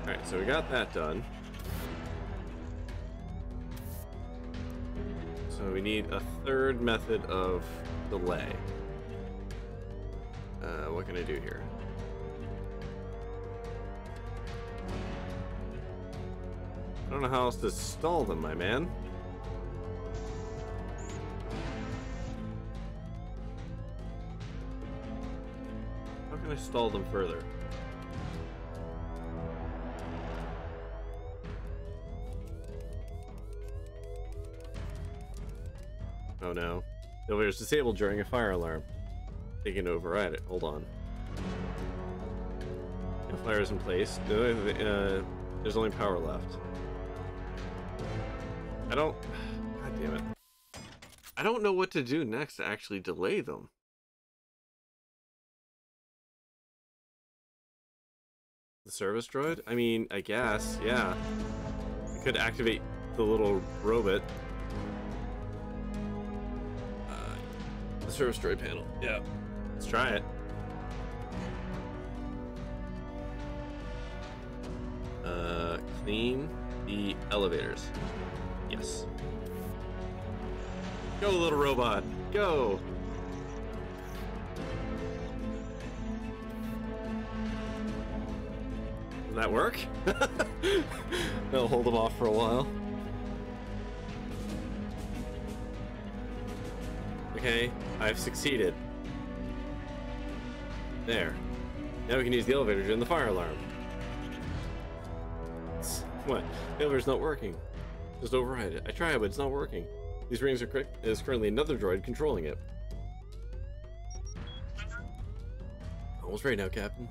Alright, so we got that done. So we need a third method of delay. Uh, what can I do here? I don't know how else to stall them, my man. How can I stall them further? Oh no. The elevator is disabled during a fire alarm. They can override it. Hold on. The fire is in place. Uh, there's only power left. I don't... God damn it. I don't know what to do next to actually delay them. The service droid? I mean, I guess, yeah. I could activate the little robot. Service droid panel. Yeah. Let's try it. Uh, clean the elevators. Yes. Go, little robot. Go. Did that work? That'll hold them off for a while. Okay, I've succeeded. There. Now we can use the elevator during the fire alarm. It's, what? The elevator's not working. Just override it. I tried, but it's not working. These rings are correct. There's currently another droid controlling it. Almost ready now, Captain.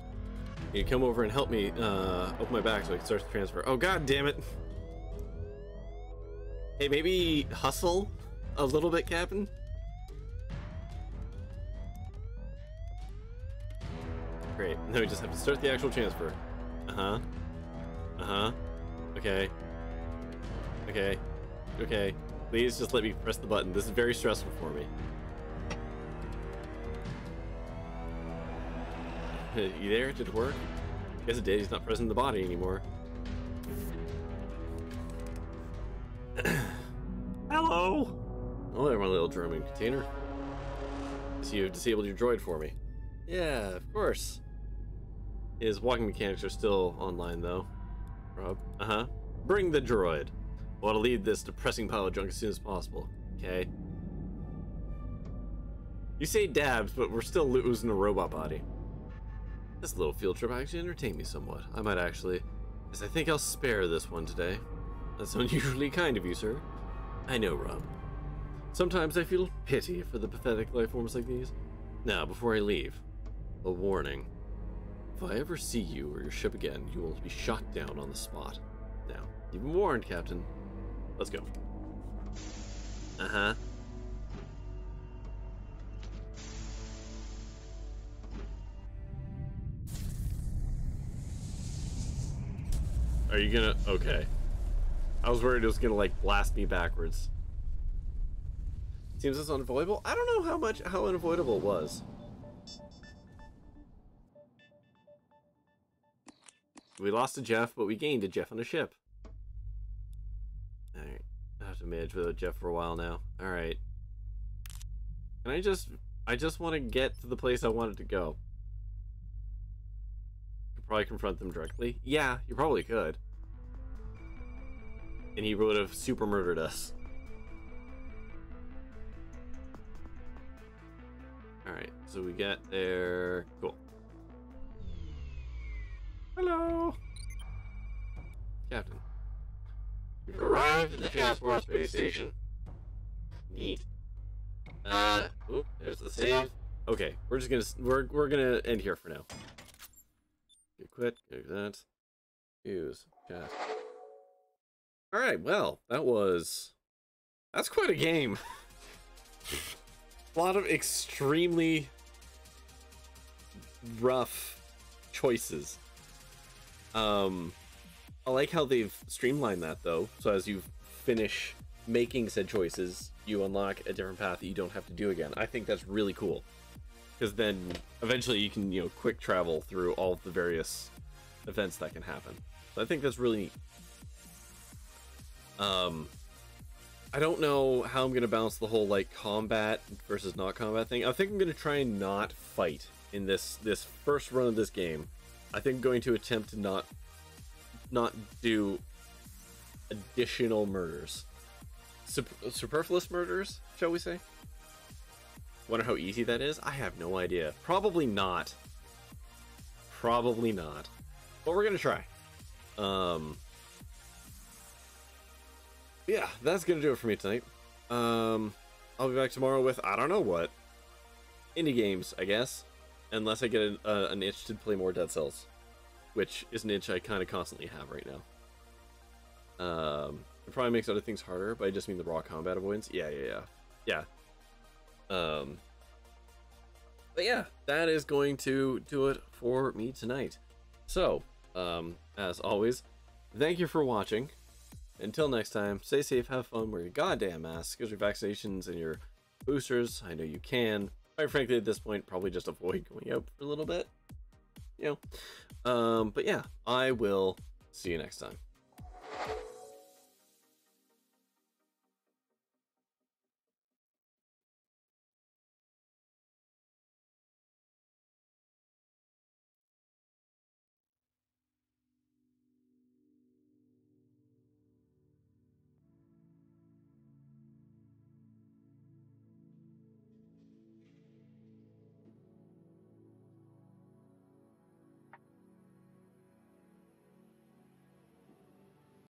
You come over and help me uh, open my back so I can start the transfer. Oh, god damn it! Hey, maybe hustle a little bit, Captain? Great. Now we just have to start the actual transfer. Uh-huh. Uh-huh. Okay. Okay. Okay. Please just let me press the button. This is very stressful for me. You there? Did it work? Guess it did. He's not pressing the body anymore. Hello! Oh, there's my little German container. So you've disabled your droid for me. Yeah, of course. His walking mechanics are still online, though. Rob? Uh-huh. Bring the droid. I want to lead this depressing pile of junk as soon as possible. Okay. You say dabs, but we're still losing a robot body. This little field trip actually entertained me somewhat. I might actually, as I think I'll spare this one today. That's unusually kind of you, sir. I know, Rob. Sometimes I feel pity for the pathetic life forms like these. Now, before I leave, a warning. If I ever see you or your ship again, you will be shot down on the spot. Now, you've been warned, Captain. Let's go. Uh-huh. Are you gonna... Okay. I was worried it was gonna, like, blast me backwards. Seems this unavoidable? I don't know how much... how unavoidable it was. We lost a Jeff, but we gained a Jeff on a ship. Alright. I have to manage without Jeff for a while now. Alright. Can I just... I just want to get to the place I wanted to go. You could probably confront them directly. Yeah, you probably could. And he would have super murdered us. Alright, so we get there... Cool. Hello! Captain. We've arrived at the transport space station. Neat. Uh, oop, there's the save. Okay, we're just gonna, we're, we're gonna end here for now. Get quit, get that. Use, chat. Alright, well, that was... That's quite a game. a lot of extremely rough choices. Um, I like how they've streamlined that, though. So as you finish making said choices, you unlock a different path that you don't have to do again. I think that's really cool, because then eventually you can, you know, quick travel through all of the various events that can happen. So I think that's really neat. Um, I don't know how I'm going to balance the whole, like, combat versus not combat thing. I think I'm going to try and not fight in this, this first run of this game. I think I'm going to attempt to not, not do additional murders. Super- superfluous murders, shall we say? Wonder how easy that is? I have no idea. Probably not. Probably not. But we're going to try. Um... Yeah, that's going to do it for me tonight. Um, I'll be back tomorrow with, I don't know what. Indie games, I guess. Unless I get an, uh, an itch to play more Dead Cells. Which is an itch I kind of constantly have right now. Um, it probably makes other things harder, but I just mean the raw combat avoidance. Yeah, yeah, yeah. Yeah. Um, but yeah, that is going to do it for me tonight. So, um, as always, thank you for watching. Until next time, stay safe, have fun, wear your goddamn masks, get your vaccinations and your boosters. I know you can. Quite frankly, at this point, probably just avoid going out for a little bit. You know. Um, but yeah, I will see you next time.